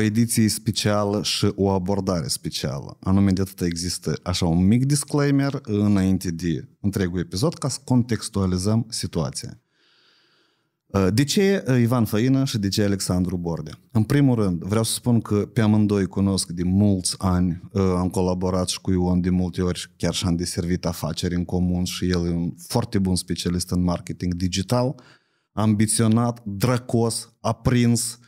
o ediție specială și o abordare specială. Anume, de atât există așa un mic disclaimer înainte de întregul episod ca să contextualizăm situația. De ce Ivan Faina și de ce Alexandru Bordea? În primul rând, vreau să spun că pe amândoi cunosc de mulți ani, am colaborat și cu Ion de multe ori, chiar și-am deservit afaceri în comun și el e un foarte bun specialist în marketing digital, ambiționat, dracos, aprins,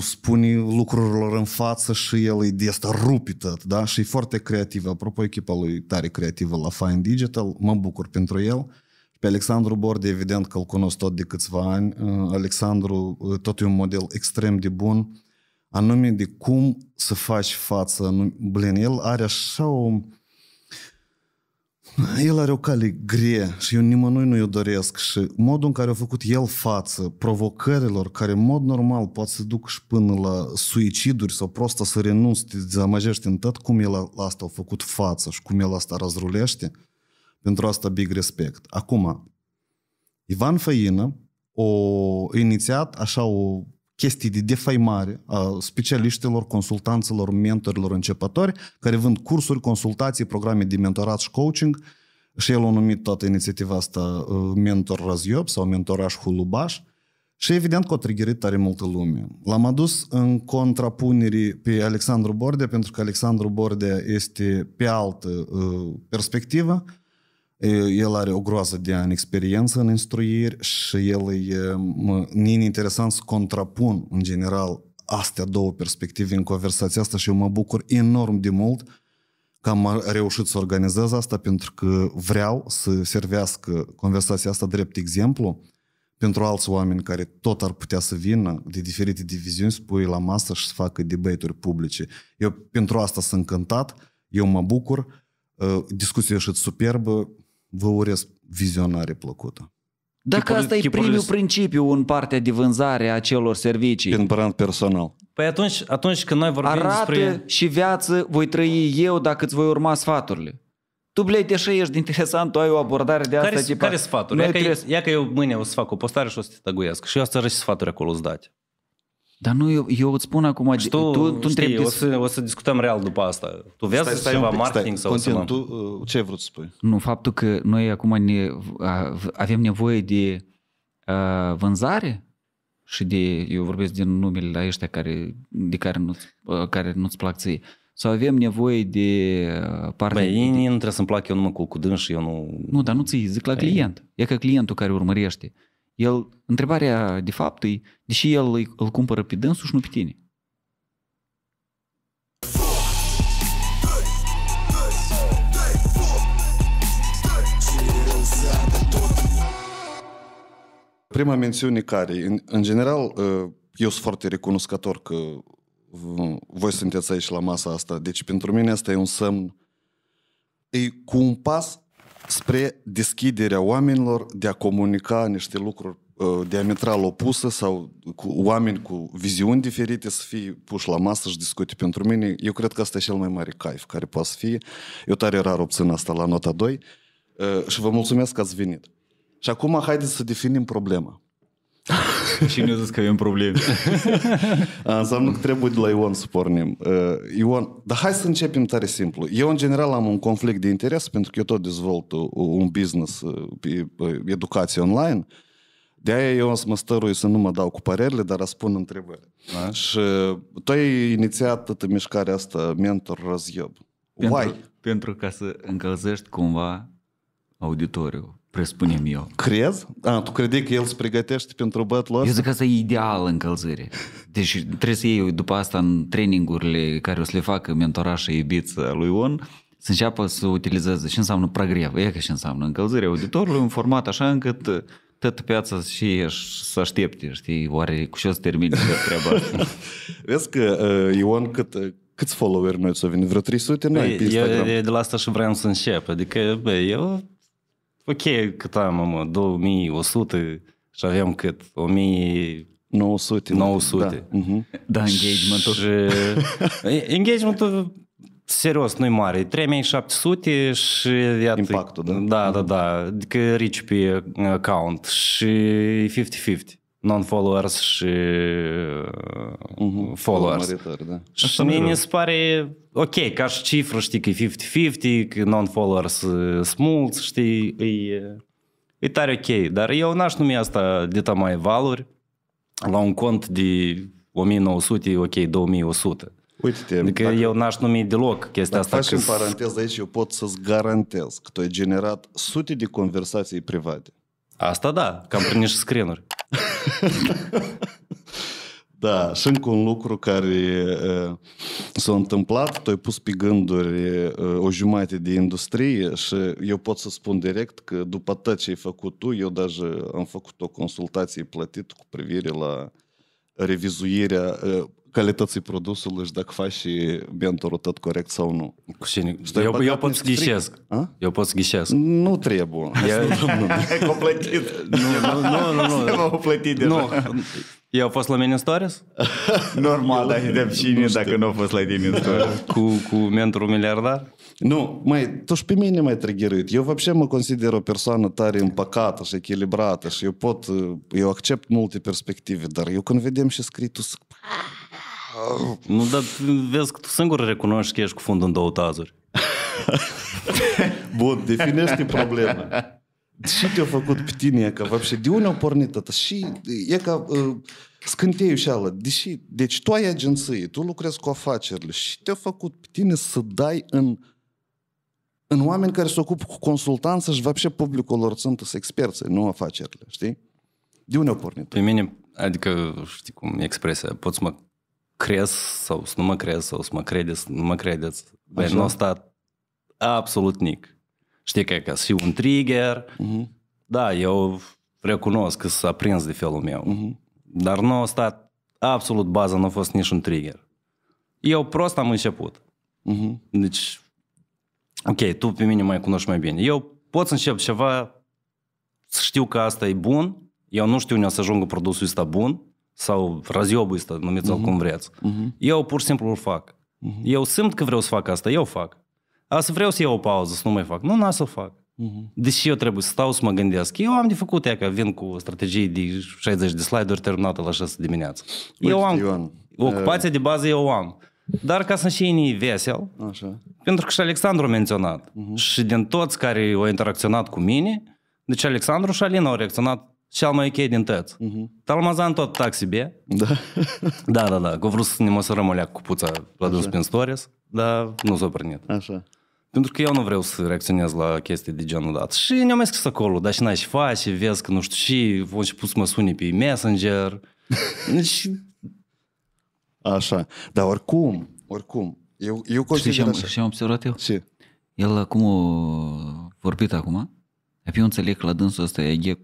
spune lucrurilor în față și el e de asta rupitat, da? Și e foarte creativ. Apropo, echipa lui tare creativă la Fine Digital, mă bucur pentru el. Pe Alexandru Bordea, evident că îl cunosc tot de câțiva ani. Alexandru tot e un model extrem de bun, anume de cum să faci față. Blin, el are așa o... El are o cale grea și eu nimănui nu-i o doresc și modul în care a făcut el față provocărilor care în mod normal poate să ducă și până la suiciduri sau prosta să renunți, te dezamăgești în tot, cum el la asta a făcut față și cum el asta răzrulește. Pentru asta big respect. Acum, Ivan Faina a inițiat așa o chestie de defaimare a specialiștilor, consultanților, mentorilor începători care vând cursuri, consultații, programe de mentorat și coaching și el a numit toată inițiativa asta Mentor Raziop sau Mentoraș Hulubaș și evident că a triggerit tare multă lume. L-am adus în contrapunere pe Alexandru Bordea pentru că Alexandru Bordea este pe altă perspectivă. El are o groază de ani experiență în instruiri și e interesant să contrapun în general astea două perspective în conversația asta și eu mă bucur enorm de mult că am reușit să organizez asta pentru că vreau să servească conversația asta drept exemplu pentru alți oameni care tot ar putea să vină de diferite diviziuni, să pui la masă și să facă debate-uri publice. Eu pentru asta sunt încântat, eu mă bucur, discuția e superbă. Vă urez vizionare plăcută. Dacă asta e primul principiu în partea de vânzare a celor servicii. În brand personal. Păi atunci când noi vorbim despre... Arată și viață voi trăi eu dacă îți voi urma sfaturile. Tu, blei, deși ești interesant, tu ai o abordare de asta. Care sfaturi? Ia că eu mâine o să fac o postare și o să te taguiesc. Și eu asta și sfaturi acolo îți dai. Dar nu, eu îți spun acum... Tu știi, o să discutăm real după asta. Tu vezi ceva marketing sau ceva? Ce vrei să spui? Nu, faptul că noi acum avem nevoie de vânzare și de... Eu vorbesc din numele la ăștia care nu-ți plac ție. Sau avem nevoie de partea... Băi, nu trebuie să-mi plac, eu nu mă culc cu dâns și eu nu... Nu, dar nu ții, zic la client. E că clientul care urmărește. El, întrebarea de fapt e, deși el îl cumpără pe dânsul și nu pe tine. Prima mențiune care, în general, eu sunt foarte recunoscător că voi sunteți aici la masa asta, deci pentru mine asta e un semn, e cu un pas spre deschiderea oamenilor de a comunica niște lucruri diametral opuse sau cu oameni cu viziuni diferite să fie puși la masă și discute. Pentru mine, eu cred că asta e cel mai mare caif care poate să fie. Eu tare rar obțin asta la nota 2 și vă mulțumesc că ați venit. Și acum haideți să definim problema. Și ne-a zis că avem probleme. Înseamnă că trebuie de la Ion să pornim. Ion, dar hai să începem tare simplu. Eu în general am un conflict de interes pentru că eu tot dezvolt un business pe educație online. De-aia eu să mă stărui să nu mă dau cu părerile, dar răspund întrebările. Și tu ai inițiat toată mișcarea asta Mentor Raziop. Pentru ca să încălzești cumva auditoriul. Presupunem eu. Crezi? Tu credeai că el se pregătește pentru battle ăsta? Eu zic că asta e ideal încălzire. Deci trebuie să iei după asta în trainingurile care o să le facă mentorașa iubița lui Ion, să înceapă să utilizeze ce înseamnă progrev. E că ce înseamnă încălzirea auditorului în format așa încât tot piața și să aștepte, știi, oare cu ce o să termine treaba asta. Vezi că Ion câți follower noi ți-au venit? Vreo 300 noi pe Instagram. Eu de la asta și vreau să încep. Adică, eu... Ok, cât am, 2100 și avem cât? 1900. 900. Da, da, engagement-ul. Engagement-ul, serios, nu-i mare. E 3700 și iată... Impactul, da? Da, da, da. Adică reach pe account și 50-50. non-followers și followers. Da. Și mie mi se pare ok, ca și cifră, știi, că e 50-50, că non-followers smulți, știi, e tare ok. Dar eu n-aș numi asta dita mai valuri la un cont de 1900, ok, 2100. Uite-te, adică dacă, eu n-aș numi deloc chestia asta. Faci în paranteză aici, eu pot să-ți garantez că tu ai generat sute de conversații private. Asta da, că am primit și screen-uri. Da, și încă un lucru care s-a întâmplat, tu ai pus pe gânduri o jumătate de industrie și eu pot să spun direct că după tot ce ai făcut tu, eu deja am făcut o consultație plătită cu privire la revizuirea calității produsului și dacă faci și mentorul tot corect sau nu. Cu cine? Eu pot să ghișesc. Eu pot să ghișesc. Nu trebuie. Ai plătit. Nu. Eu fost la mine în stories? Normal, dar de cine dacă nu a fost la tine în stories? Cu mentorul miliardar? Nu, măi, tu și pe mine m-ai triggerit. Eu, вообще, mă consider o persoană tare împăcată și echilibrată și eu accept multe perspective, dar eu când vedem și scritul. Nu, dar vezi că tu singur recunoști că ești cu fundul în două tazuri. Bun, definește problema. Și te-a făcut pe tine, e ca, вообще, de unde a pornit atât? Și e ca scânteiul și ala. Deci tu ai agenție, tu lucrezi cu afacerile și te-a făcut pe tine să dai în oameni care se ocupă cu consultanță și, вообще, publicul lor sunt experți, nu afacerile, știi? De unde a pornit? Pe mine, adică, știi cum e expresia, pot să mă crezi sau să nu mă crezi sau să mă credeți, nu mă credeți. Dar nu a stat absolut nic. Știi că e ca și un trigger. Da, eu recunosc că s-a prins de felul meu. Dar nu a stat absolut baza, nu a fost niciun trigger. Eu prost am început. Deci, ok, tu pe mine mai cunoști mai bine. Eu pot să încep ceva, să știu că asta e bun, eu nu știu unde o să ajungă produsul ăsta bun, sau raziobul ăsta, numiți-l cum vreți. Eu pur și simplu îl fac. Eu simt că vreau să fac asta, eu fac. Asta vreau să iau o pauză, să nu mai fac. Nu, n-a să fac. Deși eu trebuie să stau să mă gândesc. Eu am de făcut, ea că vin cu strategii de 60 de slide-uri terminată la 6 dimineața. Eu am ocupația de bază, eu am. Dar ca să și ei vesel, pentru că și Alexandru a menționat. Și din toți care au interacționat cu mine, deci Alexandru și Alina au reacționat cel mai ok din tăți. Talmazan tot tac себе. Da. Că vreau să ne măsărăm o leacă cu puța la dus prin stories, dar nu s-o prănit. Pentru că eu nu vreau să reacționez la chestii de genul dat. Și ne-am mai scris acolo, dar și n-ai și faci, și vezi că nu știu și, au început să mă suni pe Messenger. Deci... Așa. Dar oricum, eu consider așa. Și am observat eu? Ce? El cum a vorbit acum, eu înțeleg că la dânsul ăsta e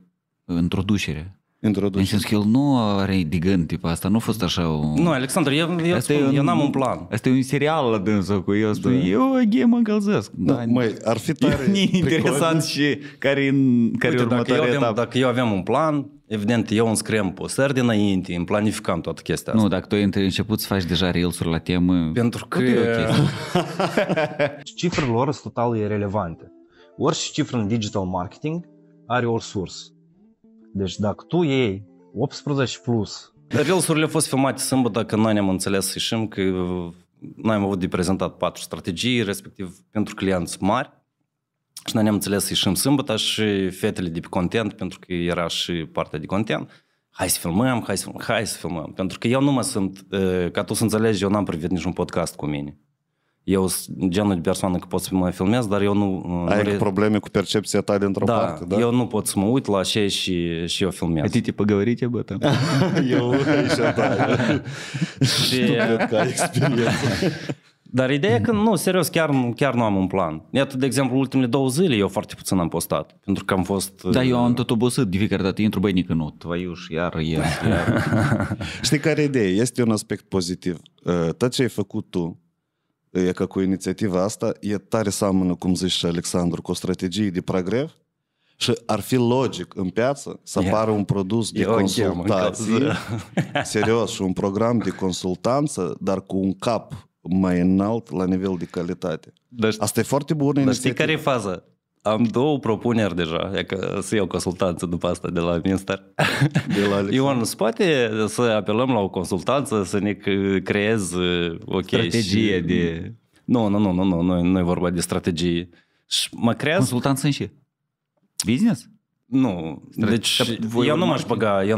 introducere. În sens că el nu are de gând tipul asta, nu a fost așa un... Nu, Alexandru, eu n-am un plan. Asta e un serial la dânsul cu el, spune, eu mă încălzesc. Măi, ar fi tare... interesant și care e următoarea etapă. Dacă eu aveam un plan, evident, eu îmi scriem postări dinainte, îmi planificam toată chestia asta. Nu, dacă tu ai început să faci deja reels-uri la temă... Pentru că... Cifrele lor sunt total irelevante. Orice cifră în digital marketing are o sursă. Deci dacă tu iei 18 plus... Reels-urile au fost filmate sâmbătă când noi ne-am înțeles să ieșim, că noi am avut de prezentat 4 strategii, respectiv pentru clienți mari. Și noi ne-am înțeles să ieșim sâmbătă și fetele de pe content, pentru că era și partea de content. Hai să filmăm. Pentru că eu nu mă sunt... Ca tu să înțelegi, eu n-am privit niciun podcast cu mine. Eu sunt genul de persoană că pot să mă filmez, dar eu nu... Ai probleme cu percepția ta dintr-o parte, da? Eu nu pot să mă uit la ce și eu filmez. Хотите поговорить об этом? Eu așa, da. Și... Dar ideea e că, nu, serios, chiar nu am un plan. Iată, de exemplu, ultimele 2 zile eu foarte puțin am postat, pentru că am fost... Da, eu am tot obosit de fiecare dată, intru băinică, nu, tvaiuș, iar. Știi care e ideea? Este un aspect pozitiv. Tot ce ai făcut tu, e ca cu inițiativa asta, e tare seamănă, cum zici și Alexandru, cu o strategie de progres și ar fi logic în piață să apară un produs de consultație, serios, și un program de consultanță, dar cu un cap mai înalt la nivel de calitate. Asta e foarte bună inițiativă. Dar știi care e faza? Am două propuneri deja, e că să iau consultanță după asta de la minister. Ioan, spate să apelăm la o consultanță, să ne creez strategie de... Nu, e vorba de strategie. Și mă creez... Consultanță în ce? Business? Nu, deci eu nu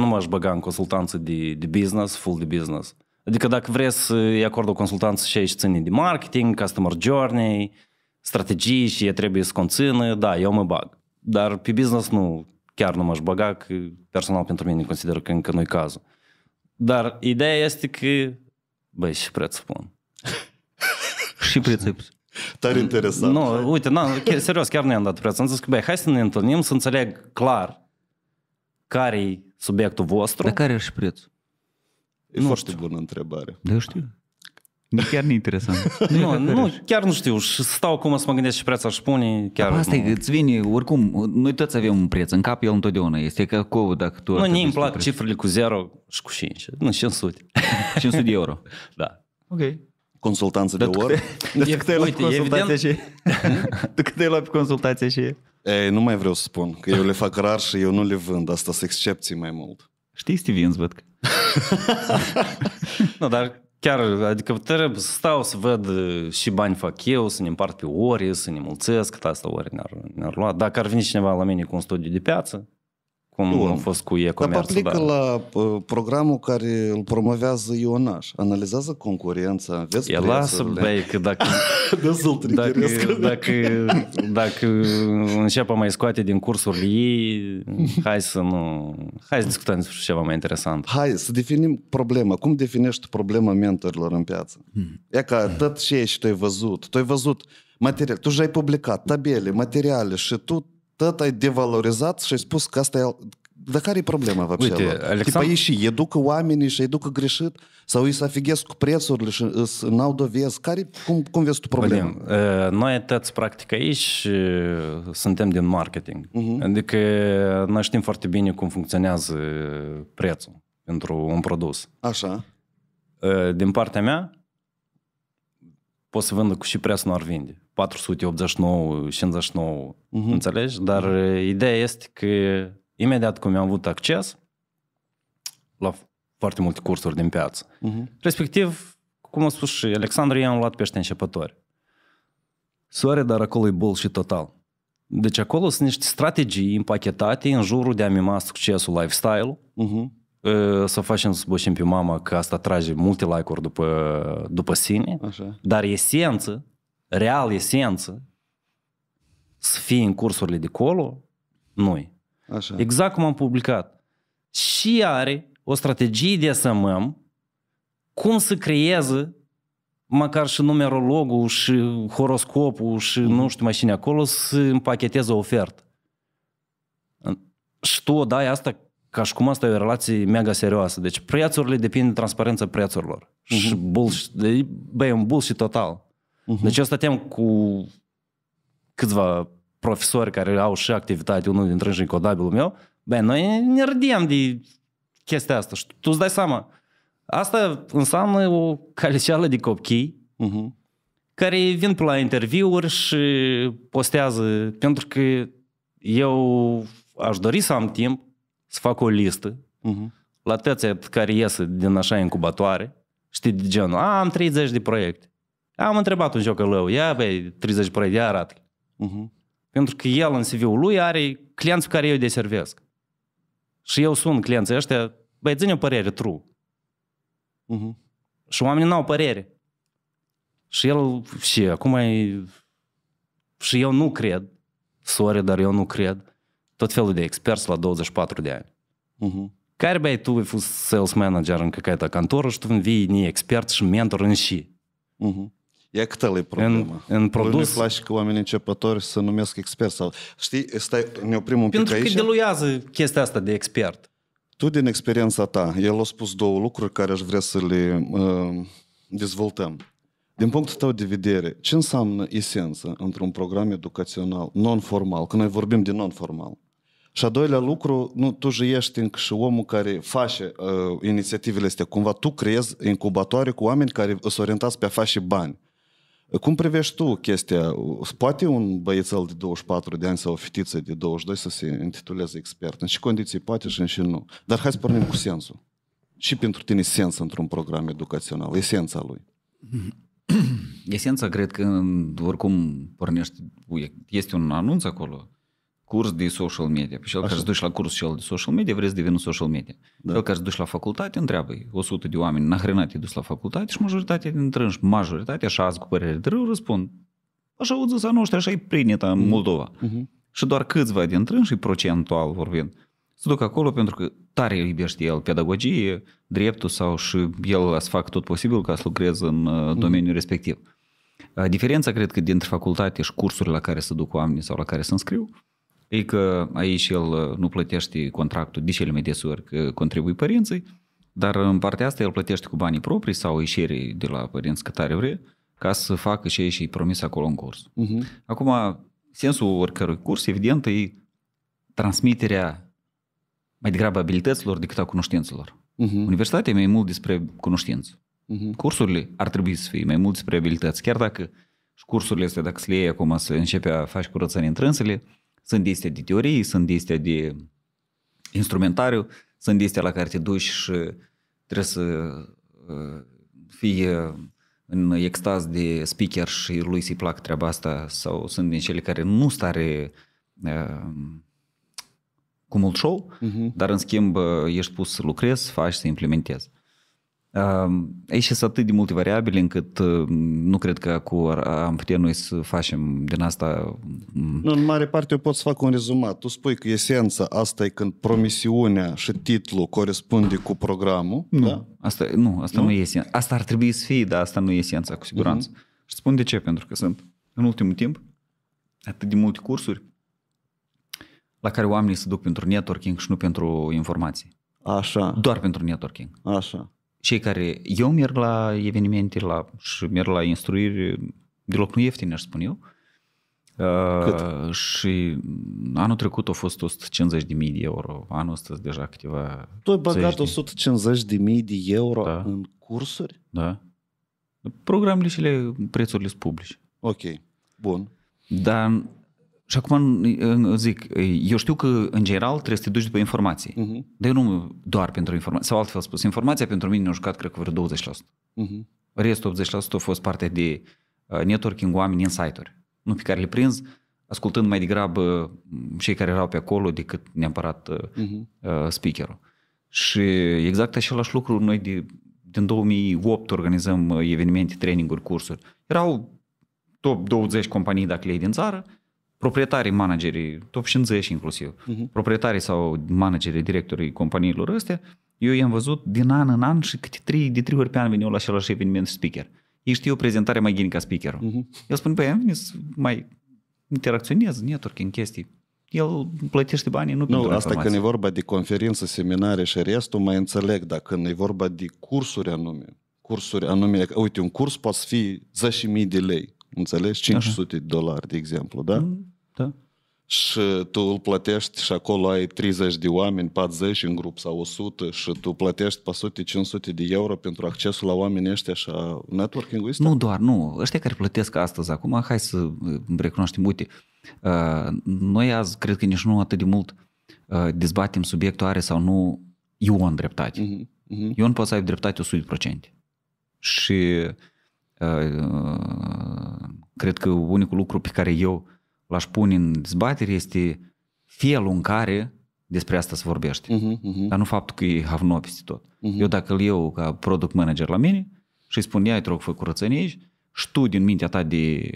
m-aș băga, în consultanță de business, full de business. Adică dacă vrei să-i acord o consultanță și aici ține de marketing, customer journey, strategii și e trebuie să conțină, da, eu mă bag. Dar pe business nu, chiar nu m-aș băga, că personal pentru mine consider că încă nu-i cazul. Dar ideea este că, băi, și preț pun. Și preț. Tare interesant. Nu, uite, serios, chiar nu i-am dat preț. Am zis că, băi, hai să ne întâlnim, să înțeleg clar care-i subiectul vostru. Dar care e și prețul? E foarte bună întrebare. Da, eu știu. Chiar nu interesant. Nu, chiar nu știu. Și stau acum să mă gândesc și preț aș spune. Asta e, îți vine, oricum, noi toți avem un preț. În cap el întotdeauna este. Că acolo, dacă tu... Nu, îmi plac cifrele cu 0 și cu 5. Nu, 500. 500 de euro. Da. Ok. Consultanță de oră? De cât ai luat pe consultația și e? De cât ai luat pe consultația și e? Ei, nu mai vreau să spun. Că eu le fac rar și eu nu le vând. Asta sunt excepții mai mult. Știi, să te vinzi, văd că... Nu, dar... Chiar, adică trebuie să stau să văd și bani fac eu, să ne împart pe ori, să ne mulțesc, cât asta ori ne-ar lua. Dacă ar veni cineva la mine cu un studiu de piață, cum a fost cu e-commerce. Dar aplică la programul care îl promovează Ionaș. Analizează concurența, vezi prețurile. Lasă, băi, că dacă începe mai scoate din cursurile ei, hai să discutăm despre ceva mai interesant. Hai să definim problema. Cum definești problema mentorilor în piață? E ca tot ce ești, tu ai văzut materiale, tu și-ai publicat tabele, materiale și tu tot ai devalorizat și ai spus că asta e... Dar care e problema, văbșe? Tipa ei și educă oamenii și educă greșit sau îi să afighesc cu prețurile și n-au dovezi. Cum vezi tu problema? Noi toți, practic, aici suntem din marketing. Adică noi știm foarte bine cum funcționează prețul pentru un produs. Așa. Din partea mea, pot să vândă cu și preț nu ar vinde. 489, 59, înțelegi? Dar ideea este că imediat cum am avut acces la foarte multe cursuri din piață, respectiv, cum a spus și Alexandru, i-am luat pe ăștia începători. Soare, dar acolo e bullshit total. Deci acolo sunt niște strategii împachetate în jurul de a mima succesul, lifestyle-ul, să facem să bășim pe mama că asta trage multe like-uri după sine. Așa. Dar esență, real esență, să fie în cursurile de colo, nu-i. Așa. Exact cum am publicat. Și are o strategie de SMM, cum să creeze măcar și numerologul și horoscopul și nu știu mai cine acolo să împacheteze o ofertă. Și tu o dai asta ca și cum asta e o relație mega serioasă. Deci prețurile depind de transparența prețurilor. Și bullshit, băi, un bullshit total. Deci eu stăteam cu câțiva profesori care au și activitate, unul dintre ei codabilul meu, băi, noi ne râdeam de chestia asta și tu îți dai seama. Asta înseamnă o caliceală de copchii care vin pe la interviuri și postează, pentru că eu aș dori să am timp să fac o listă la tăția care iese din așa incubatoare, știi, de genul, am 30 de proiecte. Am întrebat un jocălău, ia băi, 30 proiecte, ia arată. Pentru că el în CV-ul lui are clienți pe care eu îi deservesc. Și eu sun clienții ăștia, băi, ține o părere, true. Și oamenii n-au părere. Și el, și acum e... Și eu nu cred, sorry, dar eu nu cred, tot felul de experți la 24 de ani. Care, băi, tu ai fost sales manager în căcaita cantoră și tu vii ni expert și mentor în și. E cât ăla e problema. Lui îmi place că oamenii începători să numesc expert. Sau, știi, stai, ne oprim un pic aici. Pentru că diluează chestia asta de expert. Tu, din experiența ta, el a spus două lucruri care aș vrea să le dezvoltăm. Din punctul tău de vedere, ce înseamnă esență într-un program educațional non-formal? Că noi vorbim de non-formal. Și a doilea lucru, nu, tu ești încă și omul care face inițiativele astea. Cumva tu creezi incubatoare cu oameni care îți orientați pe a face bani. Cum privești tu chestia? Poate un băiețel de 24 de ani sau o fetiță de 22 să se intituleze expert? În ce condiții poate și în ce nu? Dar hai să pornim cu sensul. Și pentru tine sens într-un program educațional, esența lui. Esența, cred că oricum pornești, este un anunț acolo, curs de social media. Pe cel care îți duci la curs și el de social media, vrei să deveni social media. Da. Cel care îți duci la facultate, întreabă-i 100 de oameni nahrănați duci la facultate și majoritatea dintre ei, majoritatea, așa azi cu părere de rău, răspund. Așa au zis a noștri, așa e prinită în Moldova. Și doar câțiva dintre ei, și procentual vorbind, se duc acolo pentru că tare iubește el pedagogie, dreptul sau și el să facă tot posibil ca să lucreze în domeniul respectiv. Diferența, cred că, dintre facultate și cursurile la care se duc oamenii sau la care se înscriu, e că aici el nu plătește contractul de cele mai des ori că contribuie părinții, dar în partea asta el plătește cu banii proprii sau ieșirii de la părinți că tare vrea ca să facă ce și promis acolo în curs. Acum, sensul oricărui curs, evident, e transmiterea mai degrabă abilităților decât a cunoștințelor. Universitatea e mai mult despre cunoștință. Cursurile ar trebui să fie mai mult despre abilități. Chiar dacă și cursurile astea, dacă le iei acum să începe a faci curățări intrânsele, sunt de astea de teorie, sunt de astea de instrumentariu, sunt de astea la care te duci și trebuie să fii în extaz de speaker și lui să-i plac treaba asta, sau sunt din cele care nu stare cu mult show, dar în schimb ești pus să lucrezi, să faci, să implementezi. Aici sunt atât de multe variabile încât nu cred că am putea noi să facem din asta... Nu, în mare parte eu pot să fac un rezumat. Tu spui că esența asta e când promisiunea și titlul corespunde cu programul. Nu, asta nu e esența. Asta ar trebui să fie, dar asta nu e esența, cu siguranță. Și spun de ce, pentru că sunt în ultimul timp atât de multe cursuri la care oamenii se duc pentru networking și nu pentru informații. Așa. Doar pentru networking. Așa. Cei care, eu merg la evenimente și merg la instruiri, deloc nu ieftine, aș spune eu. Cât? Și anul trecut a fost 150.000 de euro, anul ăsta deja câteva... Tu ai băgat 150.000 de euro în cursuri? Da. Programele și prețurile sunt publice. Ok, bun. Dar... Și acum zic, eu știu că în general trebuie să te duci după informații. Dar eu nu doar pentru informații. Sau altfel spus, informația pentru mine ne-a jucat, cred că vreo 20%. Restul 80% a fost parte de networking, oameni, insight-uri. Nu pe care le prins, ascultând mai degrabă cei care erau pe acolo decât neapărat speakerul. Și exact același lucru, noi din 2008 organizăm evenimente, training-uri, cursuri. Erau top 20 companii dacă le iei din țară, proprietarii, managerii, top 50 inclusiv, proprietarii sau managerii, directorii companiilor astea, eu i-am văzut din an în an și câte trei ori pe an veneau la același eveniment speaker. Ei știu o prezentare mai ghinică ca speakerul. El spune, băi, am venit să mai interacționez, networking, chestii. El plătește banii, nu pentru informații. Asta când e vorba de conferință, seminare și restul, mai înțeleg, dar când e vorba de cursuri anume, uite, un curs poate fi 10.000 de lei. Înțelegi? 500 de dolari, de exemplu, da? Da. Și tu îl plătești și acolo ai 30 de oameni, 40 în grup sau 100 și tu plătești 400-500 de euro pentru accesul la oamenii ăștia și a networking-ului ăsta? Nu doar, nu. Ăștia care plătesc astăzi, acum, hai să recunoaștem, uite, noi azi cred că nici nu atât de mult dezbatem subiectul are sau nu Ion dreptate. Ion poate să aibă dreptate 100%. Și... cred că unicul lucru pe care eu l-aș pune în dezbatere este felul în care despre asta se vorbește, dar nu faptul că e havno peste tot. Eu dacă îl iau ca product manager la mine și îi spun, ia, te rog, fă curățenie aici, și tu din mintea ta de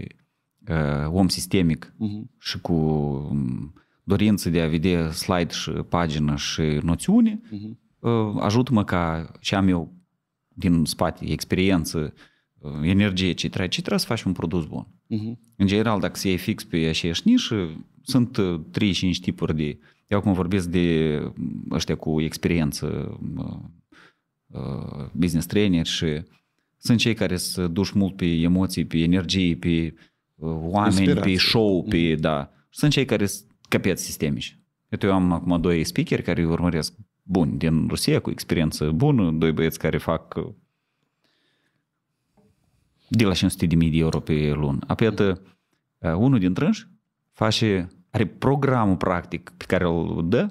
om sistemic și cu dorință de a vedea slide și pagină și noțiune, ajută-mă ca ce am eu din spate, experiență, energie, ce trebuie să faci un produs bun. În general, dacă se iei fix pe aceeași nișă, sunt 3-5 tipuri de... Eu acum vorbesc de ăștia cu experiență, business trainer, și sunt cei care se duci mult pe emoții, pe energie, pe oameni, inspirație, pe show, pe... Sunt cei care sunt căpeți sistemici. Eu am acum doi speakeri care îi urmăresc buni din Rusia, cu experiență bună, doi băieți care fac... de la 500.000 de euro pe lună. Apoi, iată, unul din trânși face, are programul practic pe care îl dă,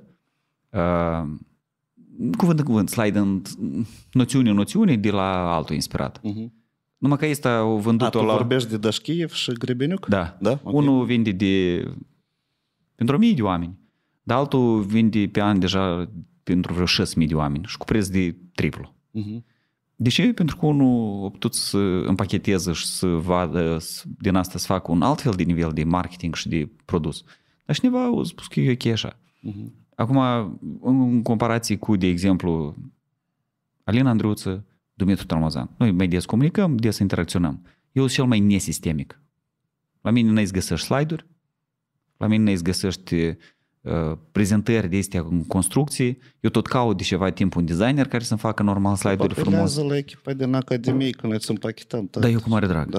cuvânt în cuvânt, slide în noțiune în noțiune de la altul inspirat. Numai că ăsta au vândut-o la... vorbești de Dashiev și Grebenyuk? Da. Okay. Unul vinde de... pentru 1000 de oameni, dar altul vinde pe an deja pentru vreo 6000 de oameni și cu preț de triplu. De ce? Pentru că unul a putut să împacheteze și să vadă, din asta să facă un alt fel de nivel de marketing și de produs. Dar cineva a spus că e ok așa. Acum, în comparație cu, de exemplu, Alina Andruță, Dumitru Talmazan. Noi mai des comunicăm, des interacționăm. Eu sunt cel mai nesistemic. La mine n-ai să găsești slide-uri, la mine n-ai să găsești prezentări de astea în construcții. Eu tot caut de ceva timp un designer care să-mi facă normal slide-uri frumos. Apelează la echipa din Academie că noi îți împachetăm. Da, eu cu mare drag.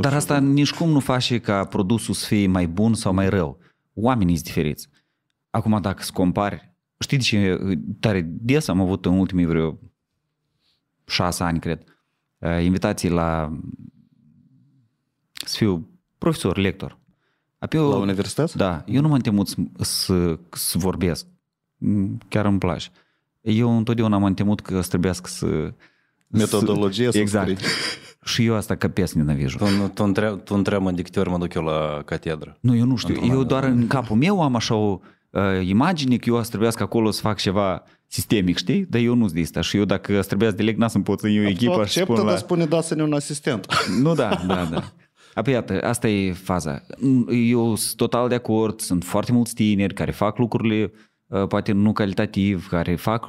Dar asta nici cum nu face ca produsul să fie mai bun sau mai rău. Oamenii sunt diferiți. Acum dacă îți compari, știi de ce tare des am avut în ultimii vreo 6 ani, cred, invitații la să fiu profesor, lector. Eu, la universitate? Da. Eu nu m-am temut să vorbesc. Chiar îmi place. Eu întotdeauna m-am temut că îți trebuiască să... metodologie să... Exact. Și eu asta căpesc nenavijul. Tu întreabă de câte ori mă duc eu la catedră. Nu, eu nu știu. Eu doar în capul meu am așa o imagine că eu aș trebuiască acolo să fac ceva sistemic, știi? Dar eu nu-s de asta. Și eu dacă aș trebuiască de leg, n-a să-mi pot să iau echipa și spun la... spune da să ne un asistent. Nu, da. Apoi iată, asta e faza. Eu sunt total de acord, sunt foarte mulți tineri care fac lucrurile poate nu calitativ, care fac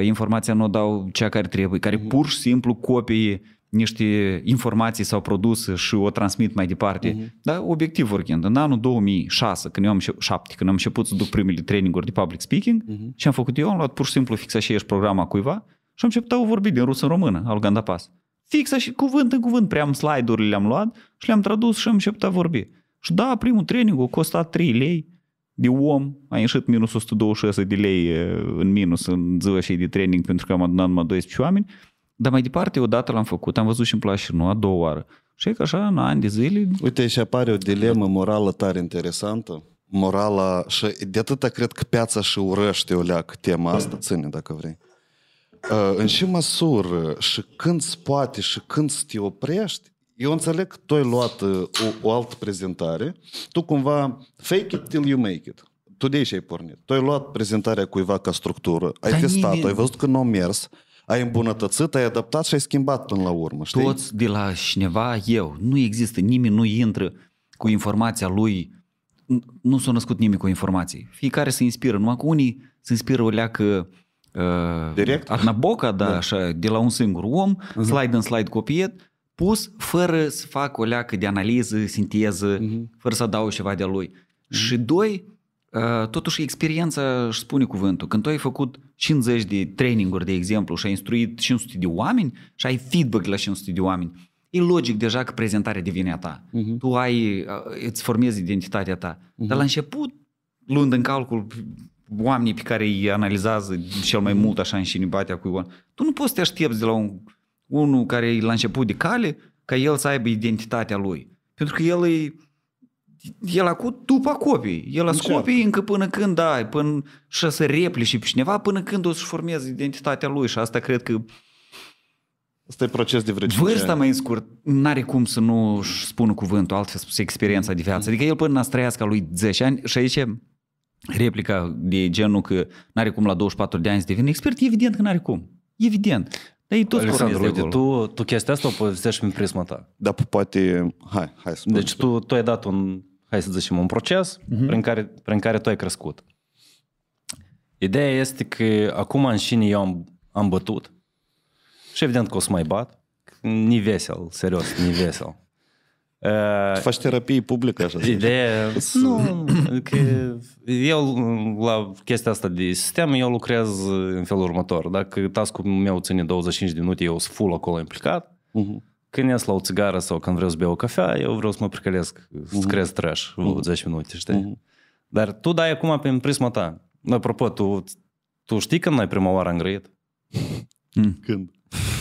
informația nu o dau cea care trebuie, care pur și simplu copie niște informații sau produse și o transmit mai departe. Dar obiectiv vorbind, în anul 2006, când eu am 7, când am început să duc primele traininguri de public speaking, ce am făcut eu? Am luat pur și simplu fix aceeași programa cuiva și am început a vorbi din rusă în română, al Gandapas. Fix și cuvânt în cuvânt, prea am slide-urile le-am luat și le-am tradus și am început a vorbi. Și da, primul training a costat 3 lei de om, a ieșit minus 126 de lei în minus în ziua și de training pentru că am adunat numai 12 oameni, dar mai departe odată l-am făcut, am văzut și îmi place și nu, a doua oară. Și e că așa, în ani de zile... Uite, și apare o dilemă morală tare interesantă. Morala și de atâta cred că piața și urăște o leacă tema asta, ține dacă vrei. În ce măsură și când îți poate și când să te oprești, eu înțeleg că tu ai luat o altă prezentare, tu cumva fake it till you make it. Tu de aici ai pornit. Tu ai luat prezentarea cuiva ca structură, ai testat-o, ai văzut că nu a mers, ai îmbunătățit, ai adaptat și ai schimbat până la urmă. Știi? Toți de la cineva eu. Nu există, nimeni nu intră cu informația lui, nu s-a născut nimeni cu informații. Fiecare se inspiră, numai că unii se inspiră o leacă direct? Arnaboca, da, așa, de la un singur om, slide în slide copiet, pus fără să fac o leacă de analiză, sinteză, fără să adaug ceva de-a lui. Și doi, totuși experiența își spune cuvântul. Când tu ai făcut 50 de traininguri, de exemplu, și ai instruit 500 de oameni și ai feedback la 500 de oameni, e logic deja că prezentarea devine a ta. Tu ai, îți formezi identitatea ta. Dar la început, luând în calcul oamenii pe care îi analizează cel mai mult așa în șinibatea cu Ion. Tu nu poți să te aștepți de la unul care e la început de cale ca el să aibă identitatea lui. Pentru că el acut după copii. El a scopii încă până când ai, până și să replici pe cineva până când o să-și formeze identitatea lui și asta cred că asta e proces de vreo 5 ani. Vârsta mai în scurt n-are cum să nu spună cuvântul, altfel spus experiența de viață. Adică el până n-a străiască lui 10 ani și aici replica de genul că n-are cum la 24 de ani să devină expert, evident că n-are cum. Evident. Dar e tot Alexandru, uite, tu chestia asta o povestești prin prisma ta. Da, poate... Hai să spun. Deci tu ai dat un, hai să zicem, un proces prin care tu ai crescut. Ideea este că acum în șine eu am bătut și evident că o să mai bat. Ni vesel, serios, ni vesel. Tu faci terapie publică așa? Ideea... Nu, că eu la chestia asta de sistem, eu lucrez în felul următor. Dacă task-ul meu ține 25 de minute, eu sunt full acolo implicat. Când ies la o țigară sau când vreau să beau o cafea, eu vreau să mă pricălesc, să crez trash 20 minute, știi? Dar tu dai acum prin prisma ta. Apropo, tu știi când n-ai prima oară îngrăit? Când?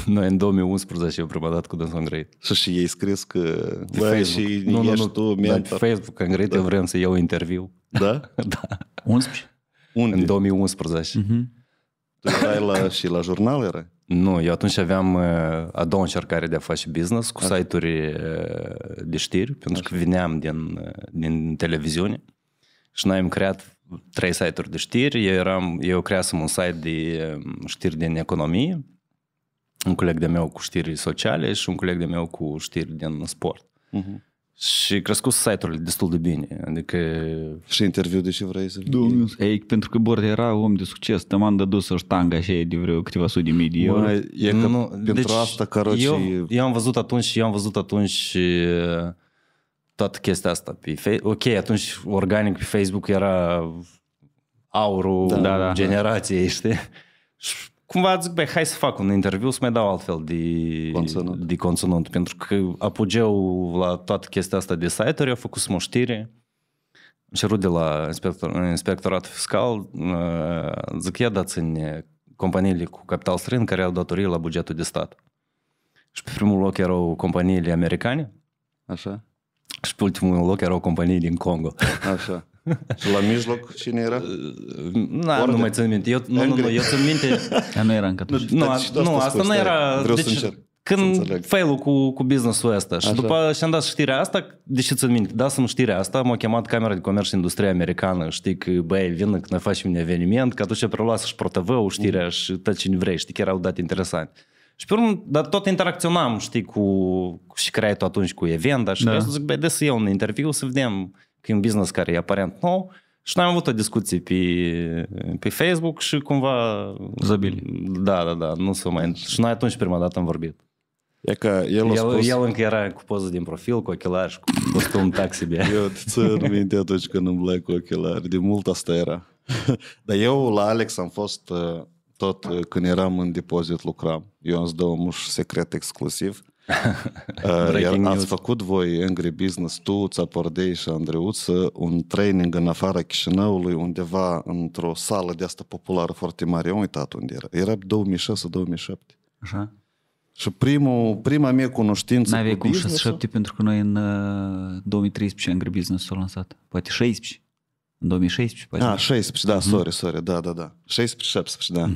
Noi în 2011 eu prima dată cu dânsul am grăit. Și ei scris că băi, și nu, ești nu, tu mentor. Pe Facebook am grăit, da. Eu vreau să iau interviu. Da? Da. 11? Unde? În 2011. Tu erai la, și la jurnal era? Nu, eu atunci aveam a doua încercare de a face business cu site-uri de știri, pentru că veneam din televiziune și noi am creat 3 site-uri de știri. Eu creasem un site de știri din economie, un coleg de meu cu știri sociale și un coleg de meu cu știri din sport. Și crescut site-urile destul de bine, adică... Și interviu de ce vrei să... Ei, pentru că Bordea era om de succes, te-am dădus o ștangă așa de vreo câteva sute de mii de euro. Eu am văzut atunci toată chestia asta. Ok, atunci organic pe Facebook era aurul generației, știi? Și cumva zic, băi, hai să fac un interviu, să mai dau altfel de conținut. Pentru că apugeul la toată chestia asta de site-uri, eu făcut o știre, am cerut de la inspectoratul fiscal, zic, ia dați-ne companiile cu capital străin care au datorii la bugetul de stat. Și pe primul loc erau companiile americane. Așa. Și pe ultimul loc erau companii din Congo. Așa. Și la mijloc cine era? Na, nu mai țin minte. Eu țin minte. Nu era încă atunci. Nu, asta nu era. Când fail-ul cu business-ul ăsta. Și după ce am dat știrea asta, deși țin minte, dasem știrea asta, m-a chemat Camera de Comerț și Industrie Americană. Știi că, băi, vină că ne facem un eveniment, că atunci preluasă și ProTV-ul știrea și tot ce vrei. Știi că erau date interesante. Și pe urmă, dar tot interacționam, știi, și creai-tu atunci cu Evenda și restul, zic, băi, de să iau un interviu, să vedem că e un business care e aparent nou. Și noi am avut o discuție pe Facebook și cumva... Zăbili. Da, nu s-o mai... Și noi atunci prima dată am vorbit. E că el încă era cu poză din profil, cu ochelari și cu costum taxi. Eu țin minte atunci când îmblai cu ochelari. De mult asta era. Dar eu la Alex am fost... Tot când eram în depozit lucram. Eu am zis un secret exclusiv. Ați făcut voi Angry Business, tu, Bordea și Andruță, un training în afara Chișinăului, undeva într-o sală de asta populară foarte mare. Eu am uitat unde era. Era 2006-2007. Așa. Și prima mea cunoștință n-avei cu business-ul... 6-7, pentru că noi în 2013 Angry Business s-a lansat. Poate 16. În 2016, poate. A, 16, da, sorry, da. 16-17, da.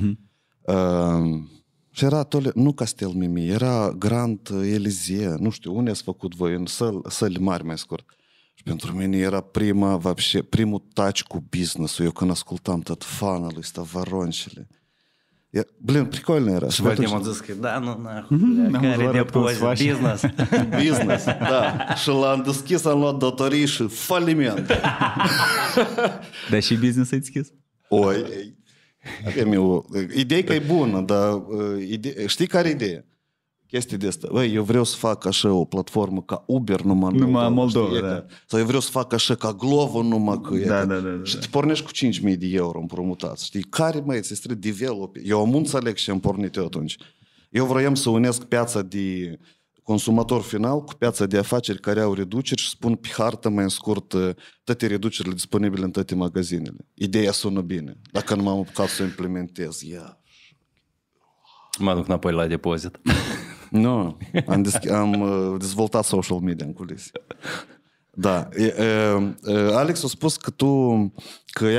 Și era, nu Castel Mimi, era Grand Elysee, nu știu, unde ați făcut voi, în săli mari, mai scurt. Și pentru mine era primul touch cu business-ul. Eu când ascultam tot fanul ăsta, varoncile. Blin, pricolne era. Și Vadim a zis că, da, nu, care depozit, business. Business, da. Și l-am deschis, am luat datorii și faliment. Dar și business ai deschis? Oi. Ideea că e bună, dar știi care e ideea? Chestia de asta. Băi, eu vreau să fac așa o platformă ca Uber, numai în Moldova. Da. Sau eu vreau să fac așa ca Glovo, numai că... Da. Și te pornești cu 5.000 de euro împrumutați. Știi? Care, măi, ți-e strict develop? Eu am înțeleg și am pornit eu atunci. Eu vroiam să unesc piața de consumator final cu piața de afaceri care au reduceri și spun pe hartă mai în scurt toate reducerile disponibile în toate magazinele. Ideea sună bine. Dacă nu m-am apucat să o implementez, ia... Mă duc înapoi la depozit. Nu, am dezvoltat social media în culise. Da, Alex a spus că tu,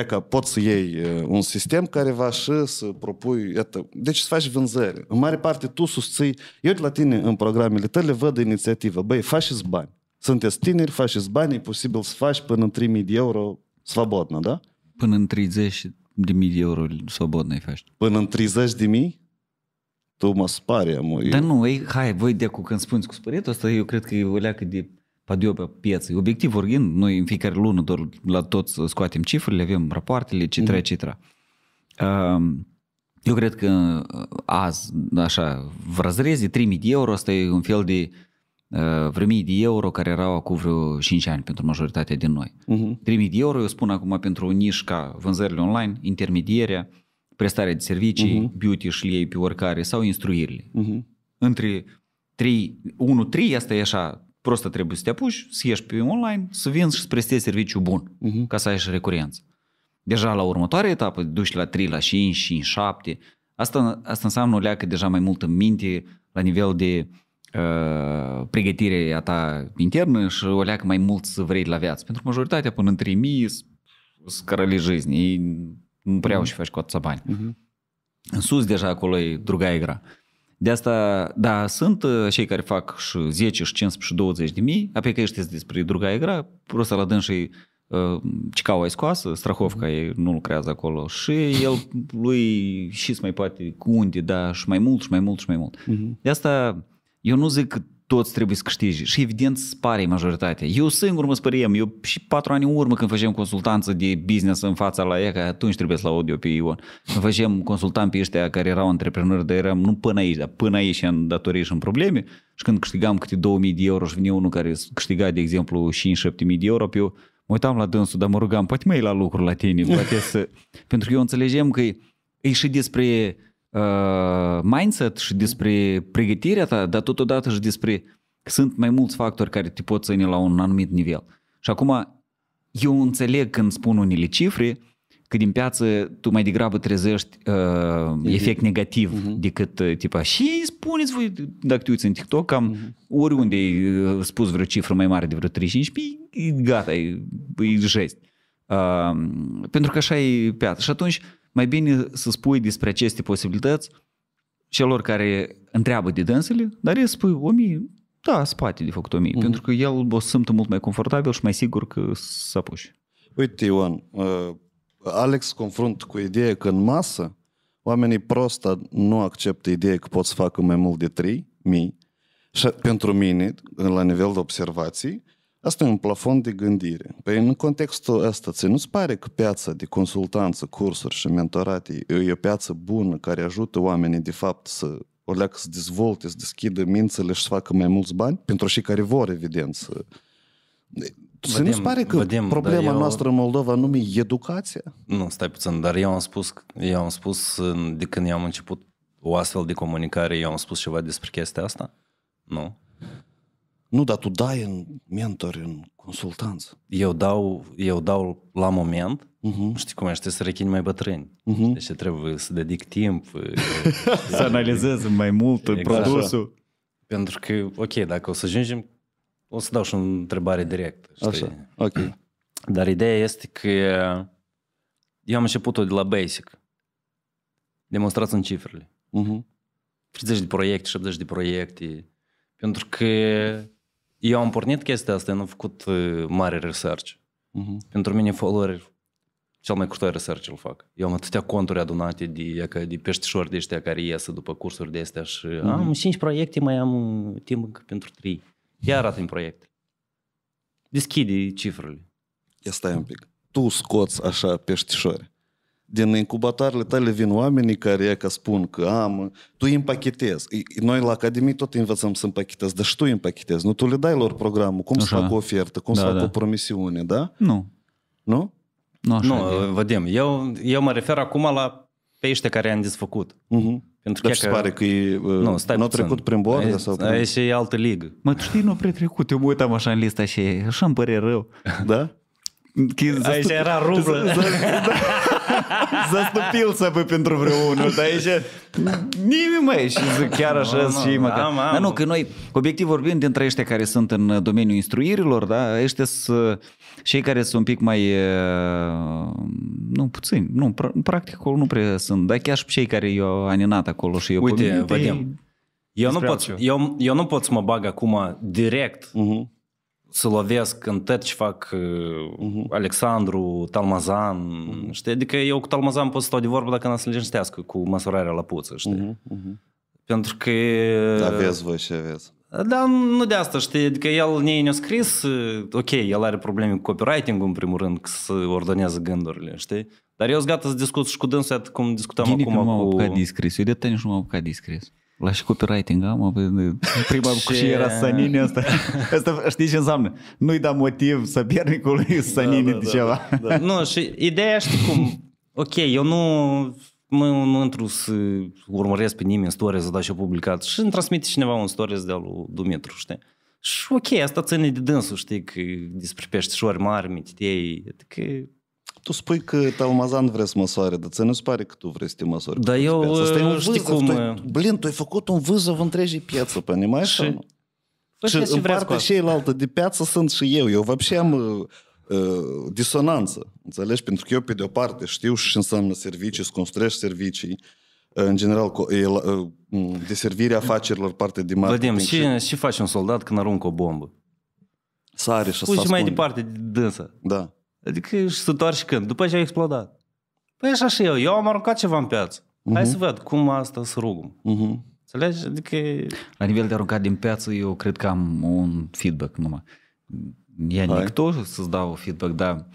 că poți să iei un sistem careva și să propui, deci să faci vânzări. În mare parte tu susții, eu de la tine în programele tale văd inițiativă, băi, faceți bani. Sunteți tineri, faceți bani, e posibil să faci până în 3.000 de euro svobodnă, da? Până în 30 de mii de euro svobodnă îi faci. Până în 30 de mii? Tu mă spari, amor. Dar nu, hai, voi decu, când spuneți cu spăretul ăsta, eu cred că e o leacă de padiu pe piață. Obiectiv vorbind, noi în fiecare lună doar la toți scoatem cifrele, avem rapoartele, etc. Eu cred că azi, așa, vă răzreze 3.000 de euro, asta e un fel de vreo 1.000 de euro care erau acum vreo 5 ani pentru majoritatea din noi. 3.000 de euro, eu spun acum, pentru o nișă ca vânzările online, intermedierea, prestarea de servicii, beauty și ei pe oricare, sau instruirile. Între 1-3, asta e așa, prostă trebuie să te apuci, să ieși pe online, să vinzi și să prestezi serviciu bun, ca să ai și recurență. Deja la următoarea etapă, duci la 3, la 5, 7, asta înseamnă o leacă deja mai mult în minte la nivel de pregătirea ta internă și o leacă mai mult să vrei la viață. Pentru majoritatea până în 3000 scărăli жизни, ei nu prea au și faci coața bani. În sus deja acolo e druga igra. De asta, da, sunt cei care fac și 10, și 15, și 20 de mii, apoi că ești despre druga igra, prosta la dâns și cicaua e scoasă, strahovca e, nu lucrează acolo și el lui și-ți mai poate cu unde, da, și mai mult, și mai mult, și mai mult. De asta eu nu zic că toți trebuie să câștigi și evident spare majoritatea. Eu singur mă spăriem, eu și 4 ani în urmă când facem consultanță de business în fața la ea, că atunci trebuie să audio pe Ion. Când facem consultant pe ăștia care erau antreprenori, dar eram nu până aici, dar până aici în datorii și în probleme și când câștigam câte 2000 de euro și vine unul care câștiga, de exemplu, 5-7000 de euro, eu mă uitam la dânsul, dar mă rugam, poate mai la lucru la tine, poate să... Pentru că eu înțelegem că e și despre mindset și despre pregătirea ta, dar totodată și despre sunt mai mulți factori care te pot ține la un anumit nivel. Și acum eu înțeleg când spun unele cifre că din piață tu mai degrabă trezești efect negativ decât tipa. Și spuneți voi, dacă te uiți în TikTok, cam oriunde ai spus vreo cifră mai mare de vreo 35.000, gata, e jest. Pentru că așa e piață. Și atunci mai bine să spui despre aceste posibilități celor care întreabă de dânsele, dar ei spui 1000, da, spate de făcut 1000, pentru că el o simte mult mai confortabil și mai sigur că să apuci. Uite, Ioan, Alex confrunt cu ideea că în masă oamenii prosta nu acceptă ideea că pot să facă mai mult de 3000 și pentru mine, la nivel de observații, asta e un plafon de gândire. Păi în contextul ăsta, ți nu-ți pare că piața de consultanță, cursuri și mentorate e o piață bună care ajută oamenii de fapt să o leacă să dezvolte, să deschidă mințele și să facă mai mulți bani? Pentru cei care vor, evident, să... Să nu-ți pare că problema noastră în Moldova nu e educația? Nu, stai puțin, dar eu am spus de când eu am început o astfel de comunicare, eu am spus ceva despre chestia asta? Nu. Nu, dar tu dai în mentor, în consultanță. Eu dau la moment, știi cum e, știi să rechini mai bătrâni. Deci trebuie să dedic timp. Să analizez mai mult produsul. Așa. Pentru că, ok, dacă o să ajungem, o să dau și o întrebare directă. Așa, ok. Dar ideea este că eu am început-o de la basic. Demonstrați în cifrele. 30 de proiecte, 70 de proiecte. Pentru că eu am pornit chestia asta, eu nu am făcut mare research. Pentru mine follower, cel mai curtoi research îl fac. Eu am atâtea conturi adunate de peștișori de ăștia care iese după cursuri de astea și am 5 proiecte, mai am timp încă pentru 3. Ia arată-mi proiectele. Deschide cifrele. Ia stai un pic. Tu scoți așa peștișori. Din incubatoarele tale vin oamenii care e ca spun că tu îi împachetezi. Noi la Academie tot învățăm să împachetezi, dar și tu îi împachetezi. Nu, tu le dai lor programul, cum așa să fac o ofertă, cum să fac o promisiune, da? Nu. Nu? Nu, vedem. Eu mă refer acum la pește care am desfăcut. Pentru că se pare că nu a trecut prin bordă? Aia e altă ligă. Mă, tu știi, nu a pretrecut. Eu mă uitam așa în lista și așa îmi pare rău. Da? Aici era rublă. Zastupil-să pe pentru vreunul, dar aici nimeni mai și zic chiar așa și măcar. Dar nu, că noi, obiectiv vorbind, dintre ăștia care sunt în domeniul instruirilor, da, ăștia sunt cei care sunt un pic mai, nu, puțin, nu, practic acolo nu prea sunt, dar chiar și cei care i-au aninat acolo și eu. Uite, vedem, eu nu pot să mă bag acum direct să lovesc în tot ce fac Alexandru, Talmazan, știi? Adică eu cu Talmazan pot să stau de vorbă dacă n-am să liniștească cu măsurarea la puță, știi? Pentru că... Aveți voi și aveți. Dar nu de asta, știi? Adică el ne-a scris, ok, el are probleme cu copywriting-ul în primul rând, să ordonează gândurile, știi? Dar eu sunt gata să discut și cu dânsul cum discutam Gine acum cu... Gine că m-am de scris, eu de atâta nici nu m-am apucat de scris. La și copywriting am, prima și era Sanine asta. Asta știi ce înseamnă? Nu-i da motiv să piernicului Sanine de ceva. Nu, și ideea știi cum, ok, eu nu intru să urmăresc pe nimeni în stories, să dau și publicat și îmi transmite cineva un stories de-al lui Dumitru, știi? Și ok, asta ține de dânsul, știi, că despre peștișori mari, mititei, că... Tu spui că Talmazan vrea să măsoare, dar ți nu se pare că tu vrei să te măsori. Dar eu știi cum... tu ai făcut un vâzăv întregii piețe, păi, și... în partea cealaltă de piață sunt și eu. Eu văbșe am disonanță, înțelegi? Pentru că eu, pe de-o parte, știu și înseamnă servicii, să construiești servicii, în general, de servirea afacerilor, parte de marketing. Vădim, și faci un soldat când aruncă o bombă? Sare și pui și mai departe dânsă. Da. Adică și se întoarce când? După ce a explodat. Păi așa și eu am aruncat ceva în piață. Hai să văd cum asta să rugăm. Înțelegi? Adică... La nivel de aruncat din piață, eu cred că am un feedback numai. E nicăieri să-ți dau feedback, dar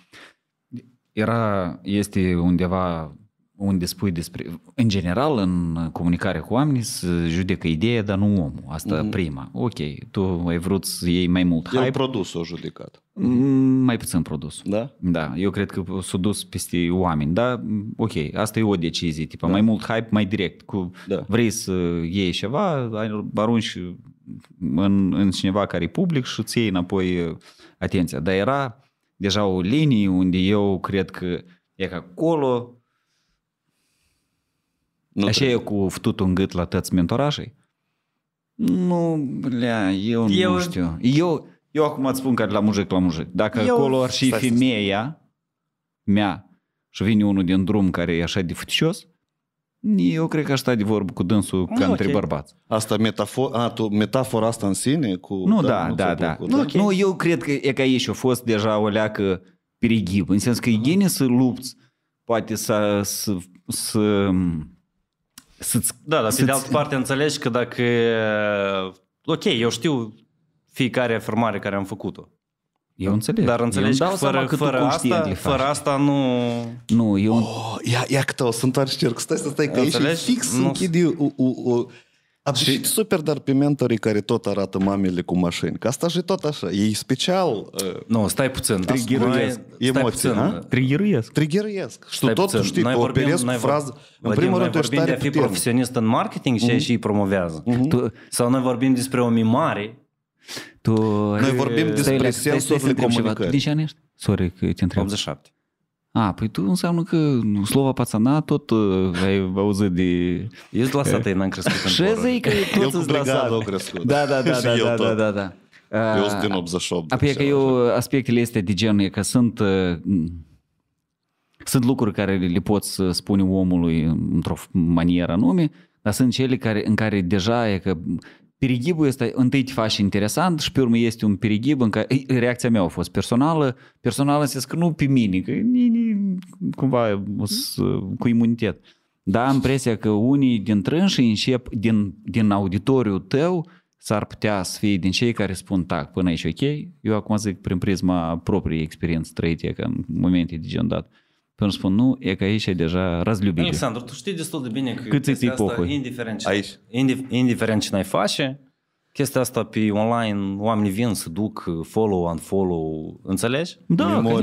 este undeva unde spui despre... În general, în comunicare cu oamenii, se judecă ideea, dar nu omul. Asta prima. Ok, tu ai vrut să iei mai mult hype. El produsul a judecat. Mai puțin produsul. Da? Da, eu cred că s-a dus peste oameni. Dar, ok, asta e o decizie. Tipa, da. Mai mult hype, mai direct. Cu, da. Vrei să iei ceva, arunci în cineva care e public și îți iei înapoi atenția. Dar era deja o linie unde eu cred că e că acolo... Așa e cu fătutul în gât la tăți mentorașii? Nu, lea, eu nu știu. Eu acum îți spun că la mujic la mujic. Dacă acolo ar și femeia mea și vine unul din drum care e așa de făticios, eu cred că aș sta de vorbă cu dânsul ca între bărbați. Asta metafora asta în sine? Nu, da. Nu, eu cred că e ca aici a fost deja o leacă perighib. În sens că e gine să lupți, poate da, dar pe de altă parte înțelegi că dacă... Ok, eu știu fiecare afirmare care am făcut-o. Eu înțeleg. Dar înțelegi că fără asta nu... Nu, eu... Ia că tău, să întoarci cercul. Stai, că aici fix închid eu... Și super, dar pe mentorii care tot arată mamele cu mașini, că asta și tot așa, e special... Nu, stai puțin. Triggeruiesc. Emoții, ha? Triggeruiesc. Și tu tot știi, tu operezi cu frază... În primul rând, tu ești tare puternic. Noi vorbim de a fi profesionist în marketing și ei promovează. Sau noi vorbim despre o mimare. Noi vorbim despre sensurile comunicării. De ce ani ești? Sorry că te întreb. 87. A, păi tu înseamnă că slova pațana tot ai auzit de... Ești de la sată, n-am crescut în poră. Și zic că tot îți la sată. Da. Eu sunt din 88. Apoi că eu aspectele astea de gen, că sunt lucruri care le poți spune omului într-o manieră anume, dar sunt cele în care deja e că... Perighibul ăsta, întâi te faci interesant și pe urmă este un perighib în care... Reacția mea a fost personală în sens că nu pe mine, că cumva cu imunitet. Dar am impresia că unii din trânșii încep din auditoriul tău s-ar putea să fie din cei care spun tac, până aici ok. Eu acum zic prin prisma propriei experiențe trăite, că în momente de gen dat. Până spun nu, e că aici e deja răzlubire. Alexandru, tu știi destul de bine că chestia asta, indiferent ce n-ai face, chestia asta pe online, oamenii vin să duc follow, unfollow, înțelegi? Da, nu, eu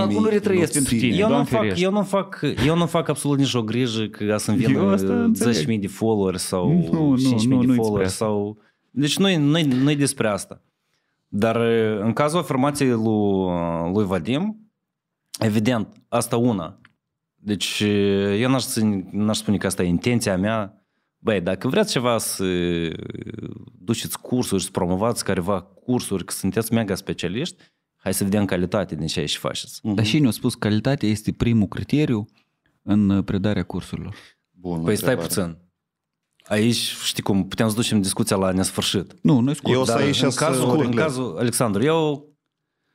acum nu retrăiesc pentru tine. Eu nu fac absolut nicio grijă că să-mi vină 10.000 de followeri sau 5.000 de followeri sau... Deci nu e despre asta. Dar în cazul afirmației lui Vadim, evident, asta una. Deci eu n-aș spune că asta e intenția mea. Băi, dacă vreți ceva să duceți cursuri, să promovați careva cursuri, că sunteți mega specialiști, hai să vedem calitatea din ce și faceți. Dar și ne-au spus că calitatea este primul criteriu în predarea cursurilor. Bun, păi stai puțin. Aici, știi cum, putem să ducem discuția la nesfârșit. Nu, noi scurt. Dar în cazul, Alexandru, eu...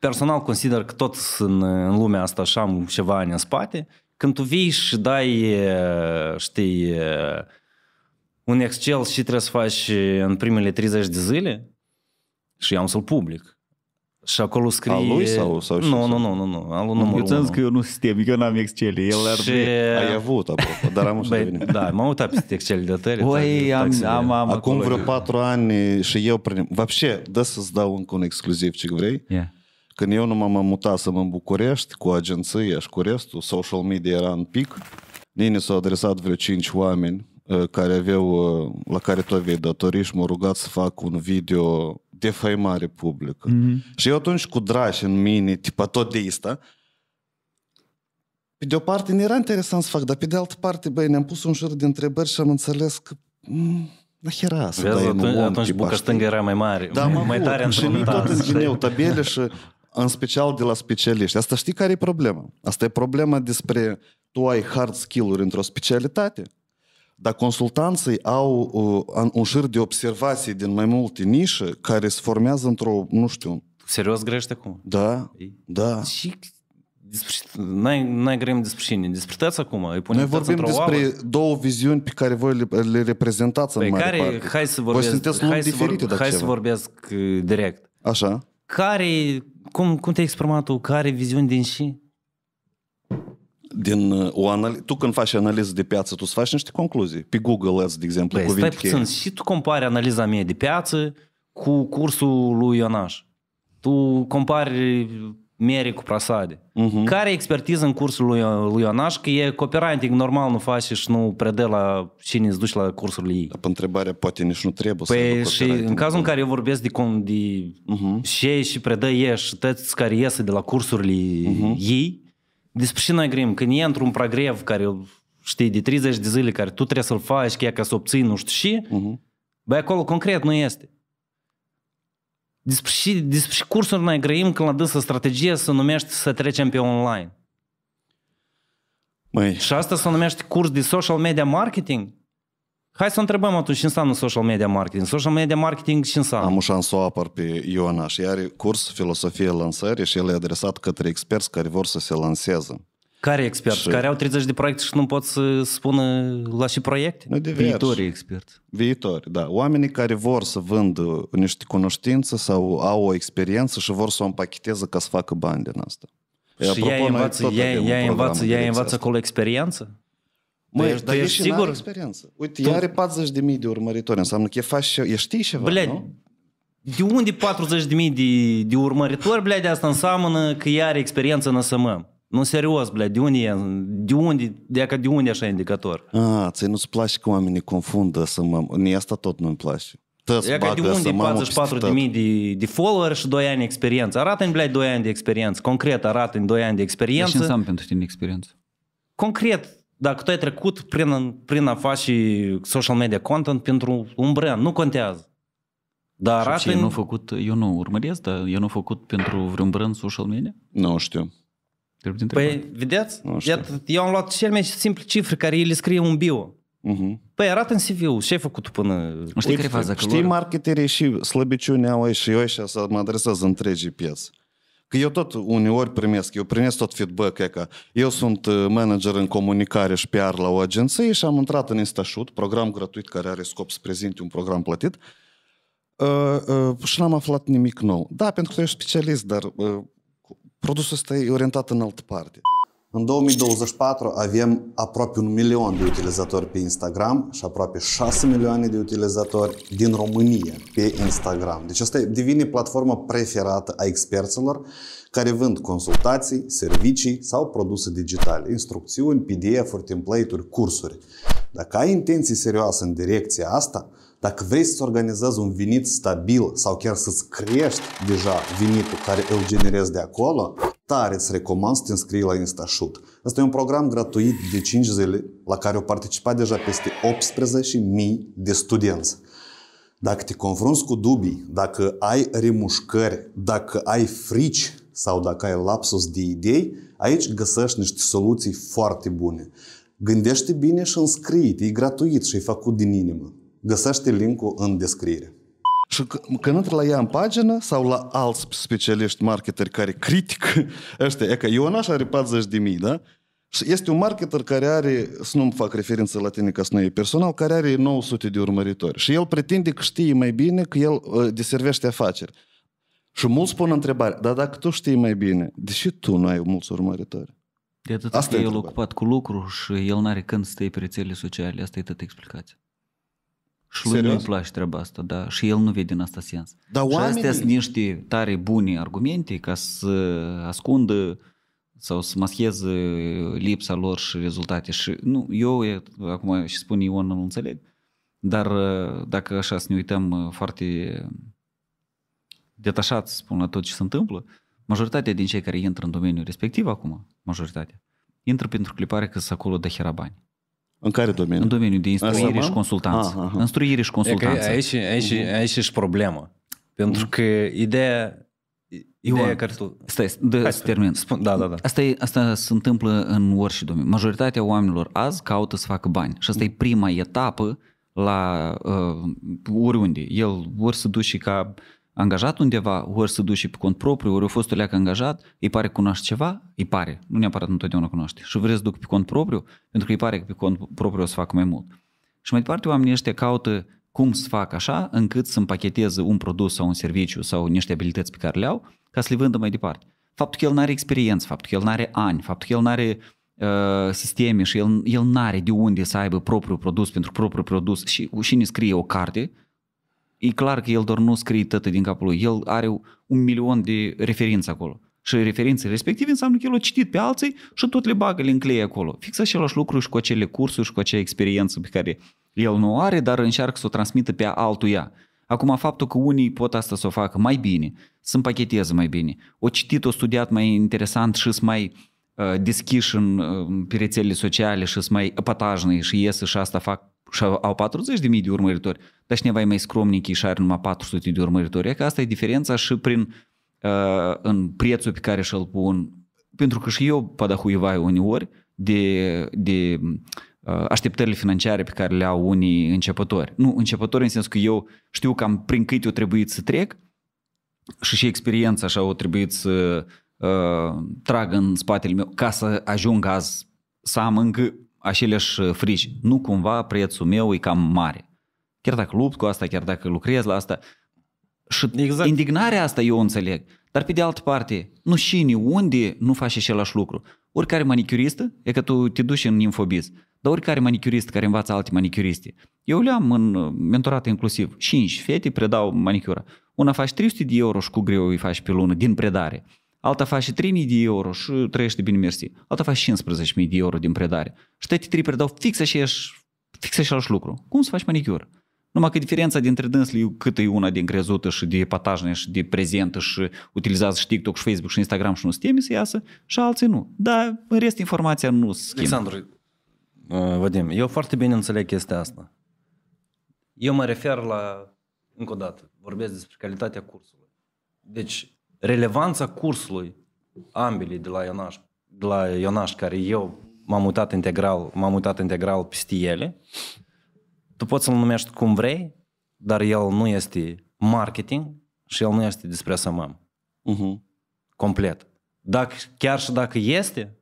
Personal consider că tot în lumea asta așa am ceva ani în spate. Când tu vii și dai, știi, un Excel și trebuie să faci în primele 30 de zile și am să-l public. Și acolo scrie... Al lui sau nu. Al lui numărul 1. Că eu nu sistemic, eu n-am Excel. El ar fi... Ai avut, apropo, dar am așa devenit. Da, m-am uitat peste Excel de tări. Acum vreo 4 ani și eu... Vapșe, da să-ți dau încă un exclusiv ce vrei. Când eu nu m-am mutat să mă în București cu agenția și cu restul, social media era în pic, mine s-au adresat vreo 5 oameni care aveau, la care tu aveai datorii și m-au rugat să fac un video de faimare publică. Și eu atunci cu dragi în mine, tipa tot de asta, Pe de o parte, era interesant să fac, dar pe de altă parte, băi, ne-am pus un jur de întrebări și am înțeles că... Atunci buca stângă era mai mare, da, mai tare într-unul. Și tot tabele și în special de la specialiști. Asta știi care e problema? Asta e problema despre tu ai hard skill-uri într-o specialitate, dar consultanții au un șir de observații din mai multe nișe care se formează într-o, nu știu... Serios grește acum? Da, da. Și... N-ai grem despre cine, disprețați acum. Noi vorbim despre două viziuni pe care voi le reprezentați în mare parte. Hai să vorbesc direct. Așa. Cum te-ai exprimat tu? Care viziuni din și? Tu când faci analiză de piață, tu îți faci niște concluzii. Pe Google Ads, de exemplu, cuvinte cheie. Stai puțin, și tu compari analiza mea de piață cu cursul lui Ionaș. Tu compari... mere cu prasade. Care expertiză în cursul lui Ionaș? Că e copywriting, normal nu faci și nu predă la cine îți duci la cursurile ei. Dar pe întrebarea poate nici nu trebuie să... Și în cazul în care eu vorbesc de și predă ieși și tăți care iese de la cursurile ei, despre ce noi grim? Când e într-un progrev care știi de 30 de zile care tu trebuie să-l faci ca să obții nu știu și, băi acolo concret nu este. Despre cursuri noi grăim când la dânsă strategie se numește să trecem pe online. Și asta se numește curs de social media marketing? Hai să întrebăm atunci ce înseamnă social media marketing. Social media marketing ce înseamnă? Am o șansă să o apăr pe Ioana și are curs filosofie lansării și el e adresat către experți care vor să se lanseze. Care experți? Care au 30 de proiecte și nu pot să spună la și proiecte? Viitorii experți. Viitori, da. Oamenii care vor să vândă niște cunoștințe sau au o experiență și vor să o împacheteze ca să facă bani din asta. Și ea învață acolo experiență? Măi, dar ești sigur? Experiență. Uite, ea are 40.000 de urmăritori. Înseamnă că e știi ceva, nu? De unde 40.000 de urmăritori, blea, de asta înseamnă că ea are experiență în ASEM. Nu, serios, blea, de unde e așa indicator? A, ți nu-ți place că oamenii confundă să mă... Asta tot nu-mi place. E ca de unde 44.000 de follower și 2 ani experiență. Arată-mi, blea, 2 ani de experiență. Concret, arată-mi 2 ani de experiență. Dar ce înseamnă pentru tine experiență? Concret, dacă tu ai trecut prin a face social media content pentru un brand, nu contează. Dar arată-mi... Eu nu făcut, eu nu urmăresc, dar eu nu făcut pentru vreun brand social media? Nu știu. Păi, vedeți? Eu am luat cel mai simple cifre care ei le scrie un bio. Păi, arată în CV-ul. Ce ai făcut până... Știi, marketerii și slăbiciunea au și eu așa să mă adresez întregii piețe. Că eu tot uneori primesc, tot feedback-ul că eu sunt manager în comunicare și PR la o agenție și am intrat în Insta-Șut, program gratuit care are scop să prezinte un program plătit și n-am aflat nimic nou. Da, pentru că ești specialist, dar... Produsul ăsta e orientat în altă parte. În 2024 avem aproape 1 milion de utilizatori pe Instagram și aproape 6 milioane de utilizatori din România pe Instagram. Deci asta devine platforma preferată a experților care vând consultații, servicii sau produse digitale, instrucțiuni, PDF-uri, template-uri, cursuri. Dacă ai intenții serioase în direcția asta, dacă vrei să-ți organizezi un venit stabil sau chiar să-ți crești deja venitul care îl generezi de acolo, tare îți recomand să te înscrii la Insta-Șut. Asta e un program gratuit de 5 zile la care au participat deja peste 18.000 de studenți. Dacă te confrunți cu dubii, dacă ai remușcări, dacă ai frici sau dacă ai lapsus de idei, aici găsești niște soluții foarte bune. Gândește bine și înscrie-te, e gratuit și e făcut din inimă. Găsește link-ul în descriere. Și când intri la ea în pagină sau la alți specialiști marketeri care critică, ăștia, e că Ionaș are 40.000, da? Și este un marketer care are, să nu-mi fac referință la tine ca să nu e personal, care are 900 de urmăritori. Și el pretinde că știe mai bine, că el deservește afaceri. Și mulți pun întrebarea, dar dacă tu știi mai bine, de ce tu nu ai mulți urmăritori? De atât că el e ocupat cu lucru și el n-are când să stai pe rețelele sociale, asta e tot explicația. Și lui nu-i place treaba asta, da, și el nu vede în asta sens. Dar și astea sunt niște tare bune argumente ca să ascundă sau să mascheze lipsa lor și rezultate. Și nu, eu acum și spun Ion, nu înțeleg, dar dacă așa să ne uităm foarte detașat, spun, la tot ce se întâmplă, majoritatea din cei care intră în domeniul respectiv acum, majoritatea, intră printr-o clipare că sunt acolo de hera bani. În care domeniu? În domeniul de instruire și consultanță. Aha, aha. Instruire și consultanță. Aici ești problemă. Pentru că ideea... Ioan, asta se întâmplă în orice domeniu. Majoritatea oamenilor azi caută să facă bani și asta e prima etapă la oriunde. El ori se duce ca angajat undeva, ori se duce pe cont propriu, ori a fost o leacă angajat, îi pare că cunoaște ceva, îi pare, nu neapărat întotdeauna cunoaște, și vrea să duc pe cont propriu pentru că îi pare că pe cont propriu o să facă mai mult. Și mai departe oamenii ăștia caută cum să fac așa încât să împacheteze un produs sau un serviciu sau niște abilități pe care le au ca să le vândă mai departe. Faptul că el n-are experiență, faptul că el n-are ani, faptul că el n-are sisteme și el n-are de unde să aibă propriul produs pentru propriul produs și ne scrie o carte, e clar că el doar nu scrie tătă din capul lui, el are 1.000.000 de referințe acolo. Și referințele respective înseamnă că el a citit pe alții și tot le bagă, le încleie acolo. Fix același lucru și cu acele cursuri și cu acea experiență pe care el nu are, dar încearcă să o transmită pe altuia. Acum, faptul că unii pot asta să o facă mai bine, să împachetează mai bine, o citit, o studiat mai interesant și să mai deschiși pe rețelele sociale și să mai patajnă și iese și asta fac și au 40.000 de urmăritori, dar cineva e mai skromnic și are numai 400 de urmăritori. Că asta e diferența și prin în prețul pe care și-l pun, pentru că și eu padahuivai uneori de așteptările financiare pe care le au unii începători. Nu începători în sensul că eu știu cam prin câte o trebuie să trec și experiența așa o trebuie să trag în spatele meu ca să ajung azi să am încă aceleași frici. Nu cumva prețul meu e cam mare. Chiar dacă lupt cu asta, chiar dacă lucrez la asta. Și exact. Indignarea asta eu o înțeleg. Dar pe de altă parte, nu știi unde nu faci același lucru. Oricare manicuristă, e că tu te duci în infobiz, dar oricare manicurist care învață alte manicuriste. Eu le-am în mentorat inclusiv 5 fete predau manicura. Una faci 300 de euro și cu greu îi faci pe lună din predare. Alta faci 3.000 de euro și trăiește bine mersi. Alta faci 15.000 de euro din predare. Și toate 3 predau fix același lucru. Cum să faci manicură? Numai că diferența dintre dânsele cât e una de încrezută și de patajne și de prezentă și utilizează și TikTok și Facebook și Instagram și nu se teme să iasă și alții nu. Dar în rest informația nu se schimbă. Alexandru, Vadim, eu foarte bine înțeleg chestia asta. Eu mă refer la, încă o dată, vorbesc despre calitatea cursului. Deci, relevanța cursului, ambele de la Ionaș care eu m-am mutat integral peste ele, tu poți să-l numești cum vrei, dar el nu este marketing și el nu este despre SMM. Complet. Chiar și dacă este...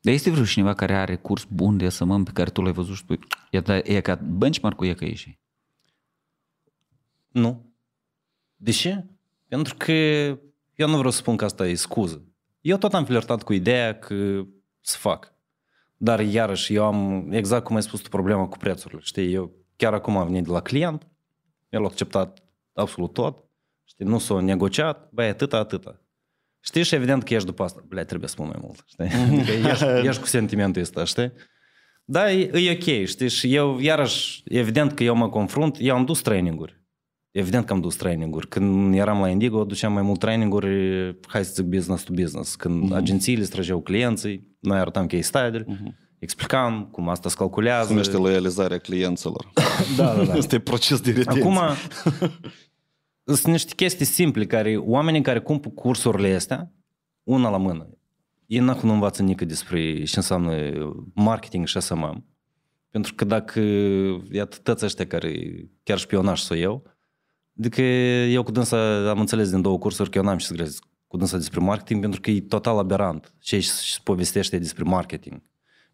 Dar este vreun cineva care are curs bun de SMM pe care tu l-ai văzut și tu... E ca benchmark-ul e ca ieși? Nu. De ce? Pentru că eu nu vreau să spun că asta e scuză. Eu tot am flirtat cu ideea că să fac. Dar iarăși eu am, exact cum ai spus tu, problema cu prețurile. Știi, eu chiar acum am venit de la client, el a acceptat absolut tot, știi, nu s-a negociat, băi, atâta. Știi, și evident că ești după asta. Băi, trebuie să spun mai mult, știi? Că ești cu sentimentul ăsta, știi? Da, e ok, știi, și eu iarăși, evident că eu mă confrunt, eu am dus training-uri. Evident că am dus training-uri. Când eram la Indigo, duceam mai mult training-uri, hai să zic business to business. Când agențiile străgeau clienții, noi arătam case study-uri, explicam cum asta se calculează. Se numește loializarea clienților. Da. Asta e proces de retenție. Acum, sunt niște chestii simple care oamenii care cumpă cursurile astea, una la mână, ei n-au nu învață nică despre ce înseamnă marketing și SMM. Pentru că dacă iată tăți ăștia care chiar și pionași sau eu, adică eu cu dânsa am înțeles din două cursuri că eu n-am ce să grez cu dânsa despre marketing, pentru că e total aberant ce își povestește despre marketing.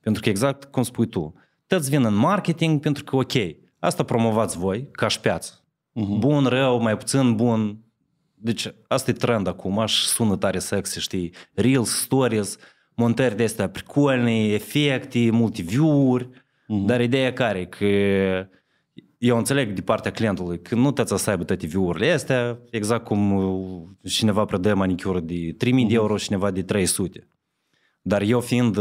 Pentru că exact cum spui tu, te-ți vin în marketing pentru că ok, asta promovați voi ca și piață. Bun, rău, mai puțin bun. Deci asta e trend acum și sună tare sexy, știi? Reels, stories, montări de astea pricolne, efecte, multiview-uri, dar ideea care că... Eu înțeleg de partea clientului că nu te-ați să aibă toate view-urile astea, exact cum cineva predă manicură de 3.000 de euro, cineva de 300. Dar eu fiind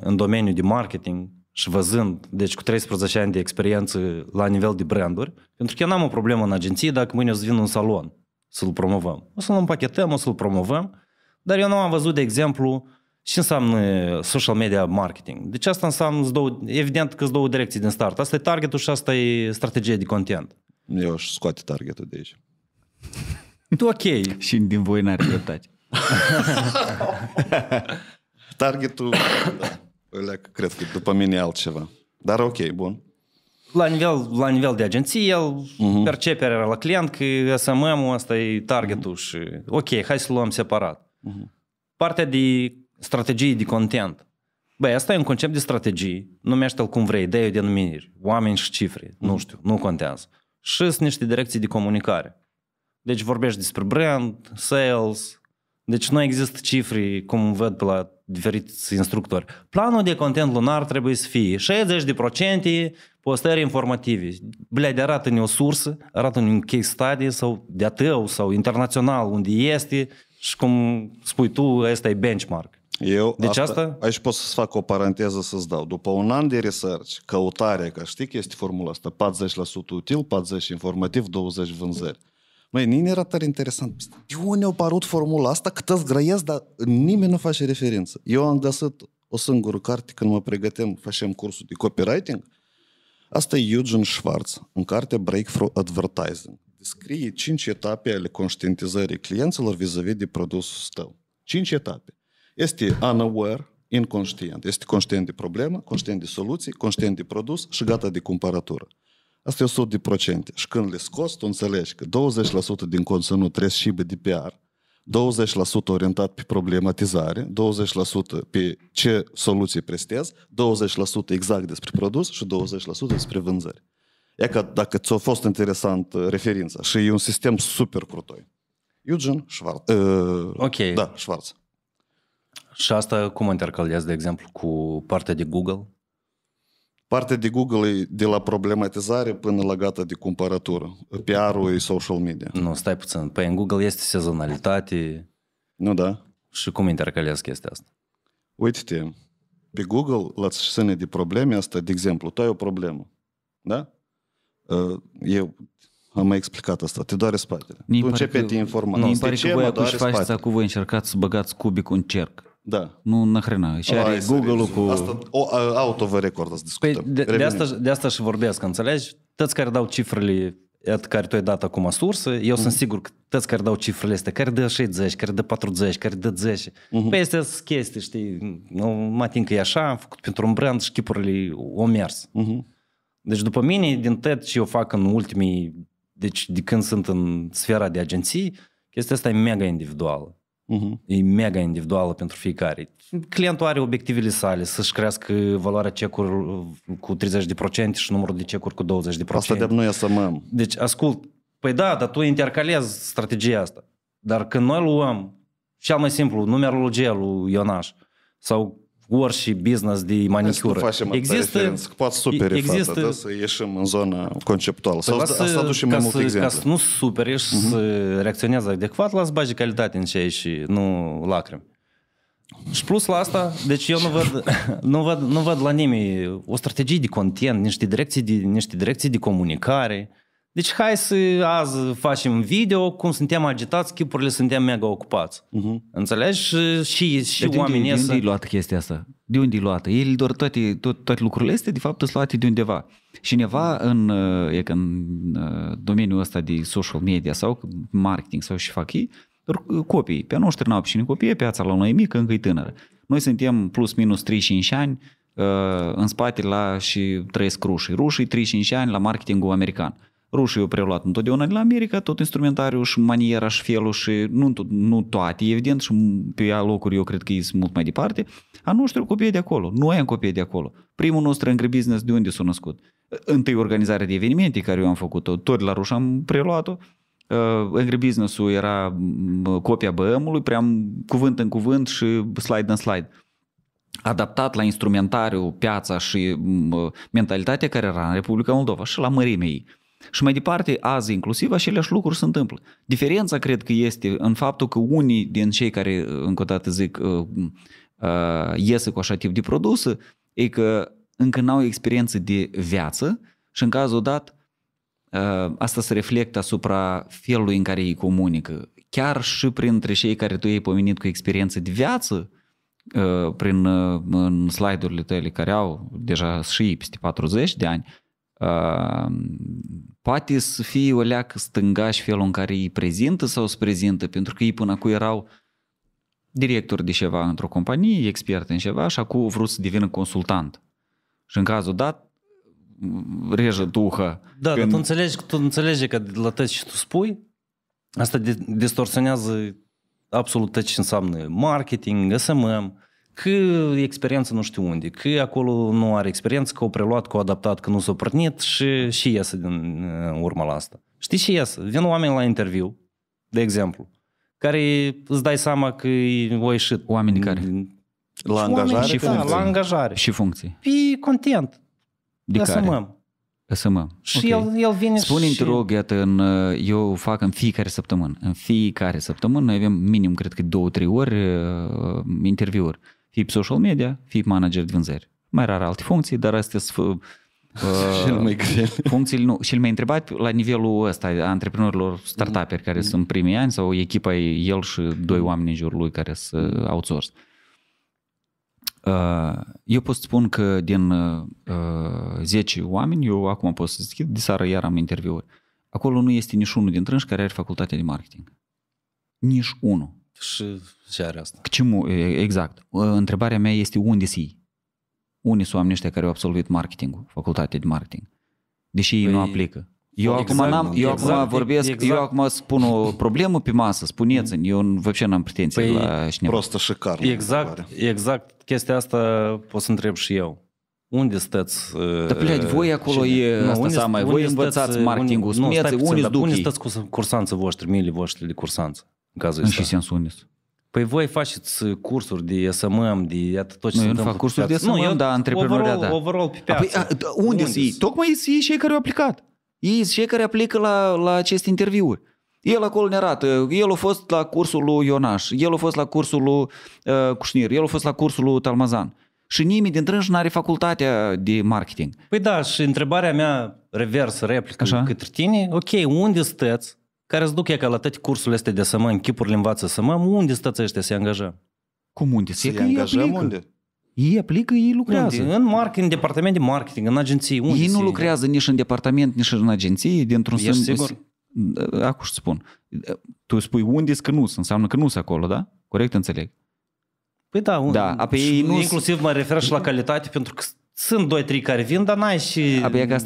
în domeniul de marketing și văzând, deci cu 13 ani de experiență la nivel de branduri, pentru că eu n-am o problemă în agenție dacă mâine o să vin în salon să-l promovăm. O să-l împachetăm, o să-l promovăm, dar eu nu am văzut, de exemplu, Ce înseamnă social media marketing? Deci asta înseamnă, evident că-s două direcții din start. Asta e targetul și asta e strategia de content. Eu aș scoate targetul de aici. Tu ok. Și din voi n-are dreptate. Targetul, da, cred că după mine e altceva. Dar ok, bun. La nivel de agenție, el perceperea era la client că SMM-ul ăsta e targetul și ok, hai să luăm separat. Partea de strategii de content. Băi, asta e un concept de strategii, numește-l cum vrei, dă-i o denumire, oameni și cifre, nu știu, nu contează. Și sunt niște direcții de comunicare. Deci vorbești despre brand, sales, deci nu există cifre, cum văd pe la diferiți instructori. Planul de content lunar trebuie să fie 60% postări informative. Blede, arată-ne o sursă, arată-ne un case study sau de-a tău sau internațional, unde este și cum spui tu, ăsta e benchmark. Eu deci asta... Aici pot să-ți fac o paranteză să-ți dau. După un an de research, căutarea, că știi că este formula asta, 40% util, 40% informativ, 20% vânzări. Măi, nimeni era tare interesant. De unde a apărut formula asta? Cât îți grăiesc, dar nimeni nu face referință. Eu am găsit o singură carte când mă pregătem, facem cursul de copywriting. Asta e Eugene Schwartz, în cartea Breakthrough Advertising. Descrie 5 etape ale conștientizării clienților vis-a-vis de produsul tău. 5 etape. Este unaware, inconștient. Este conștient de problemă, conștient de soluții, conștient de produs și gata de cumpărătură. Asta e 100%. Și când le scoți, tu înțelegi că 20% din conținut trebuie și de PR, 20% orientat pe problematizare, 20% pe ce soluții prestezi, 20% exact despre produs și 20% despre vânzări. E că dacă ți-a fost interesant referința și e un sistem super crutoi. Eugene Schwartz. Ok. Da, Schwartz. Și asta cum intercalează, de exemplu, cu partea de Google? Partea de Google e de la problematizare până la gata de cumpărătură. PR-ul e social media. Nu, stai puțin. Păi în Google este sezonalitate. Nu, da. Și cum intercalează chestia asta? Uite-te, pe Google, la sine de probleme asta, de exemplu, tu ai o problemă, da? Eu am mai explicat asta, te doare spatele. Tu începe de informat. Nu, îmi pare că voi acuși faceți, acum voi încercați să băgați cubicul în cerc. Da. Nu, nahrena. Și are Google-ul cu... Asta, auto vă record să discutăm. De asta și vorbesc, înțelegi? Tăți care dau cifrele care tu ai dat acum sursă, eu sunt sigur că tăți care dau cifrele astea, care dă 60, care dă 40, care dă 10. Păi astea sunt chestii, știi? Mă ating că e așa, am făcut pentru un brand și chipurile au mers. Deci după mine, din tot ce eu fac în ultimii, deci de când sunt în sfera de agenții, chestia asta e mega individuală. E mega individuală pentru fiecare. Clientul are obiectivele sale, să-și crească valoarea cecuri cu 30% și numărul de cecuri cu 20%. Asta de-ab noi SMM. Deci ascult, păi da, dar tu intercalezi strategia asta. Dar când noi luăm, cel mai simplu, numerologia lui Ionaș sau orice business de manicură. Există, să ieșim în zona conceptuală. Să aducem mai multe exemple. Ca să nu superi și să reacționează adecvat, las bagi calitate în ceea și nu lacrimi. Și plus la asta, deci eu nu văd la nimeni o strategie de content, niște direcții de comunicare. Deci hai să azi facem video, cum suntem agitați, chipurile suntem mega ocupați. Înțelegi? Și de oamenii ăsta... De unde e luată chestia asta? De unde e luată? Ei doar toate lucrurile astea, de fapt, sunt luate de undeva. Cineva în domeniul ăsta de social media sau marketing sau ce fac ei, copii. Pe a noștri n-au cine copii, piața la noi e mică, încă e tânără. Noi suntem plus minus 35 ani în spate și trăiesc rușii. Rușii 35 ani la marketingul american. Rușii au preluat întotdeauna de la America, tot instrumentariul și maniera și felul și nu toate, evident, și pe locuri eu cred că e mult mai departe, a noștri copii de acolo, noi am copii de acolo. Primul nostru Angry Business de unde s-a născut? Întâi organizarea de evenimente care eu am făcut-o, tot la ruși am preluat-o. Angry Business-ul era copia BM-ului, prea cuvânt în cuvânt și slide în slide. Adaptat la instrumentariul, piața și mentalitatea care era în Republica Moldova și la mărimea ei. Și mai departe, azi inclusiv, aceleași lucruri se întâmplă. Diferența, cred că, este în faptul că unii din cei care, încă o dată zic, iese cu așa tip de produse, e că încă n-au experiență de viață și, în cazul dat, asta se reflectă asupra felului în care ei comunică. Chiar și printre cei care tu i-ai pomenit cu experiență de viață, în slide-urile tale care au deja și peste 40 de ani, poate să fie o leacă stângaș felul în care îi prezintă sau se prezintă, pentru că ei până acum erau directori de ceva într-o companie, expert în ceva și acum vreau să devină consultant. Și în cazul dat, rejă duhă. Da, când... dar tu înțelegi că la tot ce tu spui, asta distorsionează absolut tot ce înseamnă marketing, SMM, că experiență nu știu unde, că acolo nu are experiență, că o preluat, că o adaptat, că nu s-o pornit și iese din urma la asta. Știi ce iese? Vin oameni la interviu, de exemplu, care îți dai seama că o ieșit. Oamenii care? La angajare și funcții. Da, la angajare. Și funcții. Fii content. De care? SMM. Și okay. el vine spune-mi, și... te rog, iată, eu fac în fiecare săptămână. În fiecare săptămână noi avem minim, cred că 2-3 ori interviuri. Fie pe social media, fie pe manager de vânzări. Mai rar alte funcții, dar astea sunt funcțiile nu. Și-l mai întrebat la nivelul ăsta, a antreprenorilor startup-uri care sunt în primii ani sau echipa el și doi oameni în jurul lui care sunt outsource. Eu pot să spun că din 10 oameni, eu acum pot să zic, de seară iar am interviuri. Acolo nu este niciunul din trânși care are facultatea de marketing. Nici unul. Și ce are asta? Exact. Întrebarea mea este unde sunt? Unde sunt oamenii ăștia care au absolvit marketingul, facultatea de marketing? Deși ei nu aplică. Eu acum spun o problemă pe masă, spuneți-mi, eu văbșe n-am pretenții la cineva. Prostă și carnă. Exact, chestia asta pot să întreb și eu. Unde stăți? Dar pleați, voi acolo e asta seama, voi învățați marketingul, spuneți-mi, unde stăți cu cursanții voștri, miile voștri de cursanți? În ce sens unde? Păi voi faceți cursuri de SMM, de tot ce se întâmplă. Nu, eu fac cursuri de SMM, dar antreprenoriat, da. Overall pe piață. Unde sunt ei? Tocmai sunt ei cei care au aplicat. Ei sunt cei care aplică la aceste interviuri. El acolo ne arată, el a fost la cursul lui Ionaș, el a fost la cursul lui Cușnir, el a fost la cursul lui Talmazan. Și nimeni dintre ei nu are facultatea de marketing. Păi da, și întrebarea mea revers, replică către tine, ok, unde stăți? Care îți duc ea ca la toate cursurile astea de SMM, chipurile învață SMM, unde stăți ăștia să-i angajăm? Cum unde? Să-i angajăm unde? Ei aplică, ei lucrează. Unde? În departament de marketing, în agenții. Unde ei nu lucrează nici în departament, nici în agenții. Dintr-un sens, sigur? Acum și spun. Tu spui unde-s că nu-s, înseamnă că nu-s acolo, da? Corect înțeleg? Păi da. Inclusiv mă refer și la calitate, pentru că sunt 2-3 care vin, dar n-ai și...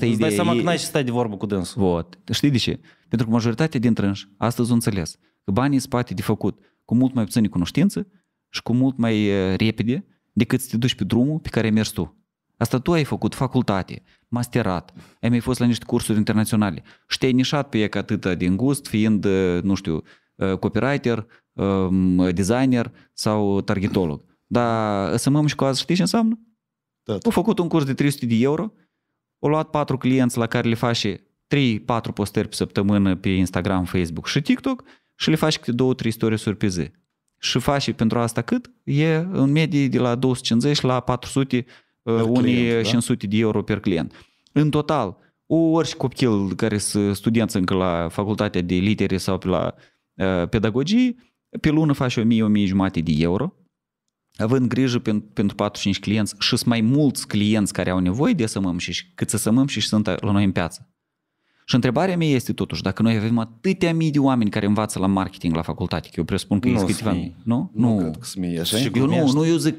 Îți dai seama că n-ai și stai de vorbă cu dânsul. Vot. Știi de ce? Pentru că majoritatea din trânși, astăzi o înțeles, că banii în spate de făcut cu mult mai puține cunoștință și cu mult mai repede decât să te duci pe drumul pe care mergi tu. Asta tu ai făcut facultate, masterat, ai mai fost la niște cursuri internaționale și te-ai nișat pe ea ca atâta din gust, fiind, nu știu, copywriter, designer sau targetolog. Dar să mă mișcă azi, știi ce înseamnă? A făcut un curs de 300 de euro, a luat 4 clienți la care le face 3-4 postări pe săptămână pe Instagram, Facebook și TikTok și le faci câte 2-3 story surprize. Și faci pentru asta cât? E în medie de la 250 la 400, unii 500 de euro per client. În total, orice copil care sunt studenți încă la facultatea de litere sau la pedagogie, pe lună faci 1.000-1.500 de euro, având grijă pentru 4-5 clienți și sunt mai mulți clienți care au nevoie de SMM și cât SMM și sunt la noi în piață. Și întrebarea mea este totuși, dacă noi avem atâtea mii de oameni care învață la marketing la facultate, că eu presupun că există câteva mii. Nu cred că sunt mii, așa?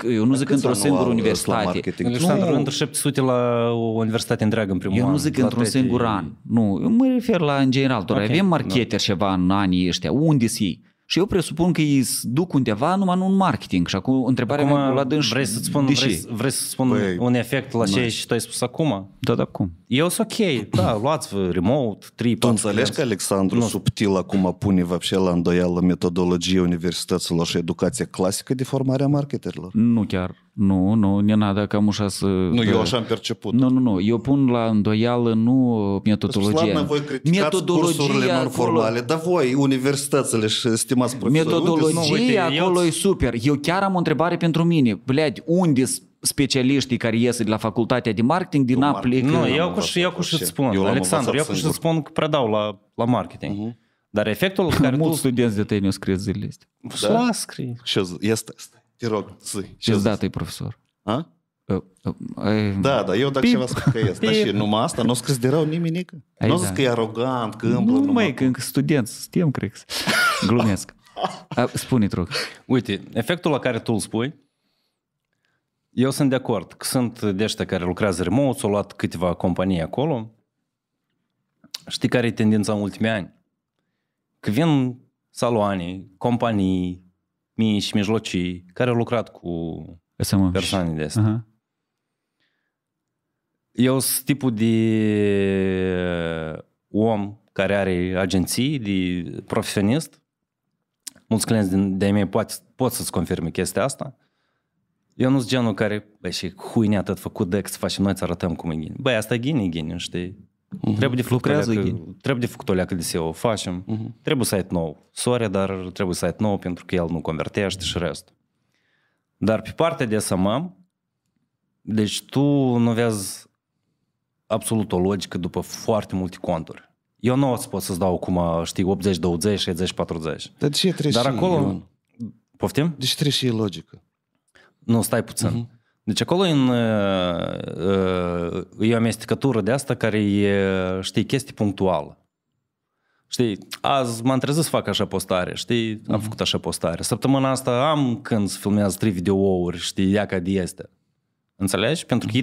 Eu nu zic într-o singură universitate. Într-o 700 la o universitate întreagă în primul an. Eu nu zic într-un singur an. Nu, eu mă refer la în general. Avem marketeri ceva în anii ăștia. Unde sunt ei? Și eu presupun că ei duc undeva, numai nu în marketing. Și acum întrebarea mea la dânși... Vrei să-ți spun un efect la ce și tu ai spus acum? Da, da, cum? Eu sunt ok, da, luați-vă remote, 3-4... Tu înțelegi că Alexandru subtil acum pune la îndoială metodologie universităților și educația clasică de formare a marketerilor? Nu chiar. Nu, nenada, cam ușa să... Nu, eu așa am perceput. Nu, eu pun la îndoială, nu metodologia. Deci, voi criticați cursurile non-formale, dar voi, universitățile și stimați profesori... Metodologia acolo e super. Eu chiar am o întrebare pentru mine. Blead, unde specialiștii care iese de la facultatea de marketing din aplică? Nu, eu cu și-ți spun, Alexandru, eu cu și-ți spun că predau la marketing. Dar efectul care tu... Mulți studenți de tăi ne-o scrie zilele astea. Și la scrie. Și este asta. Te rog, zi. Pizdat-i profesor. A? Da, dar eu dacă ceva spun că este. Dar și numai asta, nu o scris de rău nimenică. Nu o zis că e arogant, că îmblă. Nu, măi, că încă studenți suntem, cred. Glumesc. Spune-te, rog. Uite, efectul la care tu îl spui, eu sunt de acord că sunt de ăștia care lucrează remote, s-au luat câteva companii acolo. Știi care e tendința în ultimii ani? Că vin saloane, companii mici și mijlocii care au lucrat cu persoane de astea. Eu sunt tipul de om care are agenții, de profesionist. Mulți clienți de-ai mei pot să-ți confirme chestia asta. Eu nu sunt genul care, băi, și huine atât făcut, dă că să facem noi, să arătăm cum e ghini. Băi, asta e ghini, știi? Trebuie de făcut o leacă de SEO, o facem. Trebuie site nou. Sorry, dar trebuie site nou pentru că el nu convertește și restul. Dar pe partea de SMM, deci tu nu vezi absolut o logică după foarte multe conturi. Eu nu o să pot să-ți dau acum, știi, 80-20, 60-40. Dar de ce trebuie și acolo... Poftim? Deci trebuie și logică. Nu, stai puțin. Deci acolo e o amestecătură de asta care e, știi, chestie punctuală. Știi, azi m-am trezit să fac așa postare, știi, am făcut așa postare. Săptămâna asta am când se filmează 3 videouri, știi, ea ca de este. Înțelegi? Pentru că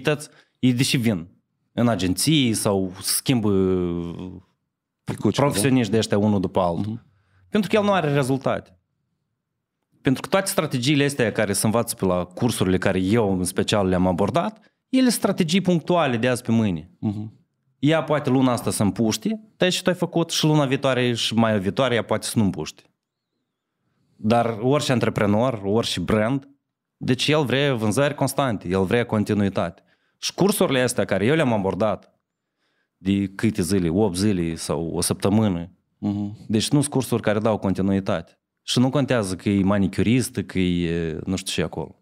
ei deși vin în agenții sau schimbă profesioniști de ăștia unul după altul. Pentru că el nu are rezultate. Pentru că toate strategiile astea care se învață pe la cursurile care eu în special le-am abordat, ele sunt strategii punctuale de azi pe mâine. Ea poate luna asta să împuște, te și tu ai făcut și luna viitoare și mai viitoare ea poate să nu împuște. Dar orice antreprenor, orice brand, deci el vrea vânzări constante, el vrea continuitate. Și cursurile astea care eu le-am abordat de câte zile, 8 zile sau o săptămână, deci nu sunt cursuri care dau continuitate. Și nu contează că e manicuristă, că e nu știu ce acolo.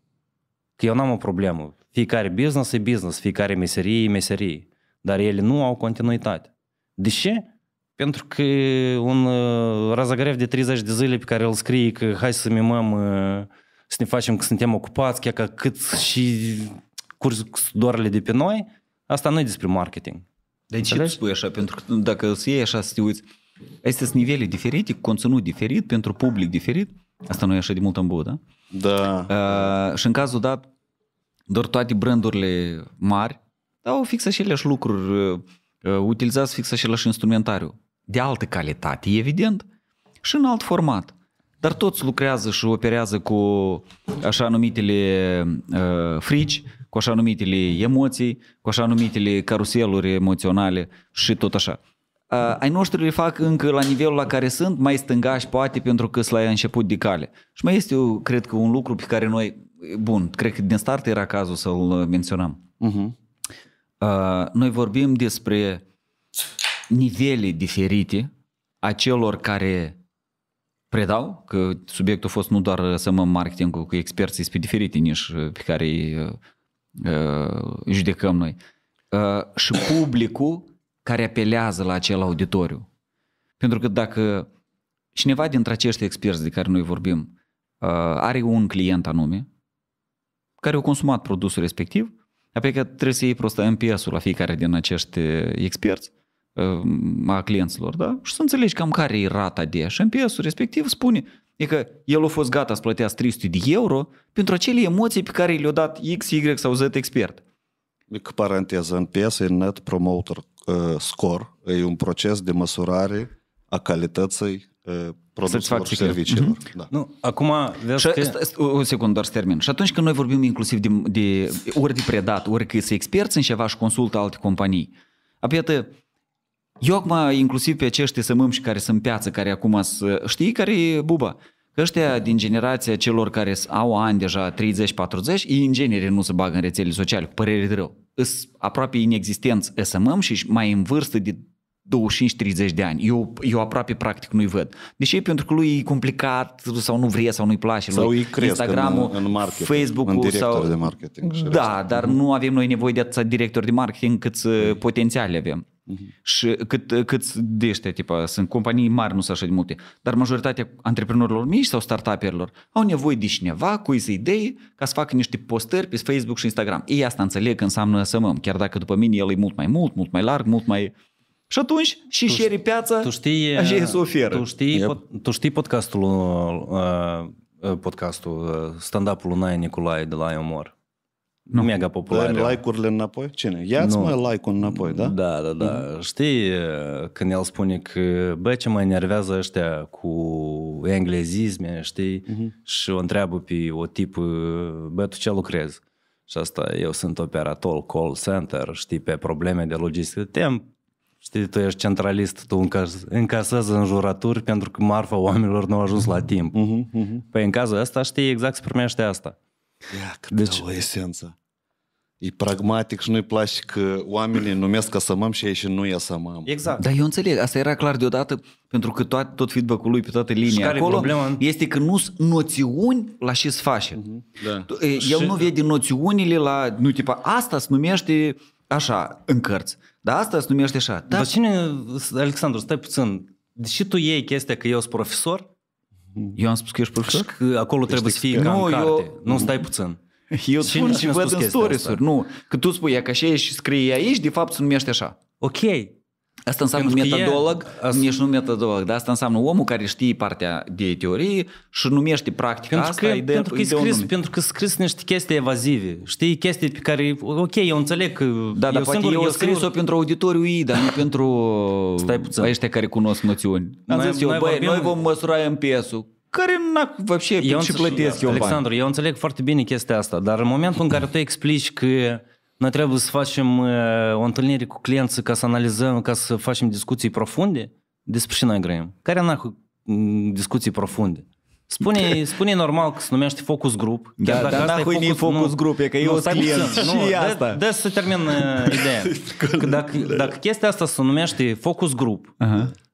Că eu n-am o problemă. Fiecare business e business, fiecare meserie e meserie. Dar ele nu au continuitate. De ce? Pentru că un răzagrev de 30 de zile pe care îl scrie că hai să mimăm, să ne facem că suntem ocupați, chiar că cât și cursurile de pe noi, asta nu e despre marketing. Dar de ce tu spui așa? Pentru că dacă să iei așa să te uiți, astea sunt nivele diferite, cu conținut diferit, pentru public diferit. Asta nu e așa de mult în băut, da? Da. Și în cazul dat, doar toate brandurile mari au fix aceleași lucruri, utilizați fix același instrumentariu. De altă calitate, evident, și în alt format. Dar toți lucrează și operează cu așa numitele frici, cu așa numitele emoții, cu așa numitele caruseluri emoționale și tot așa. Ai noștri le fac încă la nivelul la care sunt, mai stângași poate pentru că s-l-ai început de cale. Și mai este, eu, cred că, un lucru pe care noi, bun, cred că din start era cazul să-l menționăm. Noi vorbim despre nivele diferite a celor care predau, că subiectul a fost nu doar să mă marketing cu experții pe diferite niși pe care îi judecăm noi, și publicul care apelează la acel auditoriu. Pentru că dacă cineva dintre acești experți de care noi vorbim are un client anume care a consumat produsul respectiv, apoi că trebuie să iei prost NPS-ul la fiecare din acești experți a clienților, da? Și să înțelegi cam care e rata de ea. Și NPS-ul respectiv spune că el a fost gata să plătească 300 de euro pentru acele emoții pe care le-a dat X, Y sau Z expert. Mică paranteză, NPS e Net Promoter Score, e un proces de măsurare a calității produselor și serviciilor. Acum, o secundă, doar să termin. Și atunci când noi vorbim inclusiv de ori de predat, ori că sunt experți în ceva și consultă alte companii, apoi eu acum inclusiv pe aceștia sămăm și care sunt piață, care acum știi care e buba. Că ăștia din generația celor care au ani deja 30-40, ei în genere nu se bagă în rețele sociale, părere de rău. Îs aproape inexistenți SMM și mai în vârstă de 25-30 de ani. Eu aproape practic nu-i văd. Deși pentru că lui e complicat sau nu vrea sau nu-i place. Sau lui Instagram-ul, Facebook-ul sau... de marketing. Da, dar nu avem noi nevoie de atâția directori de marketing cât potențiale avem. Și cât de ăștia, tipa, sunt companii mari, nu sunt așa de multe, dar majoritatea antreprenorilor mici sau startup-urilor au nevoie de cineva cu idei ca să facă niște postări pe Facebook și Instagram. Ei asta înțeleg că înseamnă SMM, chiar dacă după mine el e mult mai larg, mult mai... Și atunci și share piața, așa se oferă. Tu știi podcastul stand-up-ul lui Naia Nicolae de la IOMOR? Nu. Mega popular. Dar like-urile înapoi? Cine? Ia-ți mai like-ul înapoi, da? Da. Știi când el spune că bă, ce mă enervează ăștia cu englezisme, știi? Și o întreabă pe o tipă, bă, tu ce lucrezi? Și asta, eu sunt operator call center, știi, pe probleme de logistică. Știi, tu ești centralist, tu încasezi înjurături pentru că marfa oamenilor nu a ajuns la timp. Păi în cazul ăsta știi exact să primește asta. Deci o esență. E pragmatic și nu-i place că oamenii numesc asamam și ei și nu e asamam. Exact. Dar eu înțeleg, asta era clar deodată, pentru că tot feedback-ul lui pe toată linia acolo este că nu sunt noțiuni la ce-ți face. El nu vede noțiunile la, nu, tipa, asta se numește așa, în cărți. Dar asta se numește așa. Dar cine, Alexandru, stai puțin. Deși tu iei chestia că eu sunt profesor? Eu am spus că ești profesor? Că acolo trebuie să fie ca în carte. Nu, stai puțin. Eu spun și văd în stories-uri. Nu, că tu spui că așa ești și scrie aici, de fapt se numește așa. Ok. Asta înseamnă metodolog, nici nu metodolog, dar asta înseamnă omul care știe partea de teorie și numește practica asta. Pentru că scris niște chestii evazive, știi, chestii pe care, ok, eu înțeleg că... Da, dar poate eu scris-o pentru auditoriul ei, dar nu pentru ăștia care cunosc noțiuni. Noi vom măsura MPS-ul, care nu și plătesc eu bani. Alexandru, eu înțeleg foarte bine chestia asta, dar în momentul în care tu explici că noi trebuie să facem o întâlnire cu clienții ca să analizăm, ca să facem discuții profunde, despre ce noi grăim? Care anahul discuții profunde? Spune normal că se numește focus group. Dar anahul nu e focus group, e că eu sunt client și asta. Dă să termin ideea. Dacă chestia asta se numește focus group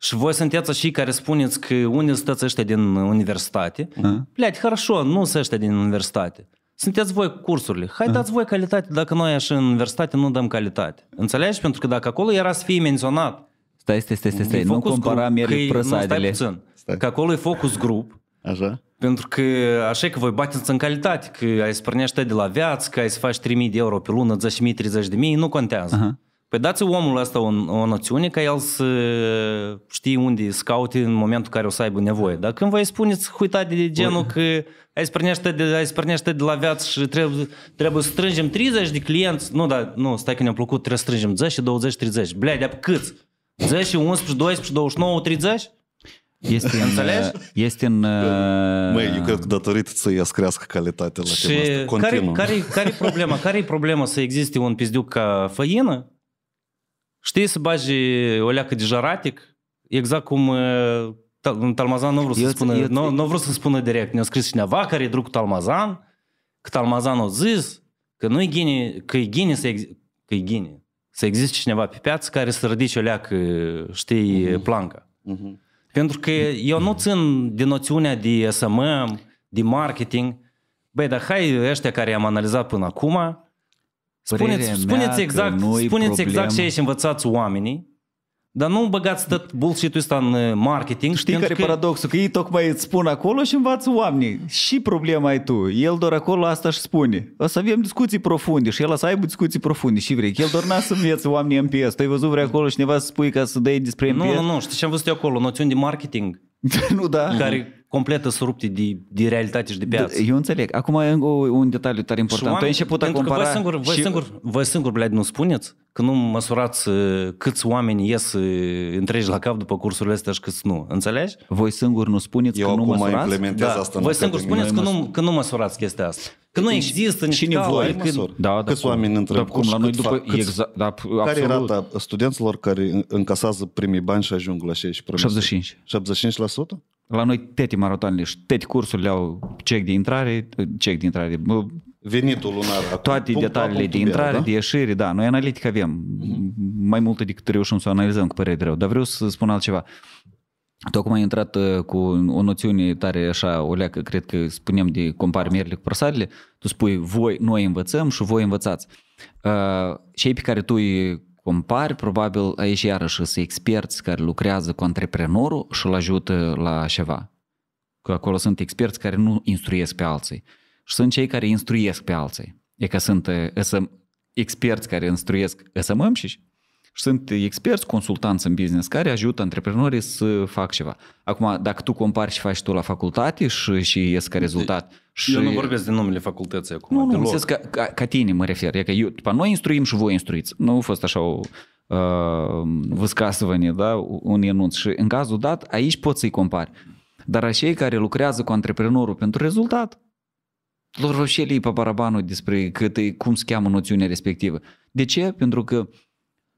și voi sunteți și care spuneți că unii sunteți ăștia din universitate, pleați, хорошо, nu sunt ăștia din universitate. Sunteți voi cu cursurile. Hai dați voi calitate, dacă noi așa în universitate nu dăm calitate. Înțelegi? Pentru că dacă acolo era să fie menționat... Stai, nu compara merit prăsadele. Că acolo e focus group. Așa. Pentru că așa că voi bateți în calitate, că ai să pornești de la viață, că ai să faci 3.000 de euro pe lună, 10.000, 30.000, nu contează. Păi dați omul ăsta o noțiune ca el să știe unde să caute în momentul în care o să aibă nevoie. Dar când voi spuneți, uitați de genul că ai spărnește de la viață și trebuie să strângem 30 de clienți. Nu, dar nu, stai că ne-a plăcut, trebuie să strângem 10, 20, 30. Blea, de-a câți? 10, 11, 12, 29, 30? Este în... Măi, eu cred că datorită ți-i crească calitatea la tema asta. Care-i problema să existe un pizduc ca Faină? Știi să bagi o leacă de jaratic? Exact cum Talmazan nu vreau să spună direct. Ne-a scris cineva care e drug cu Talmazan, că Talmazan a zis că nu e gine să existe cineva pe piață care să ridice o leacă, știi, planca. Pentru că eu nu țin de noțiunea de SMM, de marketing. Băi, dar hai ăștia care i-am analizat până acum, spuneți exact ce ești învățați oamenii, dar nu băgați tot bullshit-ul ăsta în marketing. Știi care e paradoxul? Că ei tocmai îți spun acolo și învață oamenii. Și problema ai tu. El doar acolo asta își spune. O să avem discuții profunde și el o să aibă discuții profunde și vrei. El doar n-a să înveți oamenii MPS. Tu ai văzut vrei acolo cineva să spui ca să dai despre MPS? Nu. Știi ce am văzut eu acolo? Noțiuni de marketing. Care... completă să rupte de realitate și de piață. Eu înțeleg. Acum e un detaliu tare important. Tu ai început a compara... Voi singur, bled, nu spuneți că nu măsurați câți oameni ies întregi la cap după cursurile astea și câți nu. Înțelegi? Voi singur nu spuneți că nu măsurați? Voi singur spuneți că nu măsurați chestia asta. Că nu există nici nevoie. Câți oameni întreg curs și cât fac. Care e rata studenților care încasează primii bani și ajung la 65%? 75%? La noi toate maratoanele și toate cursurile au check de intrare, venitul lunar, toate detaliile de intrare, de ieșire, da, noi analitic avem mai multe decât reușim să o analizăm, cu părere de rău, dar vreau să spun altceva. Tocmai ai intrat cu o noțiune tare așa, o leacă, cred că spuneam de compari merele cu prăsadele, tu spui voi, noi învățăm și voi învățați. Cei pe care tu îi compari, probabil aici iarăși sunt experți care lucrează cu antreprenorul și îl ajută la ceva. Că acolo sunt experți care nu instruiesc pe alții. Și sunt cei care instruiesc pe alții. E că sunt experți care instruiesc SMM și sunt experți, consultanți în business care ajută antreprenorii să fac ceva. Acum, dacă tu compari și faci tu la facultate și ies ca rezultat... Și... Eu nu vorbesc de numele facultății acum. Nu, nu, ca tine mă refer. E că eu, tipa, noi instruim și voi instruiți. Nu a fost așa o văscasă-văne, da? Un enunț. Și în cazul dat, aici poți să-i compari. Dar acei care lucrează cu antreprenorul pentru rezultat, lor roșelii pe barabanul despre cum se cheamă noțiunea respectivă. De ce? Pentru că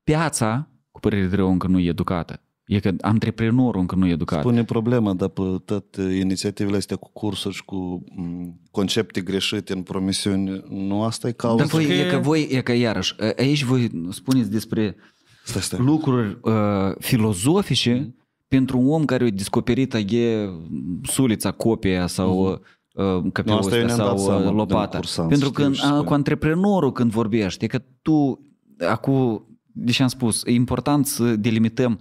piața, cu părere de rău, încă nu e educată. E că antreprenorul încă nu e educat. Spune problema, dar pe toate inițiativele astea cu cursuri și cu concepte greșite în promisiuni, nu asta e cauza? Dar voi, e că iarăși, aici voi spuneți despre lucruri filozofice pentru un om care a descoperit e sulița, copia sau căpiloastea sau lopata. Pentru că cu antreprenorul când vorbești, e că tu, acum, deci am spus, e important să delimităm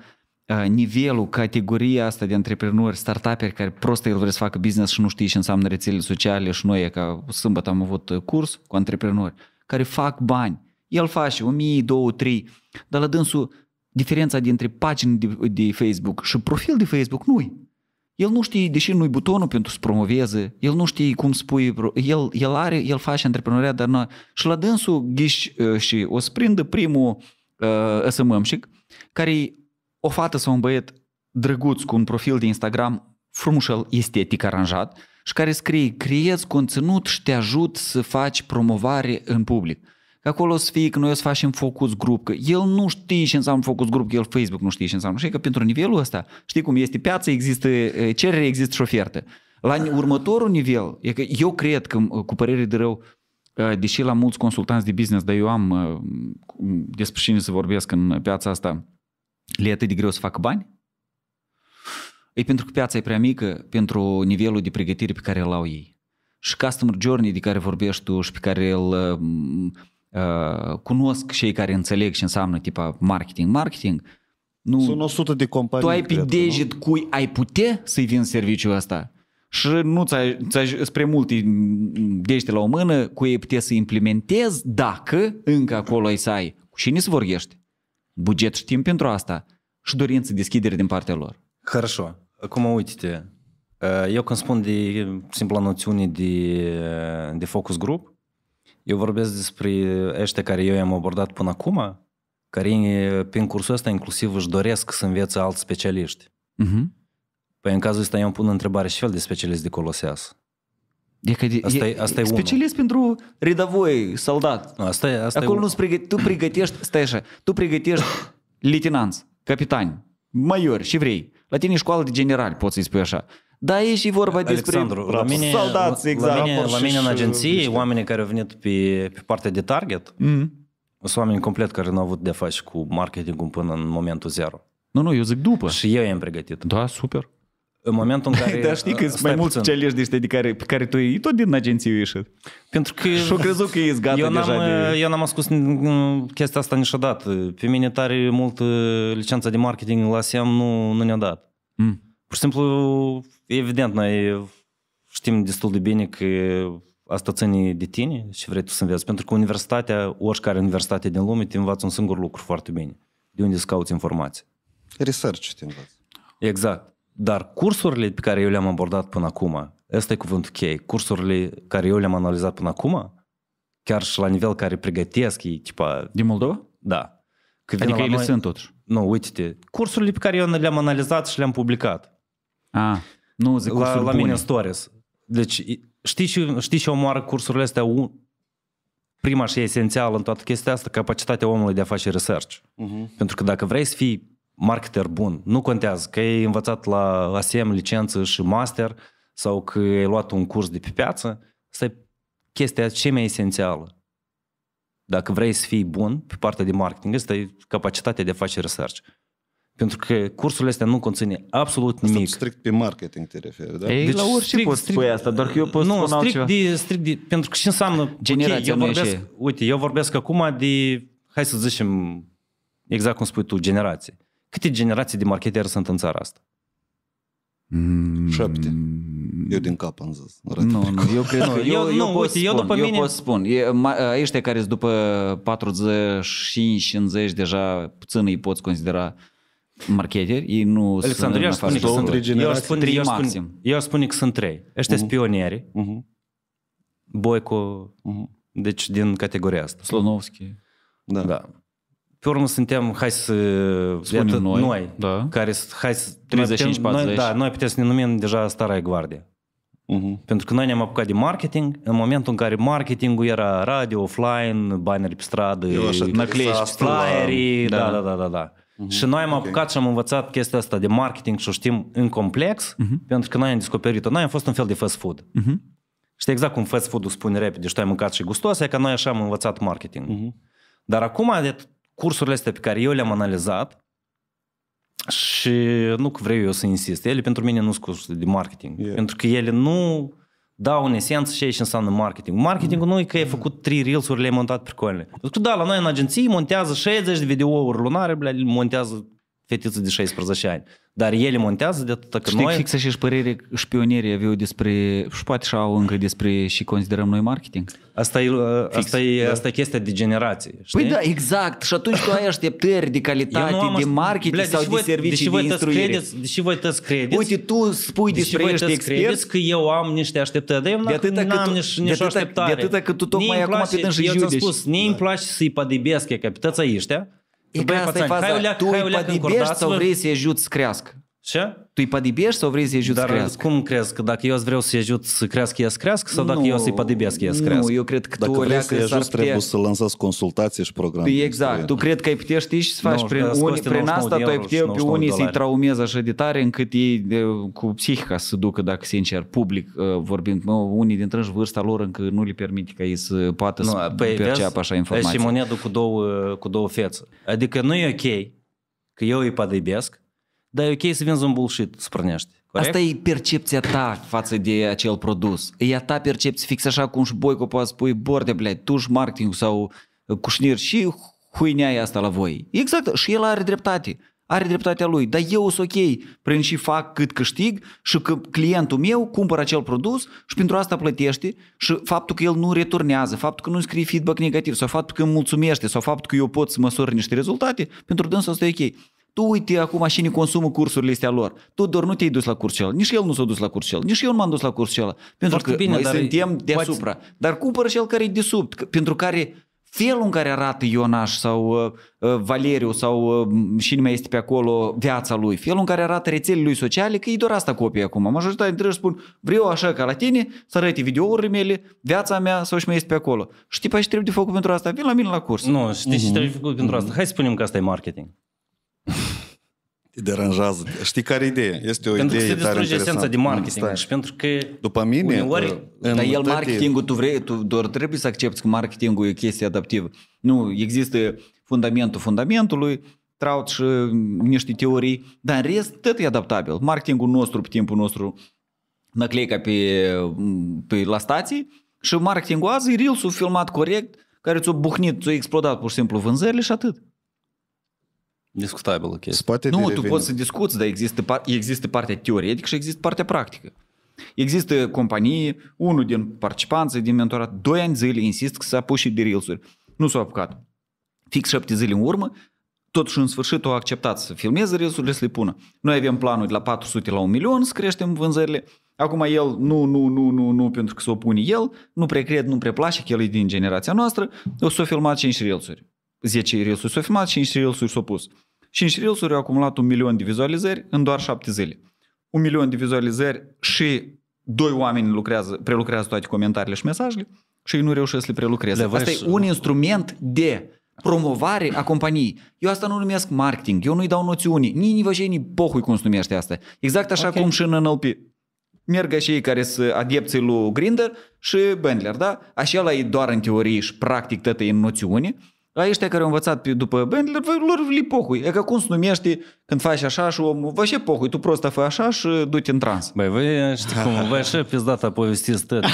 nivelul, categoria asta de antreprenori, startup-eri care prost el vrea să facă business și nu știe ce înseamnă rețelele sociale. Și noi, ca sâmbătă am avut curs cu antreprenori care fac bani. El face 1000, 2, 3, dar la dânsul diferența dintre pagini de Facebook și profil de Facebook nu-i. El nu știe, deși nu-i butonul pentru să promoveze, el nu știe cum spui, el face antreprenoria, dar nu. Și la dânsul ghiși și o sprindă primul SMM-șic, care o fată sau un băiet drăguț cu un profil de Instagram frumușel, estetic aranjat și care scrie, creezi conținut și te ajut să faci promovare în public. Că acolo o să fie că noi o să facem focus group, că el nu știe ce înseamnă focus group, că el Facebook nu știe ce înseamnă. Și că pentru nivelul ăsta, știi cum este piața, există cerere, există și ofertă. La următorul nivel, e că eu cred că, cu părere de rău, deși la mulți consultanți de business, dar eu am despre cine să vorbesc în piața asta, le e atât de greu să facă bani? E pentru că piața e prea mică pentru nivelul de pregătire pe care îl au ei. Și customer journey de care vorbești tu și pe care îl cunosc cei care înțeleg ce înseamnă tipa marketing. Nu. Sunt 100 de companii. Tu ai pe deget cui ai putea să-i vinzi serviciul ăsta. Și nu spre multe dește la o mână cu ei putea să implementezi dacă încă acolo ai să ai. Cu cine să vorbești? Buget și timp pentru asta și dorință, deschidere din partea lor. Хорошо. Acum uite-te. Eu când spun de simpla noțiune de focus group, eu vorbesc despre ăștia care eu i-am abordat până acum, care prin cursul ăsta inclusiv își doresc să învețe alți specialiști. Păi în cazul ăsta eu îmi pun întrebare și fel de specialist de coloseas. Asta e specialist pentru redavoi, soldat. Acolo nu-ți pregătești, tu pregătești, stai așa, tu pregătești lieutenanți, capitani, maiori și vrei. La tine e școală de generali, poți să-i spui așa. Dar e și vorba despre soldați, exact. La mine în agenție, oamenii care au venit pe partea de target, sunt oameni complet care nu au avut de-a face cu marketingul până în momentul zero. Nu, eu zic după. Și eu i-am pregătit. Da, super. În momentul în care... Dar știi că sunt mai mulți specialiști de ăștia pe care tu e tot din agenție ieșit. Pentru că... Și-o crezut că e gata deja de... Eu n-am ascuns chestia asta niciodată. Pe mine tare mult licența de marketing la ASEM nu ne-a dat. Pur și simplu, evident, noi știm destul de bine că asta ține de tine și vrei tu să înveți. Pentru că universitatea, oricare universitate din lume, te învață un singur lucru foarte bine. De unde să cauți informații. Research te învață. Exact. Dar cursurile pe care eu le-am abordat până acum, ăsta e cuvântul cheie, cursurile care eu le-am analizat până acum, chiar și la nivel care pregătesc, e tipa... Din Moldova? Da. Adică ele sunt totuși. Nu, uite-te, cursurile pe care eu le-am analizat și le-am publicat. Nu zic cursuri la mine în stories. Deci, știi ce omoară cursurile astea? Prima și esențială în toată chestia asta, capacitatea omului de a face research. Pentru că dacă vrei să fii marketer bun, nu contează că ai învățat la ASEM licență și master sau că ai luat un curs de pe piață, asta e chestia cea mai esențială. Dacă vrei să fii bun pe partea de marketing, asta e capacitatea de a face research. Pentru că cursurile astea nu conține absolut nimic. Asta strict pe marketing te referi, da? Deci la orice poți spui asta, doar că eu pot spune altceva. Nu, strict, pentru că ce înseamnă... Generația, uite, eu vorbesc acum de, hai să zicem, Exact cum spui tu, generații. Câte generații de marketeri sunt în țara asta? 7. Eu din cap am zis. Eu pot spun. Ăștia care sunt după 45-50 deja puțin îi poți considera marketeri. Ei nu sunt în afară. Eu aș spune că sunt 3. Ăștia sunt pionieri. Boico, deci din categoria asta. Slonovski. Da. Pe urmă suntem, hai să spunem noi, da, care hai să 35, putem, 40. Noi, da, noi putem să ne numim deja Stara Gvardie. Pentru că noi ne-am apucat de marketing în momentul în care marketingul era radio, offline, baneri pe stradă, năclești, flyerii, da. Și noi am apucat și am învățat chestia asta de marketing și o știm în complex, pentru că noi am descoperit-o. Noi am fost un fel de fast food. Știi exact cum fast food-ul spune repede și tu ai mâncat și gustos, e că noi așa am învățat marketing. Dar acum cursurile astea pe care eu le-am analizat și nu că vreau eu să insist, ele pentru mine nu sunt cursuri de marketing, pentru că ele nu dau în esență ce înseamnă marketing. Marketingul nu e că ai făcut 3 reels-uri, le-ai montat pricolele. Pentru că da, la noi în agenții montează 60 de videouri lunare, le montează fetiță de 16 ani. Dar ele montează de atât că știi, noi... Știi fix așa și părere și pionierii aveau despre... Și poate și au încă despre și considerăm noi marketing. Asta e chestia de generație. Știi? Păi da, exact. Și atunci tu ai așteptări de calitate, de marketing sau de servicii de instruire. Deși voi tăți credeți... Uite, tu spui despre ești expert... credeți că eu am niște așteptări, dar eu n-am nici o așteptare. De atâta că tu tocmai acum pe dânșii judești. Eu ți-am spus, ne îmi place să-i padibesc ca pe tăța ăștia. E că asta e faza. Tu îi pădibești sau vrei să-i ajut să crească? Ce? Tu îi pădibești sau vrei să-i ajut să crească? Dar cum crezi? Că dacă eu vreau să-i ajut să crească, ea să crească? Sau dacă eu să-i pădibesc, ea să crească? Nu, eu cred că tu alea că s-ar putea... trebuie să lansați consultații și programe. Exact. Tu cred că ai putea, știi, și să faci prin asta, tu ai putea pe unii să-i traumezi așa de tare încât ei cu psihica să ducă, dacă sincer, public vorbind. Unii dintre ei vârsta lor încă nu le permite ca ei să poată să perceapă așa informații. Și monedul cu două fețe. Adică nu e ok că eu îi pădibesc. Dar e ok să vinzi un bullshit, sprănește. Corect? Asta e percepția ta față de acel produs. E a ta percepție fix așa cum și Boico poate spui, Bordea, blei, tu și marketing sau Cușnir și huinea e asta la voi. Exact, și el are dreptate. Are dreptatea lui, dar eu sunt ok prin și fac cât câștig și că clientul meu cumpără acel produs și pentru asta plătește și faptul că el nu returnează, faptul că nu scrie feedback negativ sau faptul că îmi mulțumește sau faptul că eu pot să măsor niște rezultate, pentru dânsul ăsta e ok. Tu uite acum și ne consumă cursurile astea lor. Tu doar nu te-ai dus la cursul ăla. Nici el nu s-a dus la cursul ăla. Nici eu nu m-am dus la cursul ăla. Pentru că bine, noi suntem deasupra. Dar cumpără și el care e desubt. Pentru care felul în care arată Ionaș sau Valeriu sau și nu mai este pe acolo viața lui, felul în care arată rețelele lui sociale, că e doar asta copii acum. Majoritatea dintre ei spun, vreau așa ca la tine să arăte videourile mele, viața mea sau și mai este pe acolo. Știi pe ce trebuie de făcut pentru asta? Vin la mine la curs. Nu, știi ce trebuie de făcut pentru asta? Hai să spunem că asta e marketing. Te deranjează. Știi care idee? Este o idee tare interesantă. Pentru că se distruge esența de marketing. Și pentru că... După mine... Dar el marketingul, tu doar trebuie să accepti că marketingul e o chestie adaptivă. Nu, există fundamentul fundamentului, traut și niște teorii, dar în rest tot e adaptabil. Marketingul nostru, pe timpul nostru, năcleica pe la stații și marketingul azi e reels-ul filmat corect, care ți-a buhnit, ți-a explodat pur și simplu vânzările și atât. Discutabilă chestia. Nu, tu poți să discuți, dar există partea teoretică și există partea practică. Există companii, unul din participanții din mentorat, 2 ani zile, insist că s-a pus și de reels-uri. Nu s-a apucat. Fix 7 zile în urmă, totuși în sfârșit au acceptat să filmeze reels-urile, să le pună. Noi avem planul de la 400 la 1 milion, să creștem vânzările. Acum el, nu, pentru că s-o pune el, nu prea cred, nu prea place, că el e din generația noastră, o să o filmat 5 reels-uri. 10 reels-uri s-au filmat, 5 reels-uri s-au pus. 5 reels-uri au acumulat 1 milion de vizualizări în doar 7 zile. 1 milion de vizualizări și 2 oameni prelucrează toate comentariile și mesajele și ei nu reușesc să le prelucreze. Asta e un instrument de promovare a companiei. Eu asta nu numesc marketing, eu nu-i dau noțiuni. Nici vă și nici pohui cum se numește asta. Exact așa cum și în NLP. Merg cei care sunt adepții lui Grinder și Bandler, da? Așa ăla e doar în teorie și practic tătă în noțiune. La ăștia care au învățat după Bandler, lor li pohui. E ca cum se numește când faci așa și omul, vă și pohui, tu prost fă așa și du-te în trans. Băi, vă știi cum, vă așa pizdata povestiți tăt.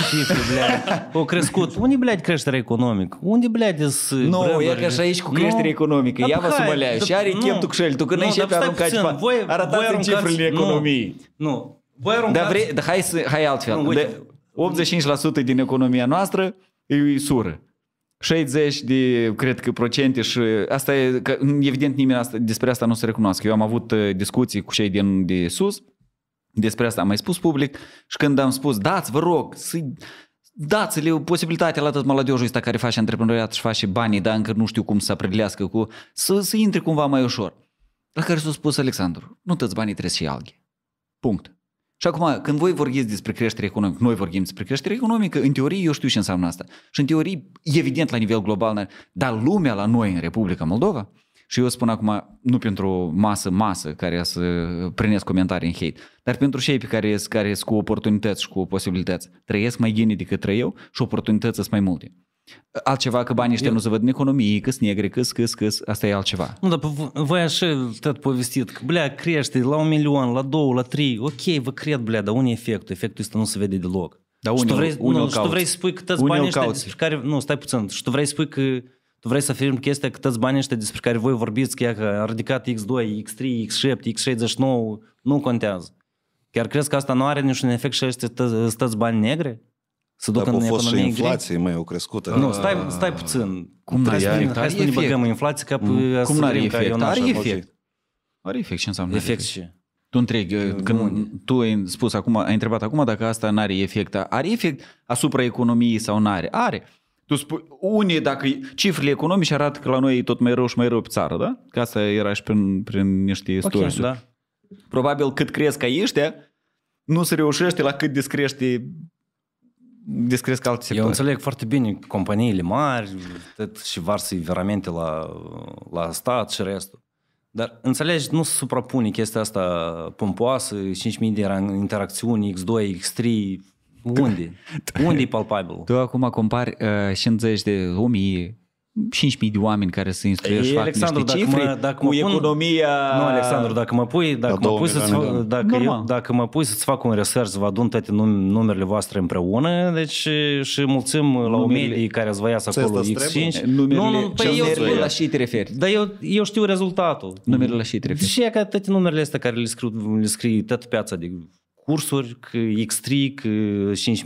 Au crescut. Unde, blead, creștere economică? Unde, blead, nu, e ca și aici cu creștere economică. Ia vă sumăleau. Și are cheptul cășel. Tu când începi aruncați, arătați în cifrele economiei. Nu. Voi aruncați. Dar hai altfel. 85% din economia noastră e sură. 60% de, cred că, procente și asta e, că, evident, nimeni asta, despre asta nu se recunoască. Eu am avut discuții cu cei de sus, despre asta am mai spus public și când am spus, dați, vă rog, dați-le posibilitatea la tot mălădiojul ăsta care face antreprenoriat și face banii, dar încă nu știu cum să predilească cu, să intre cumva mai ușor. La care s-a spus Alexandru, nu toți banii trebuie și alghe. Punct. Și acum, când voi vorbiți despre creștere economică, noi vorbim despre creștere economică, în teorie eu știu ce înseamnă asta. Și în teorie, evident, la nivel global, dar lumea la noi, în Republica Moldova, și eu spun acum, nu pentru masă, care să prinesc comentarii în hate, dar pentru cei pe care sunt cu oportunități și cu posibilități, trăiesc mai gine decât trăiau și oportunități sunt mai multe. Altceva, că banii ăștia nu se văd în economie, că-s negri, că-s, asta e altceva. Nu, dar voi așa tot povestit, că, blea, crește la 1 milion, la 2, la 3, ok, vă cred, blea, dar unde e efectul? Efectul ăsta nu se vede deloc. Dar unii tu vrei să spui că toți banii ăștia despre care... Nu, stai puțin. Și tu vrei să spui că... Tu vrei să afirmi chestia că toți banii ăștia despre care voi vorbiți, că a ridicat X2, X3, X7, X69, nu contează. Chiar crezi că asta nu are niciun efect și ăștia toți bani negri? Să ducă în economie inflație, mai o crescută. Nu, stai puțin. Cum trebuie să ne băgăm în inflație ca să gărim că eu n-așa. Are efect. Are efect, ce înseamnă? Efect ce? Tu întregi, când tu ai spus acum, ai întrebat acum dacă asta n-are efect. Are efect asupra economiei sau n-are? Are. Tu spui, unii, dacă cifrele economice arată că la noi e tot mai rău și mai rău pe țară, da? Că asta era și prin niște istorii. Probabil cât crezi ca ăștia, nu se reușește la cât descrește. Eu înțeleg foarte bine companiile mari și varsă viramente la stat și restul. Dar înțelegi, nu se suprapune chestia asta pompoasă, 5.000 de interacțiuni, X2, X3, unde? Unde e palpabil? Tu acum compari 50 de omii, 5.000 de oameni care se instruiești și fac niște cifre cu economia... Nu, Alexandru, dacă mă pui să-ți fac un research, vă adun toate numerele voastre împreună, deci și mulțim la 1.000 care îți vă iasă acolo X5. Numerele la și te referi. Dar eu știu rezultatul. Numerele la și te referi. Și e ca toate numerele astea care le scrie toată piața de... cursuri, că X3, că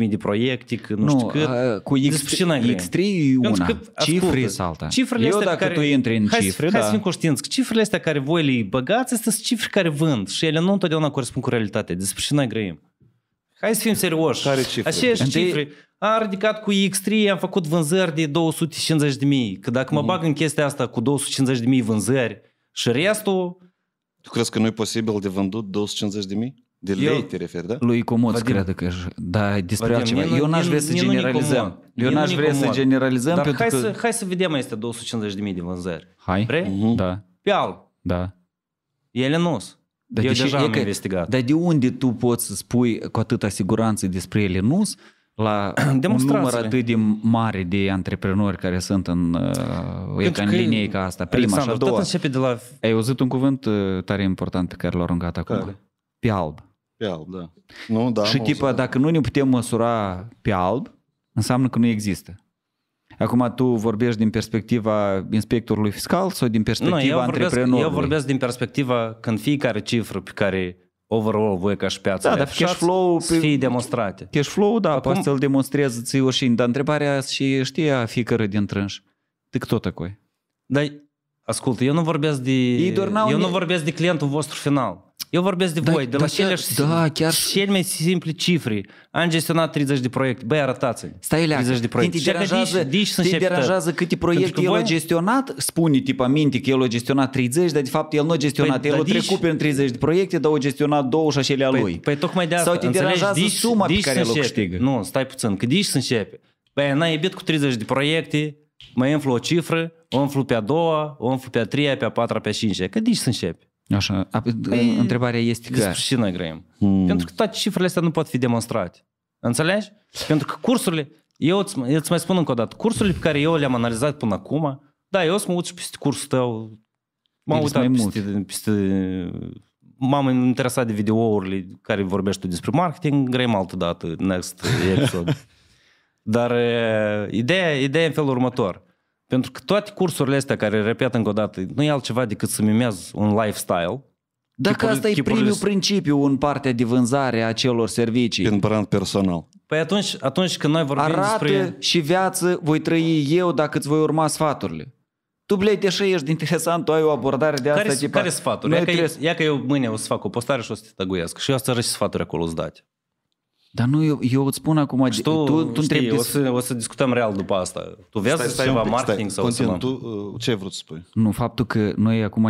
5.000 de proiecte, că nu știu cât. Cu X3 e una, cifre e alta. Eu dacă tu intri în cifre, hai să fim conștienți, că cifrele astea care voi le băgați, astea sunt cifre care vând și ele nu întotdeauna corespund cu realitatea. Despre ce noi grăim? Hai să fim serioși. Aceeași cifre. A ridicat cu X3, am făcut vânzări de 250.000. Că dacă mă bag în chestia asta cu 250.000 vânzări și restul... Tu crezi că nu e posibil de vândut 250.000? De lei te referi, da? Lui Comoț, cred că și... Da, despre altceva. Eu n-aș vrea să generalizăm. Eu n-aș vrea să generalizăm pentru că... Dar hai să vedem astea 250.000 de vânzări. Hai? Vrei? Da. Pe al. Da. Ele nu-s. Eu deja am investigat. Dar de unde tu poți să spui cu atâta siguranță despre ele nu-s la un număr atât de mare de antreprenori care sunt în linie ca asta? Prima și a doua. Ai auzit un cuvânt tare important pe care l-au aruncat acum? Pe alb. Pe alb, da. Nu, da, și tipa, dacă nu ne putem măsura pe alb, înseamnă că nu există. Acum tu vorbești din perspectiva inspectorului fiscal sau din perspectiva antreprenorului? Eu vorbesc din perspectiva când fiecare cifră pe care overall voi ca și piața, da, dar cash flow să fie demonstrate. Cash flow, da, poți să-l demonstrezi ți ușini, dar întrebarea și știa fiecare din trânși. Deci tot acoi. Dar, ascultă, eu nu vorbesc de clientul vostru final. Eu vorbesc de voi, de la cele mai simple cifre. Am gestionat 30 de proiecte. Băi, arătați-le. Stai leacă. Te deranjează câte proiecte el a gestionat? Spune tipa minte că el a gestionat 30, dar de fapt el nu a gestionat. El a trecut prin 30 de proiecte, dar a gestionat 2 și acelea lui. Păi tocmai de asta. Sau te deranjează suma pe care el o câștigă. Nu, stai puțin, că dici să începe. Băi, n-ai iubit cu 30 de proiecte, mai umflu o cifră, o umflu pe a doua, o umflu pe a treia, pe a patra, pe a cincea. Că dici să începe. Așa, întrebarea este că... Despre ce noi grăim? Pentru că toate cifrele astea nu pot fi demonstrate. Înțelegi? Pentru că cursurile, eu îți mai spun încă o dată, cursurile pe care eu le-am analizat până acum Da, eu o să mă uit și peste cursul tău. M-am uitat peste... M-am interesat de videourile care vorbești tu despre marketing, grem altă dată, next episode. Dar ideea e în felul următor. Pentru că toate cursurile astea care, repet încă o dată, nu e altceva decât să mimez un lifestyle. Dacă asta e primul principiu în partea de vânzare a celor servicii. În brand personal. Păi atunci când noi vorbim despre... Arată și viață voi trăi eu dacă îți voi urma sfaturile. Tu, blei, deși ești interesant, tu ai o abordare de asta. Care sfaturi? Ia că eu mâine o să fac o postare și o să te taguiesc. Și eu asta și sfaturi acolo îți dai. Dar nu, eu îți spun acum... Tu știi, o să discutăm real după asta. Tu vezi să ceva marketing sau ceva? Tu ce ai vrut să spui? Nu, faptul că noi acum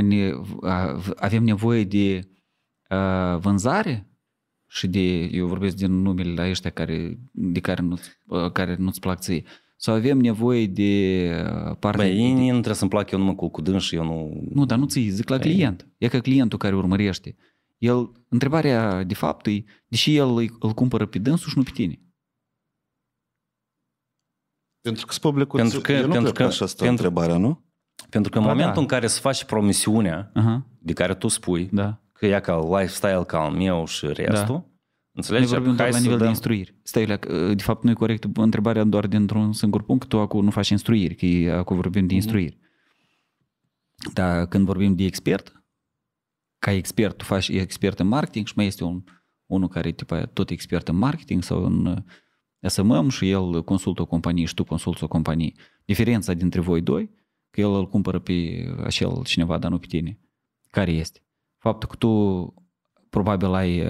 avem nevoie de vânzare și de... Eu vorbesc din numele ăștia care nu-ți plac ție. Sau avem nevoie de partea... Băi, ei nu trebuie să-mi plac eu numai cu dâns și eu nu... Nu, dar nu ți zic la client. E că clientul care urmărește. El, întrebarea de fapt e, deși el îl cumpără pe dânsul și nu pe tine. Pentru că-s publicul, pentru că așa stă întrebarea, nu? Pentru că în momentul în care îți faci promisiunea de care tu spui, că ia ca lifestyle, ca al meu și restul, înțelegi? Noi vorbim doar la nivel de instruiri. Stai, de fapt nu e corect întrebarea doar dintr-un singur punct, tu acum nu faci instruiri, că acum vorbim de instruiri. Dar când vorbim de expert, ca expert, tu faci expert în marketing și mai este unul care e tipa, tot expert în marketing sau în SMM și el consultă o companie și tu consulți o companie. Diferența dintre voi doi, că el îl cumpără pe acel cineva, dar nu pe tine. Care este? Faptul că tu probabil ai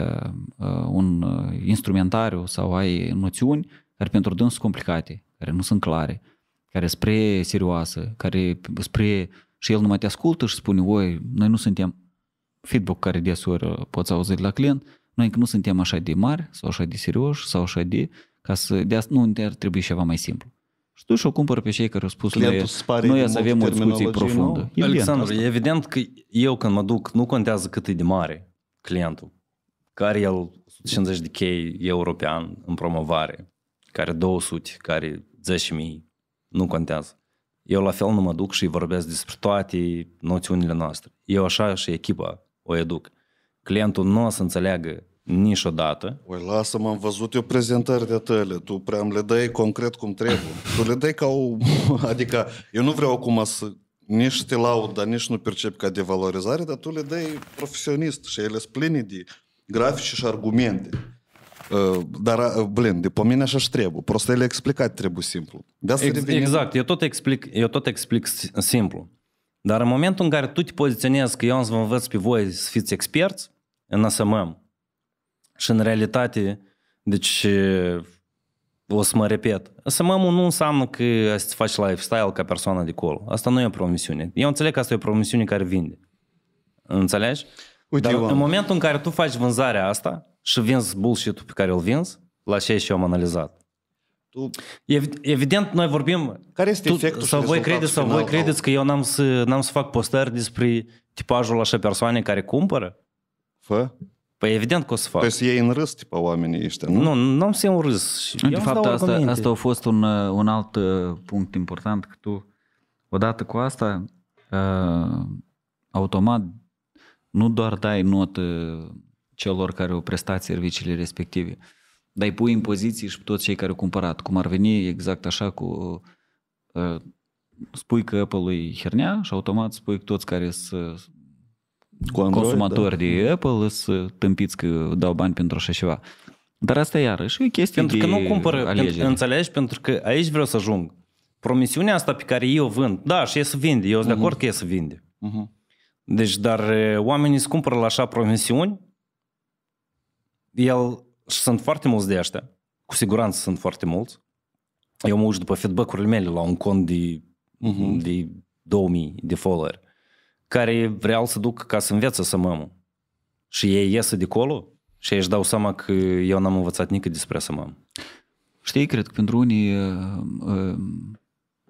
un instrumentariu sau ai noțiuni care pentru dâns sunt complicate, care nu sunt clare, care spre serioasă, care spre... Și el numai te ascultă și spune, oi, noi nu suntem... Feedback care deseori poți auzi de la client, noi încă nu suntem așa de mari sau așa de serioși sau așa de... Ca să, de asta nu ar trebui ceva mai simplu. Și tu și-o cumpăr pe cei care au spus noi să avem o discuție profundă. Alexandru, e evident că eu când mă duc, nu contează cât e de mare clientul, care e el 150 de chei european în promovare, care 200, care 10.000, nu contează. Eu la fel nu mă duc și vorbesc despre toate noțiunile noastre. Eu așa și echipa o educ. Clientul nu o să înțeleagă niciodată. Oi, lasă-mă, am văzut eu prezentări de tale. Tu prea le dai concret cum trebuie. Tu le dai ca o... Adică eu nu vreau acum să nici te laud, dar nici nu percep ca devalorizare, dar tu le dai profesionist și ele sunt pline de grafici și argumente. Dar, blin, de pe mine așa și trebuie. Prost ele explicat trebuie simplu. Exact, eu tot explic simplu. Dar în momentul în care tu te poziționezi că eu am să vă învăț pe voi să fiți experți în ASMM și în realitate, deci o să mă repet, ASMM-ul nu înseamnă că să-ți faci lifestyle ca persoană de acolo. Asta nu e o promisiune. Eu înțeleg că asta e o promisiune care vinde. Înțelegi? Uite, dar în momentul în care tu faci vânzarea asta și vinzi bullshit-ul pe care îl vinzi, la ce și eu am analizat. Evident, noi vorbim... Care este efectul sau voi credeți, final, sau voi credeți că eu n-am să fac postări despre tipajul așa persoane care cumpără? Fă? Păi evident că o să fac. Păi să iei în râs, tipa, oamenii ăștia, nu? Nu, n-am să iei în râs. De fapt, asta a fost un alt punct important, că tu, odată cu asta, automat, nu doar dai notă celor care au prestat serviciile respective, dar îi pui în poziții și toți cei care au cumpărat. Cum ar veni exact așa cu... spui că Apple e hernea și automat spui că toți care sunt consumatori de Apple sunt tâmpiți că dau bani pentru așa ceva. Dar asta iarăși e chestie de alegere. Pentru că nu cumpără, înțelegi? Pentru că aici vreau să ajung. Promisiunea asta pe care eu vând, da, și e să vinde, eu sunt de acord că e să vinde. Deci, dar oamenii îți cumpără la așa promisiuni, sunt foarte mulți de ăștia, cu siguranță sunt foarte mulți. Eu mă uit după feedback-urile mele la un cont de 2000 de follower, care vreau să duc ca să învețe să mă. Și ei iese de acolo și ei își dau seama că eu n-am învățat nicăieri despre să mă. Știi, cred că pentru unii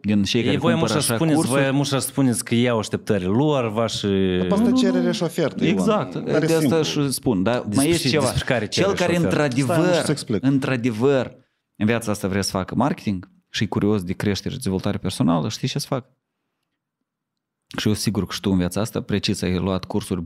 din cei care cumpără așa cursuri... Voi mușa spuneți că iau așteptările lor, vași... Asta cerere și ofertă, exact, de asta își spun. Dar mai este ceva. Cel care într-adevăr în viața asta vrea să facă marketing și e curios de creștere și dezvoltare personală, știi ce să facă? Și eu sigur că știu în viața asta, precis ai luat cursuri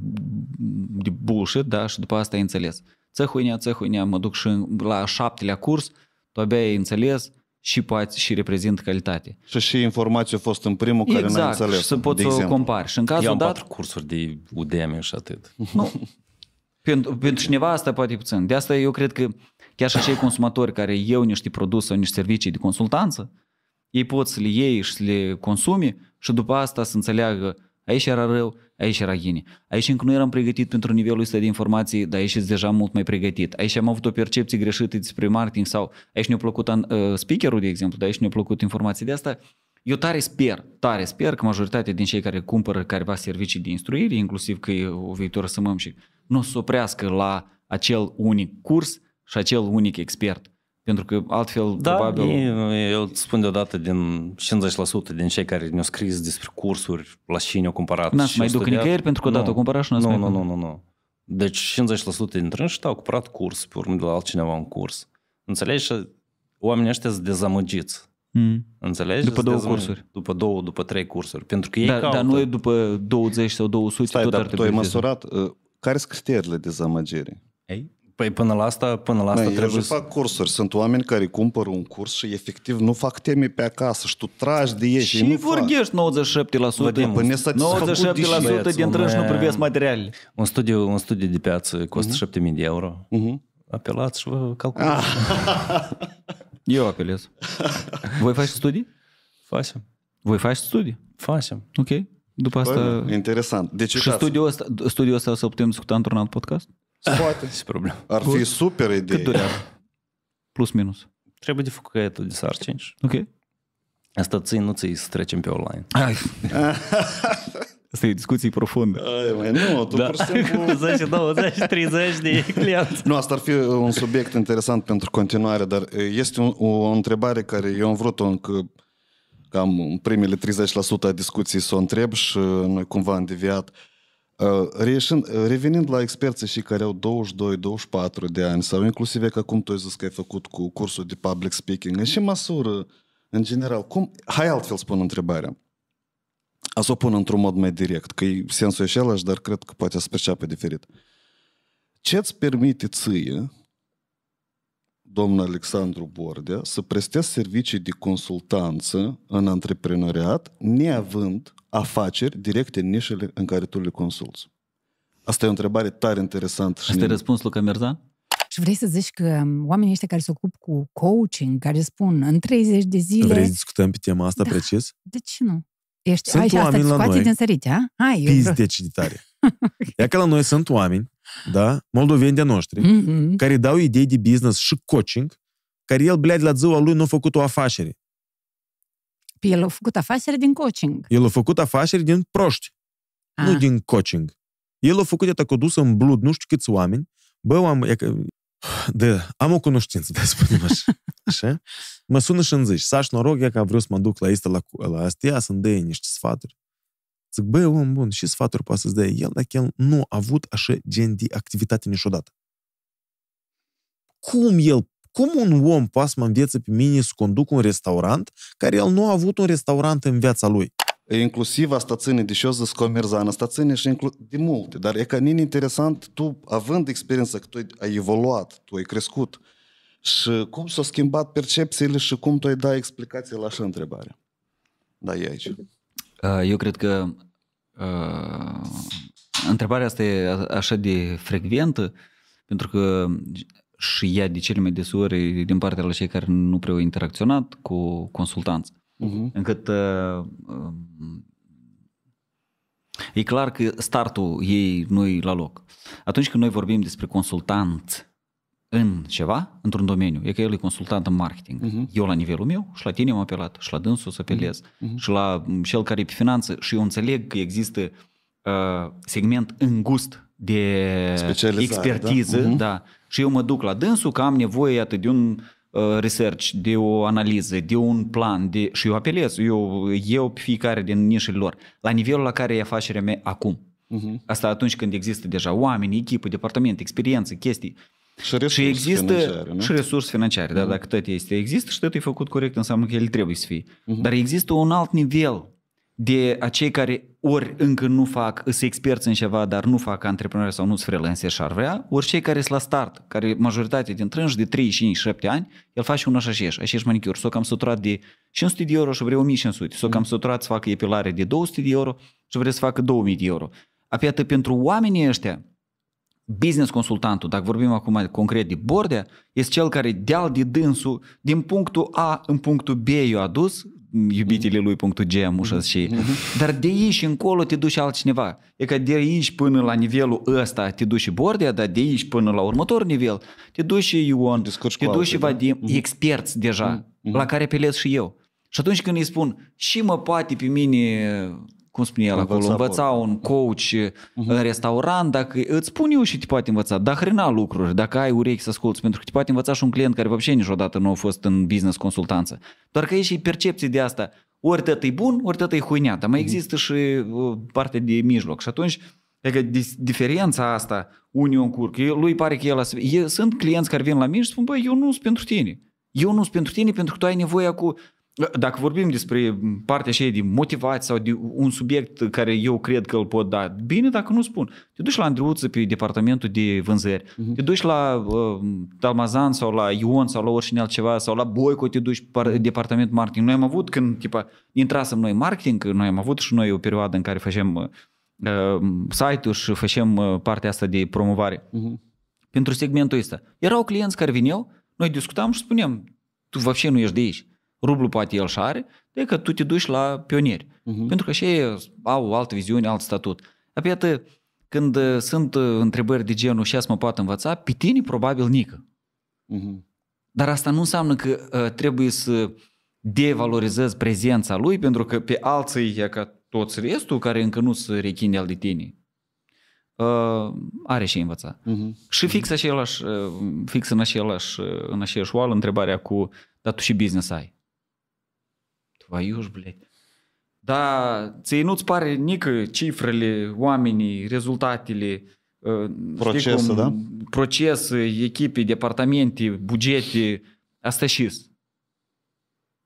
de bullshit, da? Și după asta ai înțeles. Țăhuinea, mă duc și la 7-lea curs, tu abia ai înțeles și poți și reprezintă calitate. Și informația a fost în primul care n-ai înțeles. Exact, și să poți să o compari. Și în cazul dat, 4 cursuri de Udemy și atât. Nu. Pentru cineva asta poate puțin. De asta eu cred că chiar și acei consumatori care iau niște produse sau niște servicii de consultanță, ei pot să le iei și să le consumi și după asta să înțeleagă aici era rău, aici era ghine. Aici încă nu eram pregătit pentru nivelul ăsta de informații, dar aici ești deja mult mai pregătit. Aici am avut o percepție greșită despre marketing sau aici ne-a plăcut speakerul, de exemplu, dar aici ne-a plăcut informații de asta. Eu tare sper că majoritatea din cei care cumpără careva servicii de instruire, inclusiv că e o viitoră sămăm și nu se oprească la acel unic curs și acel unic expert. Pentru că altfel, da, probabil... Eu îți spun deodată, din 50% din cei care ne-au scris despre cursuri, la cine au cumpărat. N-aș mai duc nicăieri pentru că odată au cumpărat și nu. Deci 50% dintre ăștia au cumpărat curs, pe urmă de la altcineva un curs. Înțelegi? Oamenii ăștia sunt dezamăgiți. Înțelegi? După 2 cursuri. După 2, după 3 cursuri. Pentru că ei caută... Dar noi după 20 sau 200 tot ar trebui. Tu ai măsurat... Care sunt criteriile dezamăgirii? Ei? Păi până la asta trebuie să... fac cursuri. Sunt oameni care cumpără un curs și efectiv nu fac teme pe acasă și tu tragi de ei și nu vorbești 97% dintre ei nu privesc materialele. Un studiu de piață costă 7.000 de euro. Apelați și vă calculați. Eu apelez. Voi faci studii? Facem. Voi faci studii? Facem. Ok. După asta... Interesant. Deci și studiul ăsta să putem discuta într-un alt podcast? Poate. Ar fi super idee. Cât durează? Plus minus. Trebuie de făcut caietul de sarcini. Ok. Asta ții, nu ții să trecem pe online. Asta e discuții profunde. Nu, tu pur și simplu... 20, 20, 30 de clienți. Nu, asta ar fi un subiect interesant pentru continuare, dar este o întrebare care eu am vrut-o încă cam în primele 30% a discuției să o întreb și noi cumva am deviat. Revenind la experții și care au 22-24 de ani sau inclusiv că cum tu ai zis că ai făcut cu cursul de public speaking, în ce măsură, în general, cum... Hai altfel spun întrebarea. A să o pun într-un mod mai direct, că e sensul același, dar cred că poate să perceapă diferit. Ce îți permite ție, domnul Alexandru Bordea, să prestezi servicii de consultanță în antreprenoriat, neavând afaceri directe în nișele în care tu le consulți? Asta e o întrebare tare interesantă. Asta e răspunsul Luca Merzan? Și vrei să zici că oamenii ăștia care se ocupă cu coaching, care spun în 30 de zile... Vrei să discutăm pe tema asta precis? De ce nu? Sunt oameni la noi, pizdeci de tare. Ia că la noi sunt oameni, da, moldoveni de noștri, care dau idei de business și coaching, care el, blead, la ziua lui nu a făcut o afacere. El a făcut afaceri din coaching. El a făcut afaceri din proști. Nu din coaching. El a făcut, iată, că a dus în blud nu știu câți oameni. Bă, am o cunoștință, da, spunem așa. Așa? Mă sună și îmi zici, Saș, noroc, ia că vreau să mă duc la asta, la astea, să-mi dea niște sfaturi. Zic, bă, om bun, și sfaturi poate să-ți dea el, dacă el nu a avut așa gen de activitate niciodată. Cum un om poate să mă învețe pe mine să conduc un restaurant care el nu a avut un restaurant în viața lui? Inclusiv asta ține, deși eu zic comerzan, asta ține și de multe, dar e ca nini interesant, tu având experiența că tu ai evoluat, tu ai crescut și cum s-au schimbat percepțiile și cum tu ai da explicații la așa întrebare. Da, e aici. Eu cred că întrebarea asta e așa de frecventă, pentru că și ea de cele mai des ori din partea la cei care nu prea au interacționat cu consultanți. Încât e clar că startul ei nu-i la loc. Atunci când noi vorbim despre consultanți în ceva, într-un domeniu, e că el e consultant în marketing. Eu la nivelul meu și la tine am apelat și la dânsul să apelez și la cel care e pe finanță și eu înțeleg că există segment îngust de expertiză, da? Și eu mă duc la dânsul că am nevoie, iată, de un research, de o analiză, de un plan, și eu apelez, eu pe fiecare din nișele lor, la nivelul la care e afacerea mea acum. Asta atunci când există deja oameni, echipă, departament, experiență, chestii. Și există și resurse financiare, dar dacă tot este, există și tot e făcut corect, înseamnă că el trebuie să fie. Dar există un alt nivel de acei care ori încă nu fac, sunt experți în ceva, dar nu fac antreprenori sau nu-s freelancer și ar vrea, ori cei care sunt la start, care majoritatea din trânși de 3, 5, 7 ani, el face un așașeș, așeș manicuri, s-o cam săturat de 500 de euro și vreo 1500, s-o cam săturat să facă epilare de 200 de euro și vrea să facă 2000 de euro. Apiată pentru oamenii ăștia, business consultantul, dacă vorbim acum concret de Bordea, este cel care deal de dânsul, din punctul A în punctul B i-a adus, iubitele lui .g am ușa și dar de aici încolo te duci altcineva. E că de aici până la nivelul ăsta te duci Bordea, dar de aici până la următor nivel te duci Ion, te duci și Vadim, experți deja, la care apelez și eu. Și atunci când îi spun și mă poate pe mine, cum spune el acolo, învăța un coach în restaurant, dacă îți spun eu și te poate învăța, dar hrăna lucruri, dacă ai urechi să asculți, pentru că te poate învăța și un client care văbșe niciodată nu a fost în business consultanță. Doar că e și percepție de asta, ori tătă-i bun, ori tătă-i huinea, dar mai există și partea de mijloc. Și atunci, că diferența asta, unii o încurc, lui pare că el... Sunt clienți care vin la mine și spun, băi, eu nu sunt pentru tine. Eu nu sunt pentru tine pentru că tu ai nevoie cu... Dacă vorbim despre partea aceea de motivație sau de un subiect care eu cred că îl pot da, bine dacă nu spun. Te duci la Andruță pe departamentul de vânzări, te duci la Talmazan sau la Ion sau la oricine altceva sau la Boico, te duci pe departament marketing. Noi am avut când intrasem noi marketing, noi am avut și noi o perioadă în care facem site-ul și facem partea asta de promovare pentru segmentul ăsta. Erau clienți care vineau, noi discutam și spuneam, tu văbșe nu ești de aici. Rublu poate el și are, de că tu te duci la pionieri. Pentru că și ei au o altă viziune, alt statut. Apoi, când sunt întrebări de genul și ați mă poate învăța, pe tine probabil nică. Dar asta nu înseamnă că trebuie să devalorizezi prezența lui, pentru că pe alții e ca toți restul care încă nu se rechinde al de tine. Are și învăța. Și fix în aceeași oală întrebarea cu, dar tu și business ai? Vaiuș, bled. Dar ție nu-ți pare nică cifrele, oamenii, rezultatele, procese, da? Procese, echipe, departamente, bugete, asta și-s.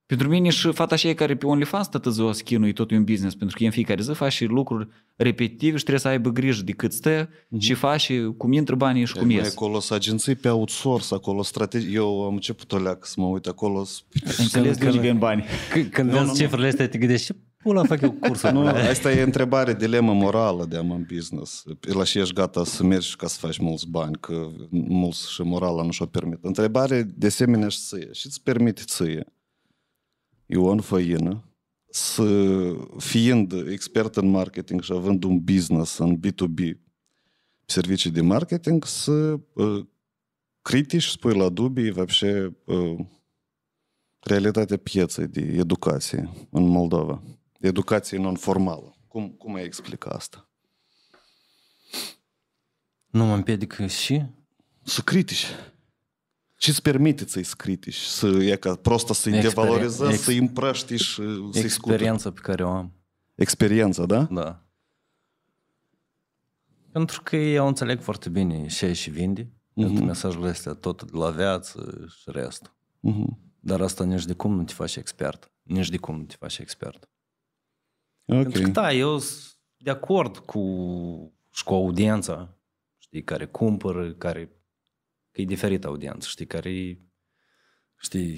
Pentru mine și fata aceea care pe OnlyFans toată ziua schinui, tot e un business, pentru că în fiecare zi faci lucruri repetitive și trebuie să aibă grijă de cât stă și faci cum intră banii și cum ies. Acolo sunt agenții pe outsource, acolo strategii. Eu am început o leacă să mă uit acolo. Înțeles grijă în bani. Când vezi cifrele astea, te gândești și pula fac eu cursul. Asta e întrebare, dilemă morală de am în business. La ce ești gata să mergi ca să faci mulți bani, că mulți și morala nu și-o permite. Întrebare de asemenea și ție. Și îți permite ție, Ion Faina, să, fiind expert în marketing și având un business în B2B, servicii de marketing, să critici, spui la dubii, вообще, realitatea pieței de educație în Moldova, educație non-formală. Cum ai explica asta? Nu mă împiedică și? Să critici. Și îți permite să-i critici, să-i devalorizezi, să-i împrăști și să-i scuti. Experiența pe care o am. Experiența, da? Da. Pentru că eu înțeleg foarte bine și vinde, pentru mesajul ăsta, tot de la viață și restul. Dar asta nici de cum nu te faci expert. Nici de cum nu te faci expert. Okay. Pentru că, da, eu sunt de acord cu audiența, știi, care cumpără, care... Că e diferită audiență, știi,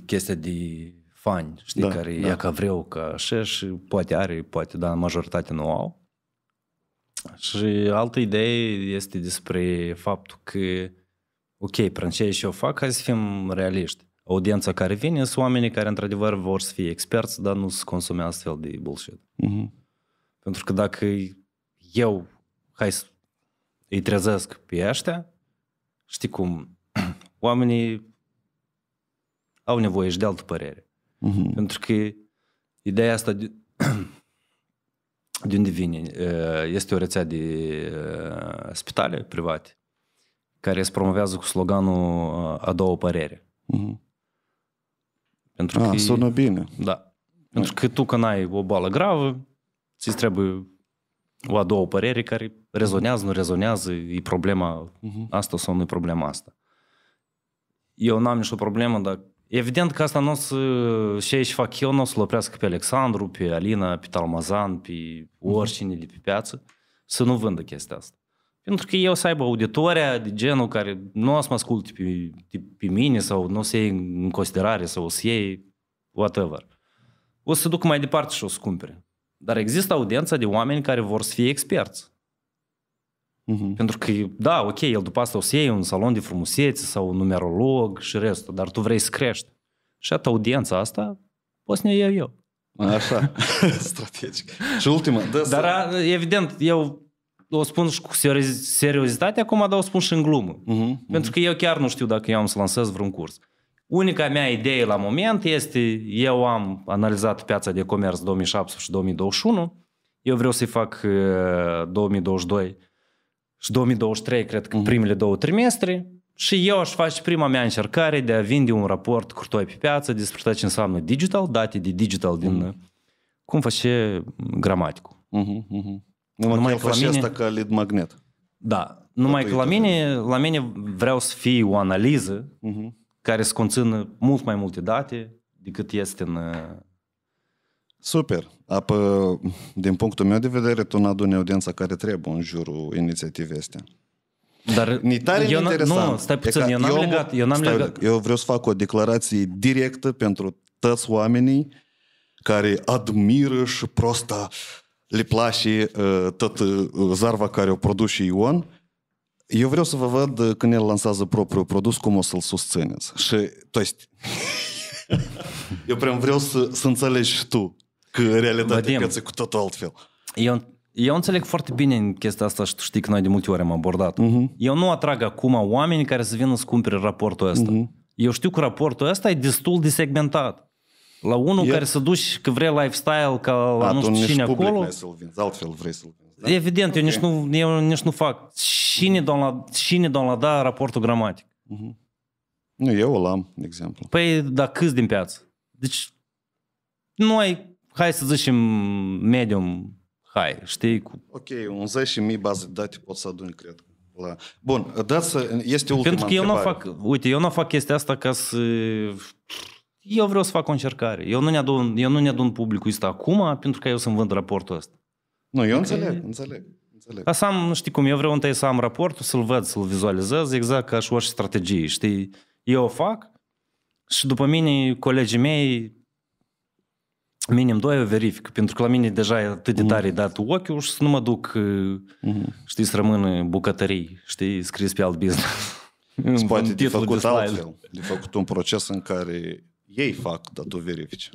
chestia de fani, știi, ea ca vreau, ca așa și poate are, poate, dar majoritatea nu au. Și altă idee este despre faptul că, ok, prin ce și eu fac, hai să fim realiști. Audiența care vine sunt oamenii care, într-adevăr, vor să fie experți, dar nu se consume astfel de bullshit. Pentru că dacă eu, hai să îi trezesc pe ăștia, știi cum, oamenii au nevoie și de altă părere. Pentru că ideea asta de unde vine? Este o rețea de spitale private care se promovează cu sloganul a doua părere. Pentru că sună bine. Da. Pentru că tu când ai o bală gravă, ți-ți trebuie o a doua părere care rezonează, nu rezonează, e problema asta sau nu e problema asta. Eu n-am nicio problemă, dar Evident că asta nu o să, ce aici fac eu, nu o să-l oprească pe Alexandru, pe Alina, pe Talmazan, pe oricine de pe piață, să nu vândă chestia asta. Pentru că eu să aibă auditoria de genul care nu o să mă asculte pe mine sau nu o să iei în considerare sau o să iei whatever. O să se ducă mai departe și o să cumpere. Dar există audiența de oameni care vor să fie experți. Pentru că, da, ok, el după asta o să iei un salon de frumusețe sau un numerolog și restul, dar tu vrei să crești. Și atât audiența asta poți să ne iau eu. Așa, strategic. Și ultima. Dar evident, eu o spun și cu seriozitate acum, dar o spun și în glumă. Pentru că eu chiar nu știu dacă eu am să lansez vreun curs. Unica mea idee la moment este, eu am analizat piața de comerț 2017 și 2021, eu vreau să-i fac 2022 și 2023, cred că primele două trimestre, și eu aș face prima mea încercare de a vinde un raport curtoi pe piață despre ce înseamnă digital, date de digital din cum face gramaticul. Numai că la mine... asta ca lead magnet. Da, numai că la mine vreau să fie o analiză care să conțină mult mai multe date decât este în... Super! Apă, din punctul meu de vedere, tu nu aduni audiența care trebuie în jurul inițiativei astea. Dar eu nu, stai puțin, eu n-am legat, eu vreau să fac o declarație directă pentru toți oamenii care admiră și prosta le place tot zarva care o produce Ion. Eu vreau să vă văd când el lansează propriul produs, cum o să-l susțineți. Și, eu prea vreau să înțelegi și tu că realitatea piaței cu totul altfel. Eu înțeleg foarte bine în chestia asta și tu știi că noi de multe ori am abordat. Eu nu atrag acum oameni care să vină să cumpere raportul ăsta. Eu știu că raportul ăsta e destul de segmentat. La unul care se duci că vrei lifestyle ca la nu știu cine acolo. Altfel vrei să-l vinzi. Da? Evident, eu nici nu fac. Cine downloada raportul gramatic? Nu, eu îl am, de exemplu. Păi, da, câți din piață? Deci, nu ai, hai să zicem, medium, hai, știi? Cu... Ok, un 10.000 baze de date pot să aduni, cred. La... Bun, dați, este ultima întrebare. Pentru că eu nu fac, uite, eu nu fac chestia asta ca să... Eu vreau să fac o încercare. Eu nu ne adun publicul ăsta acum, pentru că eu să-mi vând raportul ăsta. Nu, eu înțeleg. Asta am, știi cum, eu vreau întâi să am raportul, să-l văd, să-l vizualizez, exact ca și orice strategie, știi? Eu o fac și după mine, colegii mei, minim doi, eu verific. Pentru că la mine deja e atât de tare dat ochiul și să nu mă duc, știi, să rămân bucătării, știi, scris pe alt business. Poate de făcut altfel. De făcut un proces în care... Ei fac, dar tu verifici.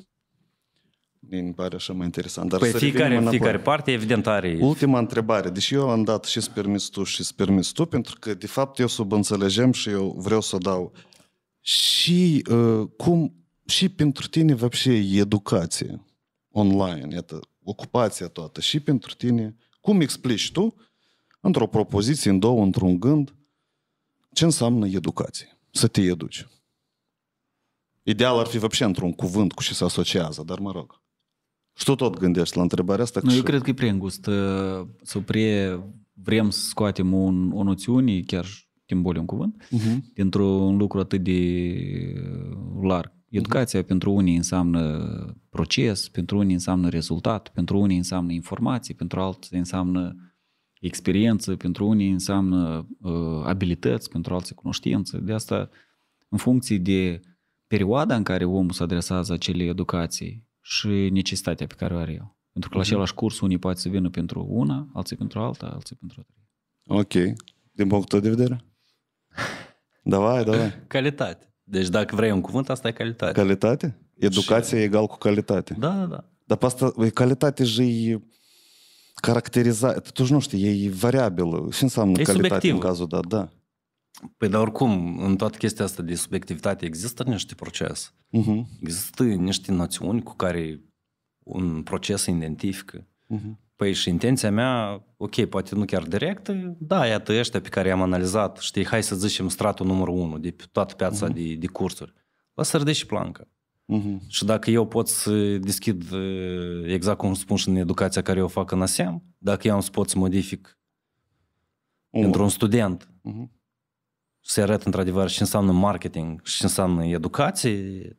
Mi pare așa mai interesant. Dar păi fiecare parte, evident, are... Ultima întrebare. Deci eu am dat și-ți permis tu, și-ți permis tu, pentru că, de fapt, eu subînțelegem și eu vreau să dau și și pentru tine, văpșe, educație online, iată, ocupația toată, și pentru tine, cum explici tu, într-o propoziție, în două, într-un gând, ce înseamnă educație? Să te educi. Ideal ar fi văpșe într-un cuvânt cu ce se asociază, dar mă rog. Și tu tot gândești la întrebarea asta? Eu cred că e prea îngust. Vrem să scoatem o noțiune, chiar timboliu un cuvânt, dintr-un lucru atât de larg. Educația pentru unii înseamnă proces, pentru unii înseamnă rezultat, pentru unii înseamnă informații, pentru alții înseamnă experiență, pentru unii înseamnă abilități, pentru alții cunoștință. De asta, în funcție de perioada în care omul se adresează acele educații și necesitatea pe care o are el. Pentru că la același curs unii poate să vină pentru una, alții pentru alta, alții pentru alta. Ok. Din punctul de vedere? Davai. Calitate. Deci dacă vrei un cuvânt, asta e calitate. Calitate? Educația egal cu calitate. Da. Dar pe asta, calitate și caracterizat. Tu nu știi, e variabilă. Ce înseamnă calitate subiectiv. În cazul dat? Da. Păi, dar oricum, în toată chestia asta de subiectivitate există niște procese. Există niște noțiuni cu care un proces se identifică. Păi și intenția mea, ok, poate nu chiar direct, da, iată ăștia pe care i-am analizat, știi, hai să zicem stratul numărul 1 de toată piața de cursuri. La sărde și planca. Și dacă eu pot să deschid, exact cum spun și în educația care eu fac în ASEM, dacă eu pot să modific pentru un student... să-i arăt într-adevăr ce înseamnă marketing și ce înseamnă educație,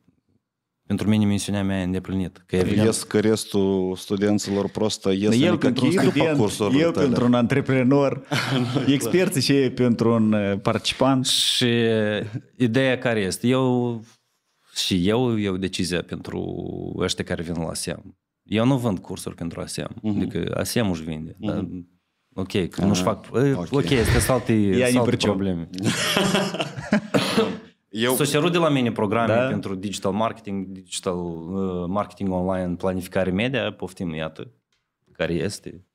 pentru mine misiunea mea e îndeplinită. Că ies că restul studenților prostă ies el pentru un student, eu pentru un antreprenor, experții și ei pentru un participant. Și ideea care este? Eu iau decizia pentru ăștia care vin la ASEM. Eu nu vând cursuri pentru ASEM. Adică ASEM își vinde. Dar, ok, că nu-și fac... Ok, este alte probleme. S-a cerut de la mine programe pentru digital marketing, digital marketing online, planificare media, poftim, iată, care este.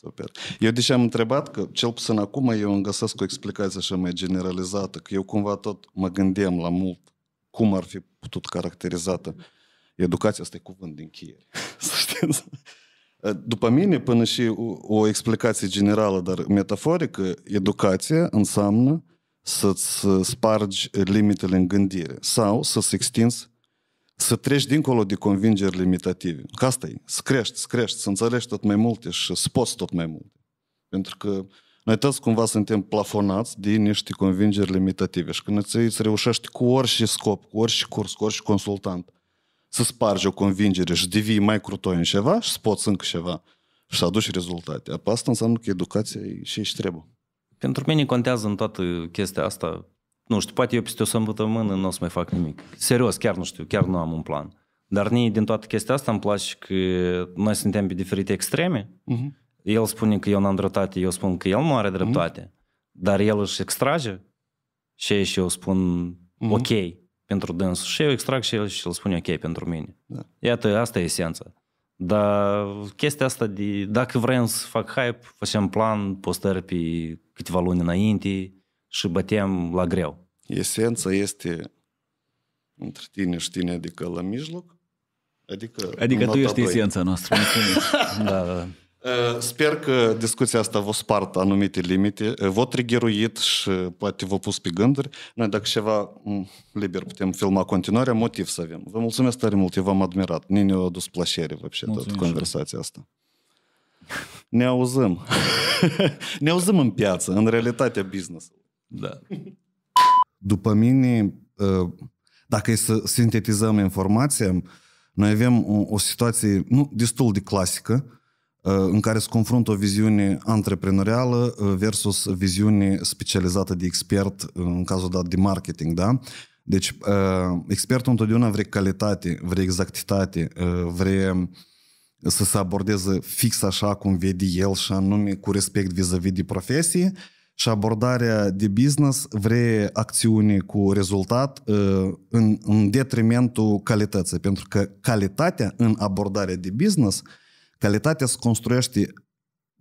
Super. Eu deși am întrebat că, cel puțin acum, eu îmi găsesc o explicație așa mai generalizată, că eu cumva tot mă gândeam la mult cum ar fi putut caracterizată educația, asta e cuvânt din încheiere. Să știți. După mine, până și o explicație generală, dar metaforică, educația înseamnă să-ți spargi limitele în gândire sau să-ți extinzi, să treci dincolo de convingeri limitative. Că asta e, să crești, să crești, să înțelegi tot mai multe și să poți tot mai multe. Pentru că noi toți cumva suntem plafonați de niște convingeri limitative și când îți reușești cu orice scop, cu orice curs, cu orice consultant să spargi o convingere și devii mai crutoi în ceva și să poți încă ceva și să aduci rezultate. Apoi asta înseamnă că educația e și își trebuie. Pentru mine contează în toată chestia asta. Nu știu, poate eu peste o săptămână nu o să mai fac nimic. Serios, chiar nu știu, chiar nu am un plan. Dar nici din toată chestia asta îmi place că noi suntem pe diferite extreme. El spune că eu n-am dreptate, eu spun că el nu are dreptate. Dar el își extrage și eu spun ok pentru dânsul. Și eu extrag și el și îl spune ok pentru mine. Iată, asta e esența. Dar chestia asta de dacă vrem să fac hype, facem plan, postări pe câteva luni înainte și bătem la greu. Esența este între tine și tine, adică la mijloc. Adică tu ești esența noastră. Da. Sper că discuția asta v-a spart anumite limite, v-a triggeruit și poate v-a pus pe gânduri. Noi dacă ceva liber putem filma continuarea, motiv să avem. Vă mulțumesc tare mult, eu v-am admirat. Ne-a adus plăcere, toată conversația asta. Ne auzim. Ne auzim în piață, în realitatea business-ului. Da. După mine, dacă e să sintetizăm informația, noi avem o situație destul de clasică, în care se confruntă o viziune antreprenorială versus viziune specializată de expert, în cazul dat de marketing, da? Deci, expertul întotdeauna vrea calitate, vrea exactitate, vrea să se abordeze fix așa cum vede el și anume cu respect vis-a-vis de profesie și abordarea de business vrea acțiune cu rezultat în detrimentul calității, pentru că calitatea în abordarea de business, calitatea se construiește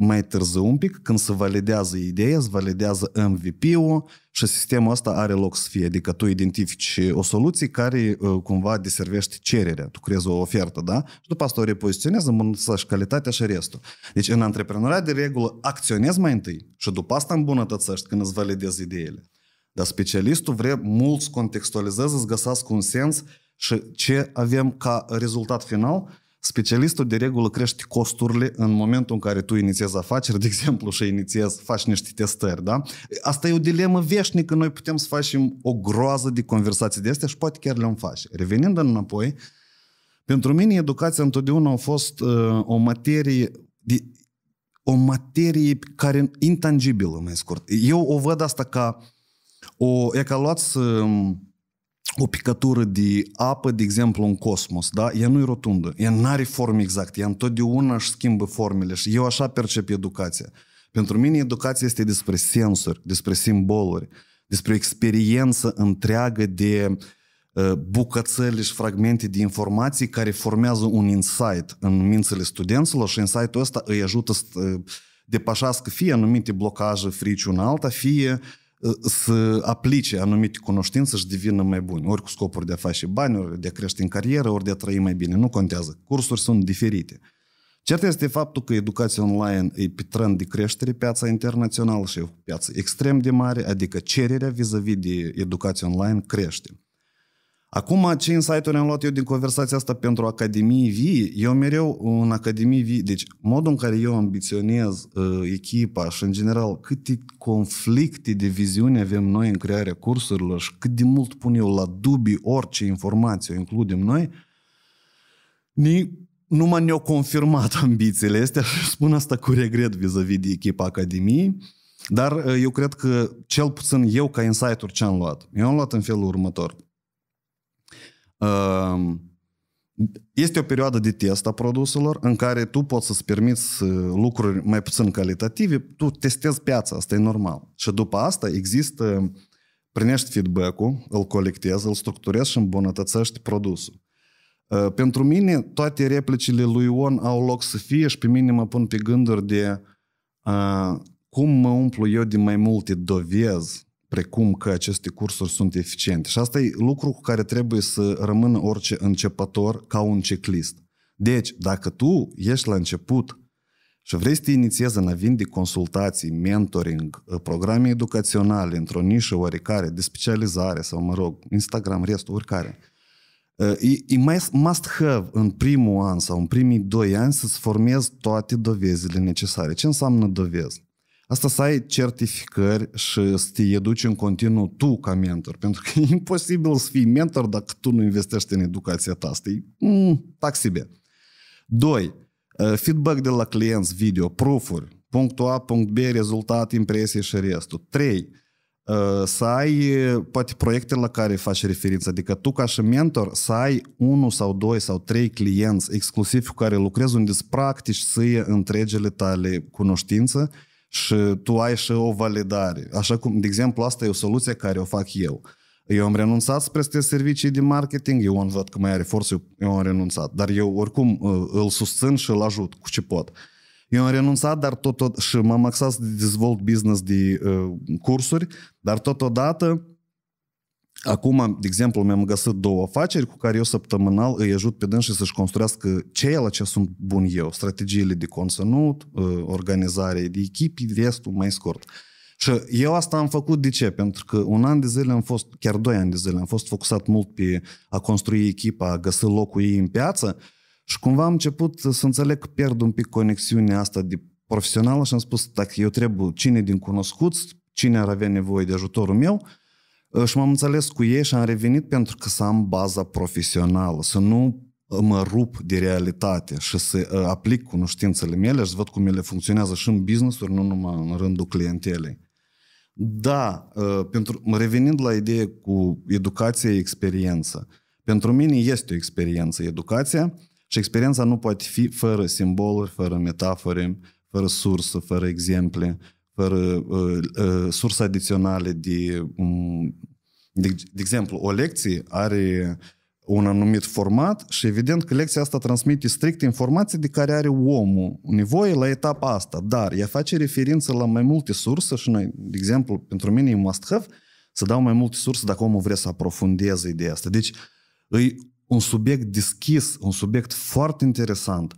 mai târziu un pic, când se validează ideea, se validează MVP-ul și sistemul ăsta are loc să fie. Adică tu identifici o soluție care cumva deservește cererea. Tu creezi o ofertă, da? Și după asta o repoziționezi, îmbunătățești calitatea și restul. Deci în antreprenoriat, de regulă, acționezi mai întâi și după asta îmbunătățești când îți validezi ideile. Dar specialistul vrea mult să contextualizeze, să găsească un sens și ce avem ca rezultat final. Specialistul de regulă crește costurile în momentul în care tu inițiezi afaceri, de exemplu, și faci niște testări, da? Asta e o dilemă veșnică, noi putem să facem o groază de conversații de astea și poate chiar le-am face. Revenind înapoi, pentru mine educația întotdeauna a fost o materie care intangibilă, mai scurt. Eu o văd asta ca luați o picătură de apă, de exemplu, în cosmos, da? Ea nu e rotundă, ea n-are forme exacte, ea întotdeauna își schimbă formele și eu așa percep educația. Pentru mine educația este despre sensuri, despre simboluri, despre experiență întreagă de bucățele și fragmente de informații care formează un insight în mințele studenților și insight-ul ăsta îi ajută să depășească fie anumite blocaje, frici una alta, fie să aplice anumite cunoștințe și devină mai buni, ori cu scopuri de a face bani, ori de a crește în carieră, ori de a trăi mai bine, nu contează, cursuri sunt diferite. Cert este faptul că educația online e pe trend de creștere, piața internațională și e o piață extrem de mare, adică cererea vis-a-vis de educație online crește. Acum, ce insight-uri am luat eu din conversația asta pentru Academie Vie? Eu mereu în Academie Vie, deci modul în care eu ambiționez echipa și în general câte conflicte de viziune avem noi în crearea cursurilor și cât de mult pun eu la dubii orice informație o includem noi, numai ne-au confirmat ambițiile astea și spun asta cu regret vis-a-vis de echipa Academiei. Dar eu cred că, cel puțin eu ca insight-uri ce am luat, eu am luat în felul următor. Este o perioadă de test a produselor în care tu poți să-ți permiți lucruri mai puțin calitative, tu testezi piața, asta e normal. Și după asta există, primești feedback-ul, îl colectezi, îl structurezi și îmbunătățești produsul. Pentru mine toate replicile lui Ion au loc să fie și pe mine mă pun pe gânduri de cum mă umplu eu de mai multe dovezi precum că aceste cursuri sunt eficiente. Și asta e lucru cu care trebuie să rămână orice începător ca un checklist. Deci, dacă tu ești la început și vrei să te inițiezi în a vinde consultații, mentoring, programe educaționale într-o nișă oricare, de specializare sau, mă rog, Instagram, restul, oricare, e must have în primul an sau în primii 2 ani să-ți formezi toate dovezile necesare. Ce înseamnă dovezi? Asta să ai certificări și să te educi în continuu tu ca mentor. Pentru că e imposibil să fii mentor dacă tu nu investești în educația ta. Asta e taxibe. 2. Feedback de la clienți, video, proof-uri, punctul A, punct B, rezultat, impresie și restul. 3. Să ai poate proiecte la care faci referință. Adică tu ca și mentor să ai 1 sau 2 sau 3 clienți exclusiv cu care lucrezi unde îți practici să iei întregele tale cunoștință și tu ai și o validare. Așa cum, de exemplu, asta e o soluție care o fac eu. Eu am renunțat să prestez servicii de marketing, eu am văzut că mai are forță, eu am renunțat. Dar eu oricum îl susțin și îl ajut cu ce pot. Eu am renunțat dar tot, și m-am axat să dezvolt business de cursuri, dar totodată, acum, de exemplu, mi-am găsit 2 afaceri cu care eu săptămânal îi ajut pe dânsi să-și construiască ceea ce sunt bun eu, strategiile de conținut, organizare de echipi, restul mai scurt. Și eu asta am făcut de ce? Pentru că 1 an de zile am fost, chiar 2 ani de zile, am fost focusat mult pe a construi echipa, a găsi locul ei în piață și cumva am început să înțeleg că pierd un pic conexiunea asta de profesională și am spus dacă eu trebuie cine din cunoscuți, cine ar avea nevoie de ajutorul meu, și m-am înțeles cu ei și am revenit pentru că să am baza profesională, să nu mă rup de realitate și să aplic cunoștințele mele și să văd cum ele funcționează și în business-uri, nu numai în rândul clientelei. Da, revenind la ideea cu educație, experiență. Pentru mine este o experiență educația și experiența nu poate fi fără simboluri, fără metafore, fără sursă, fără exemple, fără surse adiționale de exemplu, o lecție are un anumit format și evident că lecția asta transmite strict informații de care are omul nevoie la etapa asta, dar ea face referință la mai multe surse și, noi, de exemplu, pentru mine e must have să dau mai multe surse dacă omul vrea să aprofundeze ideea asta. Deci, e un subiect deschis, un subiect foarte interesant.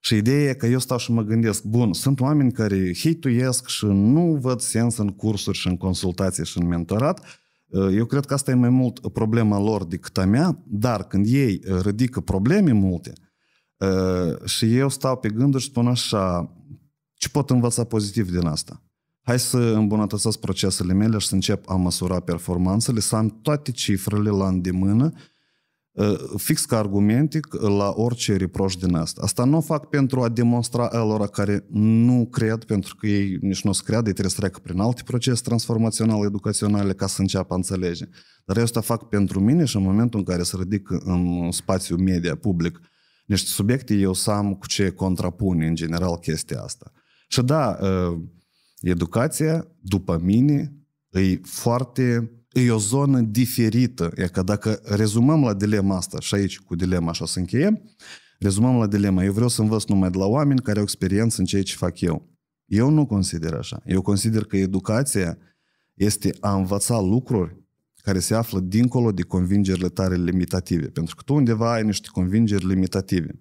Și ideea e că eu stau și mă gândesc, bun, sunt oameni care hate-uiesc și nu văd sens în cursuri și în consultații și în mentorat. Eu cred că asta e mai mult problema lor decât a mea, dar când ei ridică probleme multe și eu stau pe gânduri și spun așa, ce pot învăța pozitiv din asta? Hai să îmbunătățesc procesele mele și să încep a măsura performanțele, să am toate cifrele la îndemână, fix ca argumente la orice reproș din asta. Asta nu o fac pentru a demonstra alora care nu cred, pentru că ei nici nu o să creadă, ei trebuie să treacă prin alte procese transformaționale, educaționale, ca să înceapă a înțelege. Dar eu asta fac pentru mine și în momentul în care se ridică în spațiul media, public, niște subiecte, eu să am cu ce contrapune în general chestia asta. Și da, educația, după mine, e foarte... E o zonă diferită, e că dacă rezumăm la dilema asta, și aici cu dilema așa să încheiem, rezumăm la dilema, eu vreau să învăț numai de la oameni care au experiență în ceea ce fac eu. Eu nu consider așa. Eu consider că educația este a învăța lucruri care se află dincolo de convingerile tale limitative, pentru că tu undeva ai niște convingeri limitative.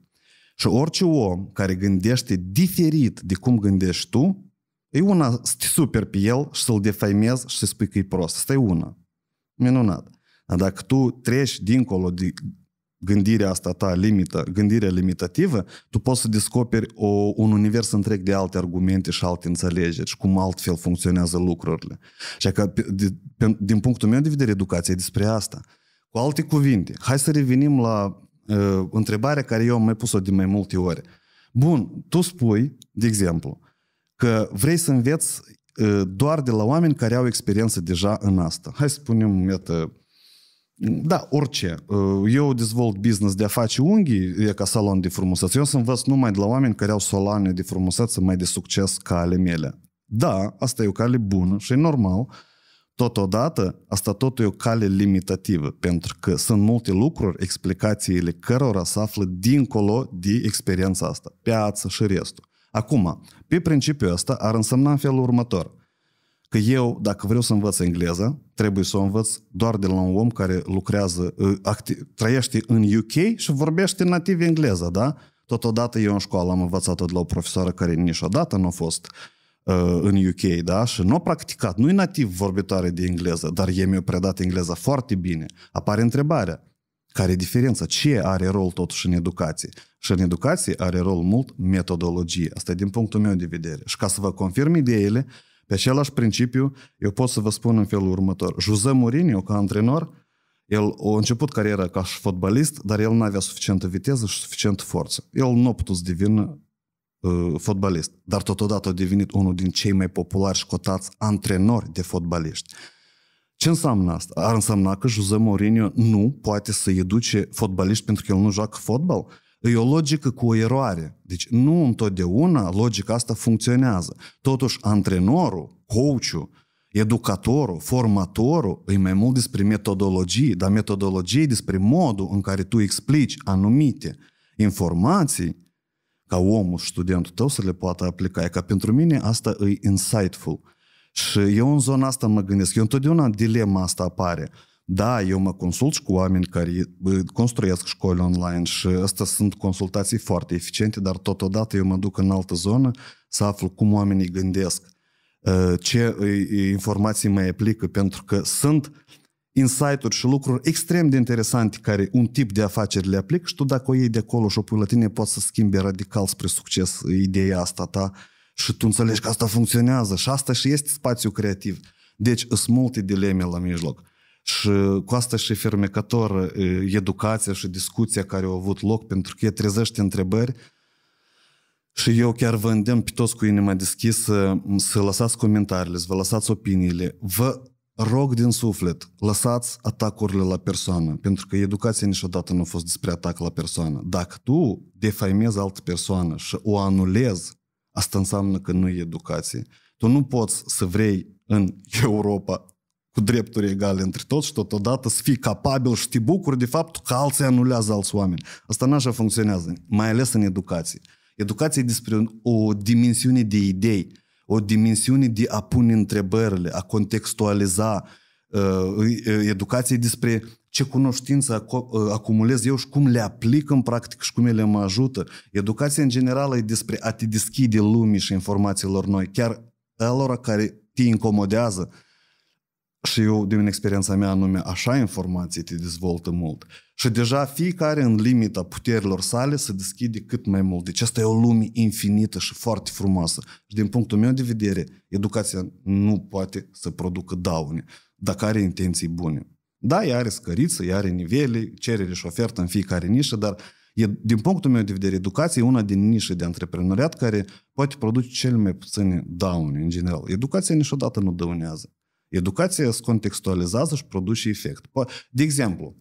Și orice om care gândește diferit de cum gândești tu, e una să te superi pe el și să-l defaimezi și să-i spui că e prost. Asta e una. Minunat. Dar dacă tu treci dincolo de gândirea asta ta limită, gândirea limitativă, tu poți să descoperi un univers întreg de alte argumente și alte înțelegeri și cum altfel funcționează lucrurile. Și că, din punctul meu de vedere, educația e despre asta. Cu alte cuvinte, hai să revenim la întrebarea care eu am mai pus-o de mai multe ori. Bun, tu spui, de exemplu, că vrei să înveți doar de la oameni care au experiență deja în asta. Hai să spunem, iată, da, orice. Eu dezvolt business de a face unghii, e ca salon de frumusețe. Eu să învăț numai de la oameni care au saloane de frumusețe mai de succes ca ale mele. Da, asta e o cale bună și e normal. Totodată, asta tot e o cale limitativă, pentru că sunt multe lucruri, explicațiile cărora se află dincolo de experiența asta, piața și restul. Acum, pe principiul ăsta ar însemna în felul următor. Că eu, dacă vreau să învăț engleză, trebuie să o învăț doar de la un om care lucrează, trăiește în UK și vorbește nativ engleză, da? Totodată eu în școală am învățat-o de la o profesoară care niciodată nu a fost în UK, da? Și nu a practicat, nu e nativ vorbitoare de engleză, dar ei mi-au predat engleza foarte bine. Apare întrebarea, care e diferența? Ce are rol totuși în educație? Și în educație are rol mult metodologie. Asta e din punctul meu de vedere. Și ca să vă confirm ideile, pe același principiu, eu pot să vă spun în felul următor. José Mourinho, ca antrenor, el a început cariera ca și fotbalist, dar el nu avea suficientă viteză și suficientă forță. El nu a putut să devină fotbalist, dar totodată a devenit unul din cei mai populari și cotați antrenori de fotbaliști. Ce înseamnă asta? Ar însemna că José Mourinho nu poate să educe fotbaliști pentru că el nu joacă fotbal? E o logică cu o eroare. Deci nu întotdeauna logica asta funcționează. Totuși, antrenorul, coachul, educatorul, formatorul e mai mult despre metodologie, dar metodologie e despre modul în care tu explici anumite informații ca omul și studentul tău să le poată aplica. E ca pentru mine asta e insightful. Și eu în zona asta mă gândesc. Eu întotdeauna dilema asta apare. Da, eu mă consult și cu oameni care construiesc școli online și astea sunt consultații foarte eficiente, dar totodată eu mă duc în altă zonă să aflu cum oamenii gândesc, ce informații mai aplică, pentru că sunt insight-uri și lucruri extrem de interesante care un tip de afaceri le aplică și tu dacă o iei de acolo și o pui la tine poți să schimbi radical spre succes ideea asta ta și tu înțelegi că asta funcționează și asta și este spațiul creativ. Deci sunt multe dileme la mijloc. Și cu asta și fermecător educația și discuția care au avut loc, pentru că ea trezește întrebări și eu chiar vă îndemn pe toți cu inima deschisă să lăsați comentariile, să vă lăsați opiniile. Vă rog din suflet, lăsați atacurile la persoană, pentru că educația niciodată nu a fost despre atac la persoană. Dacă tu defaimezi altă persoană și o anulezi, asta înseamnă că nu e educație. Tu nu poți să vrei în Europa cu drepturi egale între toți și totodată să fii capabil și te bucuri de faptul că alții anulează alți oameni. Asta nu așa funcționează, mai ales în educație. Educația e despre o dimensiune de idei, o dimensiune de a pune întrebările, a contextualiza. Educația e despre ce cunoștințe acumulez eu și cum le aplic în practică și cum ele mă ajută. Educația în general e despre a te deschide lumii și informațiilor noi, chiar alora care te incomodează. Și eu, din experiența mea anume, așa informații te dezvoltă mult. Și deja fiecare în limita puterilor sale se deschide cât mai mult. Deci asta e o lume infinită și foarte frumoasă. Și din punctul meu de vedere, educația nu poate să producă daune, dacă are intenții bune. Da, ea are scăriță, ea are nivele, cerere și ofertă în fiecare nișă, dar din punctul meu de vedere, educația e una din nișe de antreprenoriat care poate produce cel mai puține daune în general. Educația niciodată nu dăunează. Educația se contextualizează și produce efect. De exemplu,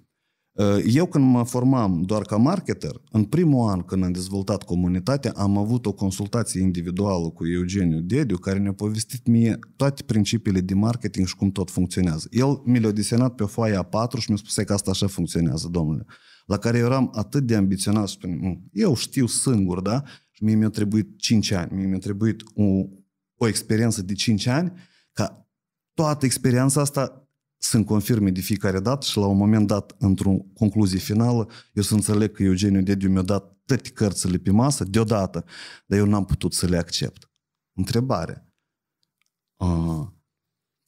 eu când mă formam doar ca marketer, în primul an când am dezvoltat comunitatea, am avut o consultație individuală cu Eugeniu Dediu, care ne-a povestit mie toate principiile de marketing și cum tot funcționează. El mi le-a desenat pe o foaie A4 și mi-a spus că asta așa funcționează, domnule. La care eu eram atât de ambiționat și spuneam, eu știu singur, da? Și mie mi-a trebuit 5 ani, mie mi-a trebuit o experiență de 5 ani ca toată experiența asta se confirme de fiecare dată și la un moment dat, într-o concluzie finală, eu să înțeleg că Eugeniu Dediu mi-a dat toate cărțile pe masă deodată, dar eu n-am putut să le accept. Întrebare.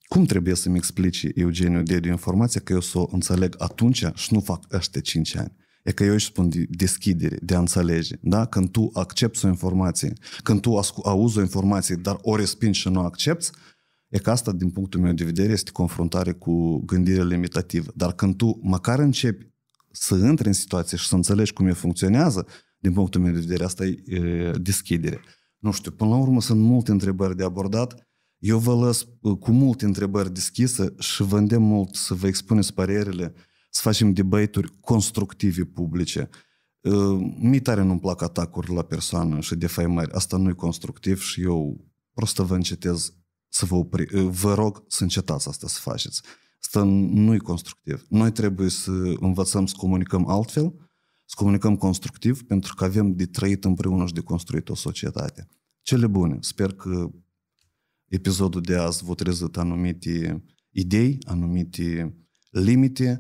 Cum trebuie să-mi explici, Eugeniu Dediu, informația că eu să o înțeleg atunci și nu fac ăștia 5 ani? E că eu își spun de deschidere, de a înțelege. Da? Când tu accepti o informație, când tu auzi o informație, dar o respingi și nu o accepti, e că asta, din punctul meu de vedere, este confruntare cu gândirea limitativă. Dar când tu măcar începi să intri în situație și să înțelegi cum e funcționează, din punctul meu de vedere, asta e deschidere. Nu știu, până la urmă sunt multe întrebări de abordat. Eu vă las cu multe întrebări deschise și vă îndemn mult să vă expuneți părerile, să facem debate-uri constructive publice. Mie tare nu-mi plac atacuri la persoană și defaimări. Asta nu e constructiv și eu prost vă încetez să vă opri. Vă rog să încetați asta să faceți. Asta nu e constructiv. Noi trebuie să învățăm să comunicăm altfel, să comunicăm constructiv, pentru că avem de trăit împreună și de construit o societate. Cele bune. Sper că episodul de azi v-a trezit anumite idei, anumite limite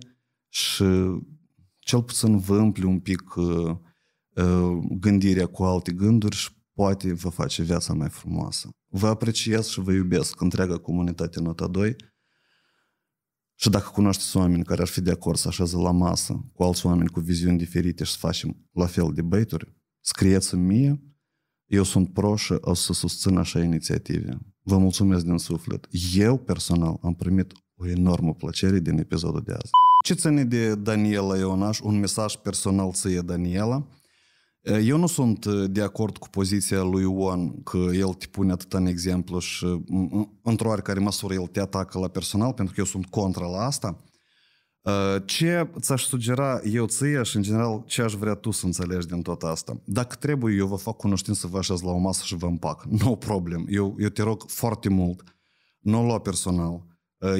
și cel puțin vă împli un pic gândirea cu alte gânduri și poate vă face viața mai frumoasă. Vă apreciez și vă iubesc întreaga comunitate Nota 2 și dacă cunoașteți oameni care ar fi de acord să așeze la masă cu alți oameni cu viziuni diferite și să facem la fel de debate-uri, scrieți-mi mie. Eu sunt pro și o să susțin așa inițiative. Vă mulțumesc din suflet. Eu personal am primit o enormă plăcere din episodul de azi. Ce ține de Daniela Ionaș? Un mesaj personal ție, Daniela. Eu nu sunt de acord cu poziția lui Ioan că el te pune atâta în exemplu și într-o oarecare măsură el te atacă la personal, pentru că eu sunt contra la asta. Ce ți-aș sugera eu ție și, în general, ce aș vrea tu să înțelegi din tot asta? Dacă trebuie, eu vă fac cunoștință să vă așez la o masă și vă împac. No problem. Eu te rog foarte mult. Nu o lua personal.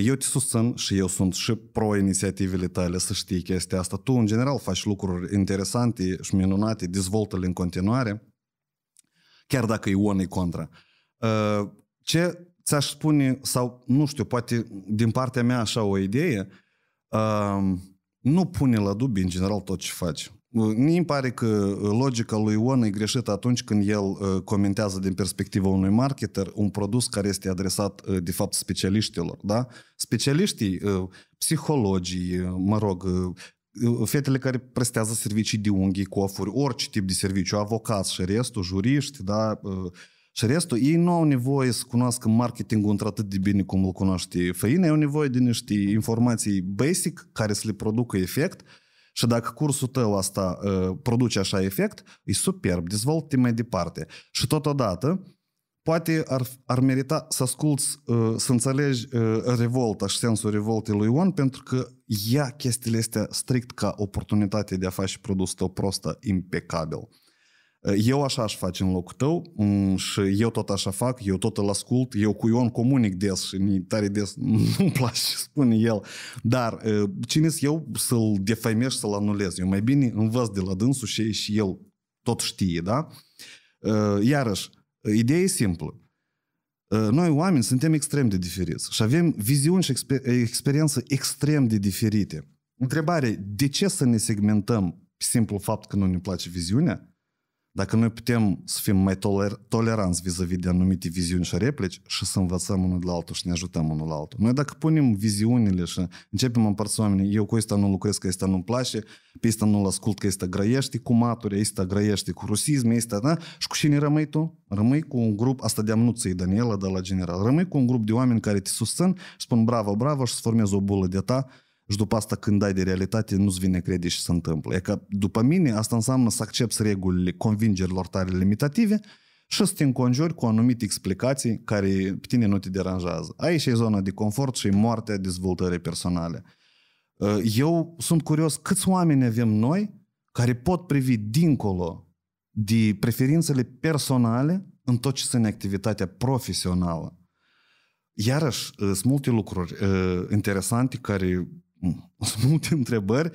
Eu te susțin și eu sunt și pro-inițiativele tale, să știi chestia asta. Tu, în general, faci lucruri interesante și minunate, dezvoltă-le în continuare, chiar dacă Ion e contra. Ce ți-aș spune, sau, nu știu, poate din partea mea așa o idee... nu pune la dubii în general tot ce faci. Mie îmi pare că logica lui Ion e greșită atunci când el comentează din perspectiva unui marketer un produs care este adresat de fapt specialiștilor, da? Specialiștii, psihologii, mă rog, fetele care prestează servicii de unghii, cofuri, orice tip de serviciu, avocați și restul, juriști, da? Și restul, ei nu au nevoie să cunoască marketingul într-atât de bine cum îl cunoaște Faina, au nevoie de niște informații basic care să le producă efect și dacă cursul tău asta produce așa efect, e superb, dezvoltă-te mai departe. Și totodată, poate ar merita să asculți, să înțelegi revolta și sensul revoltei lui Ion, pentru că ia chestiile astea strict ca oportunitate de a face produsul tău prost, impecabil. Eu așa aș face în locul tău și eu tot așa fac, eu tot îl ascult, eu cu Ion comunic des și tare des nu-mi place ce spune el, dar cine sunt eu să-l defaimez și să-l anulez? Eu mai bine învăț de la dânsul și el tot știe, da? Iarăși, ideea e simplă. Noi oameni suntem extrem de diferiți și avem viziuni și experiență extrem de diferite. Întrebare, de ce să ne segmentăm simplu fapt că nu ne place viziunea? Dacă noi putem să fim mai toleranți vis-a-vis de anumite viziuni și replici și să învățăm unul de la altul și ne ajutăm unul la altul. Noi dacă punem viziunile și începem a împărți oamenii, eu cu ăsta nu lucrez, că ăsta nu-mi place, pe ăsta nu-l ascult, că ăsta grăiește cu maturi, ăsta grăiește cu rusisme, ăsta, da? Și cu cine rămâi tu? Rămâi cu un grup, asta de-am nu ți-i Daniela, dar la general, rămâi cu un grup de oameni care te susțin și spun bravo, bravo și îți formezi o bulă de ta. Și după asta, când ai de realitate, nu-ți vine crede și se întâmplă. E că, după mine, asta înseamnă să accepți regulile convingerilor tale limitative și să te înconjuri cu anumite explicații care pe tine nu te deranjează. Aici e zona de confort și e moartea dezvoltării personale. Eu sunt curios câți oameni avem noi care pot privi dincolo de preferințele personale în tot ce ține activitatea profesională. Iarăși, sunt multe lucruri interesante care sunt multe întrebări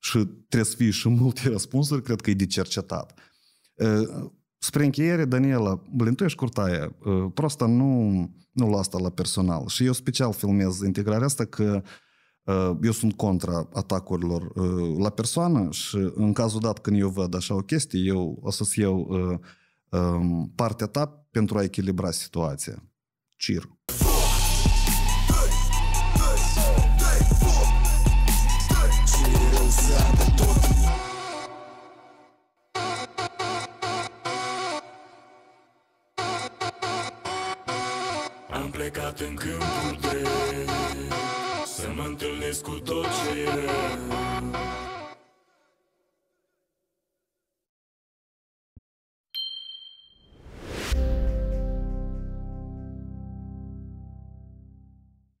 și trebuie să fie și multe răspunsuri, cred că e de cercetat. Spre încheiere, Daniela, tu ești curtaia, prosta nu lua asta la personal și eu special filmez integrarea asta că eu sunt contra atacurilor la persoană și în cazul dat când eu văd așa o chestie, eu o să-ți iau partea ta pentru a echilibra situația. Cheer. Am plecat în câmpul drept, să mă întâlnesc cu tot ce e rău.